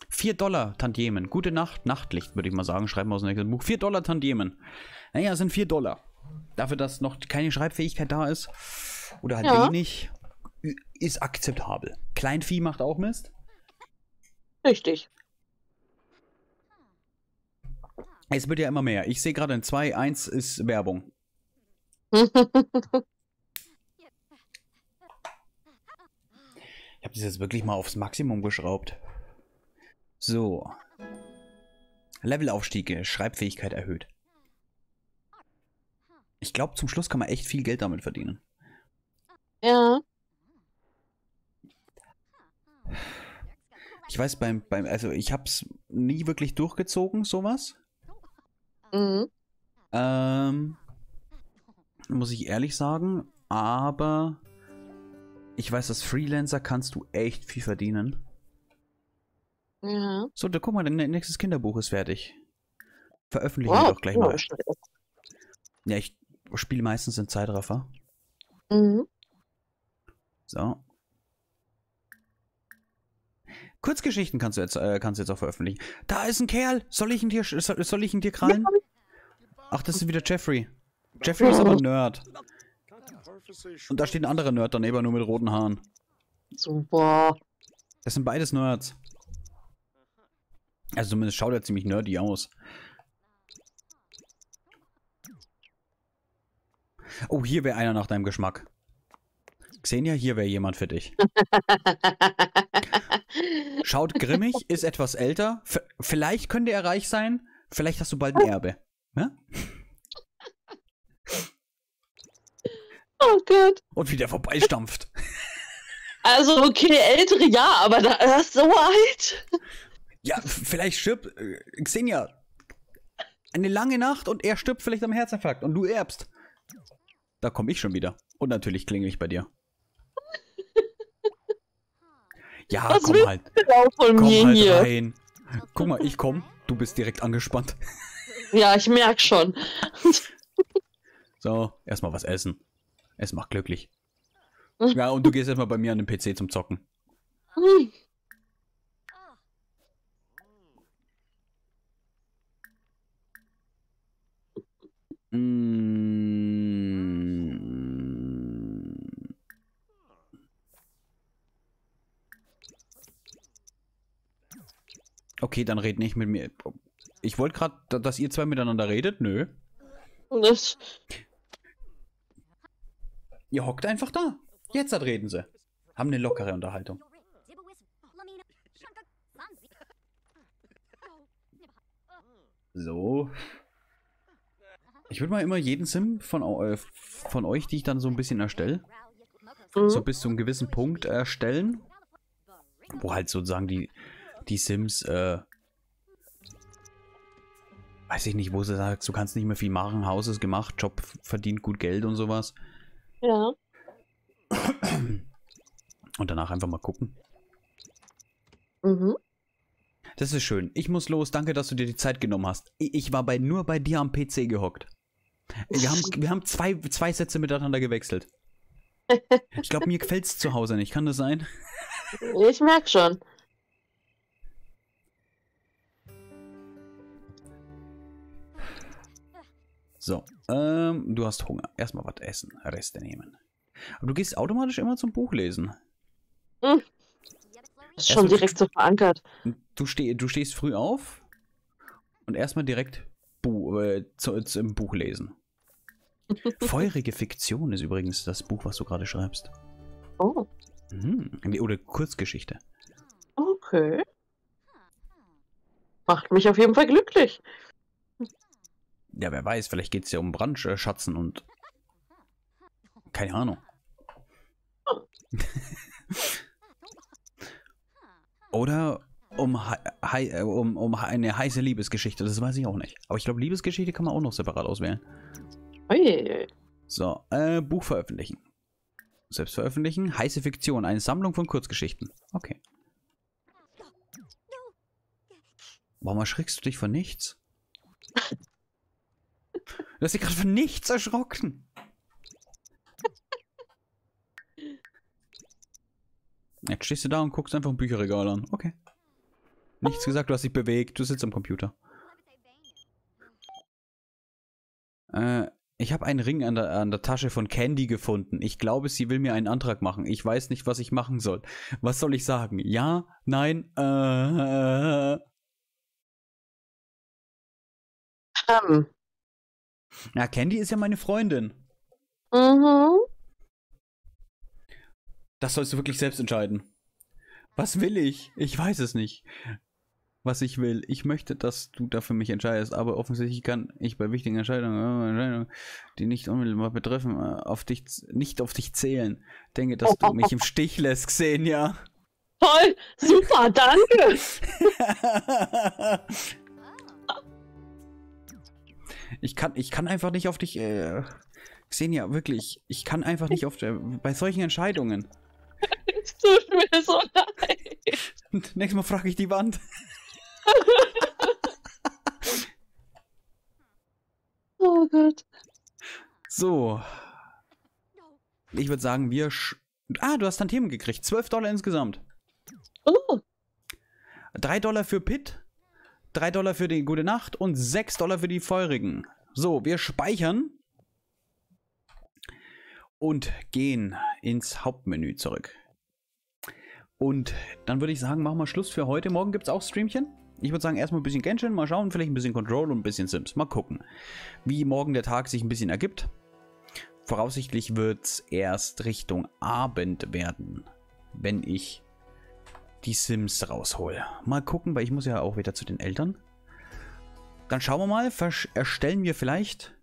vier Dollar Tantiemen. Gute Nacht, Nachtlicht, würde ich mal sagen. Schreiben wir aus dem nächsten Buch. vier Dollar Tantiemen. Naja, es sind vier Dollar. Dafür, dass noch keine Schreibfähigkeit da ist, oder halt ja. wenig, ist akzeptabel. Kleinvieh macht auch Mist. Richtig. Es wird ja immer mehr. Ich sehe gerade in zwei eins ist Werbung. Ich habe das jetzt wirklich mal aufs Maximum geschraubt. So. Levelaufstiege, Schreibfähigkeit erhöht. Ich glaube, zum Schluss kann man echt viel Geld damit verdienen. Ja. Ich weiß, beim, beim, also ich hab's nie wirklich durchgezogen, sowas. Mhm. Ähm, muss ich ehrlich sagen, aber ich weiß, als Freelancer kannst du echt viel verdienen. Ja. So, da guck mal, dein nächstes Kinderbuch ist fertig. Veröffentlichen wow, wir doch gleich cool. mal. Ja, ich spiele meistens in Zeitraffer. Mhm. So. Kurzgeschichten kannst du jetzt, äh, kannst du jetzt auch veröffentlichen. Da ist ein Kerl! Soll ich ihn dir, soll, soll ich ihn dir krallen? Ach, das ist wieder Jeffrey. Jeffrey ist aber ein Nerd. Und da steht ein anderer Nerd daneben, nur mit roten Haaren. Super. Das sind beides Nerds. Also zumindest schaut er ziemlich nerdy aus. Oh, hier wäre einer nach deinem Geschmack. Xenia, hier wäre jemand für dich. Schaut grimmig, ist etwas älter. V vielleicht könnte er reich sein. Vielleicht hast du bald ein Erbe. Ne? Oh Gott. Und wie der vorbeistampft. Also okay, ältere ja, aber da ist so alt. Ja, vielleicht stirbt äh, Xenia eine lange Nacht und er stirbt vielleicht am Herzinfarkt und du erbst. Da komme ich schon wieder. Und natürlich klinge ich bei dir. Ja, was komm halt. Von komm mir halt hier? Rein. Guck mal, ich komm. Du bist direkt angespannt. Ja, ich merk schon. So, erstmal was essen. Es macht glücklich. Ja, und du gehst erstmal bei mir an den P C zum Zocken. Hm. Okay, dann red nicht mit mir. Ich wollte gerade, dass ihr zwei miteinander redet. Nö. Das. Ihr hockt einfach da. Jetzt halt reden sie. Haben eine lockere Unterhaltung. So. Ich würde mal immer jeden Sim von, äh, von euch, die ich dann so ein bisschen erstelle, mhm. so bis zu einem gewissen Punkt erstellen, wo halt sozusagen die, die Sims, äh, weiß ich nicht, wo sie sagt, du kannst nicht mehr viel machen, Haus ist gemacht, Job verdient gut Geld und sowas. Ja. Und danach einfach mal gucken. Mhm. Das ist schön. Ich muss los. Danke, dass du dir die Zeit genommen hast. Ich war bei, nur bei dir am P C gehockt. Wir haben, wir haben zwei, zwei Sätze miteinander gewechselt. Ich glaube, mir gefällt es zu Hause nicht. Kann das sein? Ich merke schon. So, ähm, du hast Hunger. Erstmal was essen, Reste nehmen. Aber du gehst automatisch immer zum Buch lesen. Hm. Das ist erstmal schon direkt so verankert. Du, steh, du stehst früh auf und erstmal direkt Bu äh, zu, zu, im Buch lesen. Feurige Fiktion ist übrigens das Buch, was du gerade schreibst. Oh. Mhm. Oder Kurzgeschichte. Okay. Macht mich auf jeden Fall glücklich. Ja, wer weiß, vielleicht geht es ja um Brandschatzen und... Keine Ahnung. Oh. Oder um, um, um eine heiße Liebesgeschichte. Das weiß ich auch nicht. Aber ich glaube, Liebesgeschichte kann man auch noch separat auswählen. Ui. So, äh, Buch veröffentlichen. Selbst veröffentlichen. Heiße Fiktion. Eine Sammlung von Kurzgeschichten. Okay. Warum erschrickst du dich von nichts? Du hast dich gerade von nichts erschrocken. Jetzt stehst du da und guckst einfach ein Bücherregal an. Okay. Nichts gesagt, du hast dich bewegt, du sitzt am Computer. Äh, ich habe einen Ring an der, an der Tasche von Candy gefunden. Ich glaube, sie will mir einen Antrag machen. Ich weiß nicht, was ich machen soll. Was soll ich sagen? Ja? Nein? Äh... Um. Na, Candy ist ja meine Freundin. Mhm. Das sollst du wirklich selbst entscheiden. Was will ich? Ich weiß es nicht, was ich will. Ich möchte, dass du dafür mich entscheidest, aber offensichtlich kann ich bei wichtigen Entscheidungen, die nicht unmittelbar betreffen, auf dich, nicht auf dich zählen. Denke, dass du mich im Stich lässt, Xenia. Toll, super, danke. ich, kann, ich kann einfach nicht auf dich... Äh, Xenia, wirklich, ich kann einfach nicht auf... Äh, bei solchen Entscheidungen... Es tut mir so leid. Nächstes Mal frage ich die Wand. Oh Gott. So. Ich würde sagen, wir... Sch ah, du hast dann Themen gekriegt. zwölf Dollar insgesamt. Oh. drei Dollar für Pitt. drei Dollar für die Gute Nacht. Und sechs Dollar für die Feurigen. So, wir speichern. Und gehen ins Hauptmenü zurück. Und dann würde ich sagen, machen wir Schluss für heute. Morgen gibt es auch Streamchen. Ich würde sagen, erstmal ein bisschen Genshin, mal schauen, vielleicht ein bisschen Control und ein bisschen Sims. Mal gucken, wie morgen der Tag sich ein bisschen ergibt. Voraussichtlich wird es erst Richtung Abend werden, wenn ich die Sims raushole. Mal gucken, weil ich muss ja auch wieder zu den Eltern. Dann schauen wir mal, erstellen wir vielleicht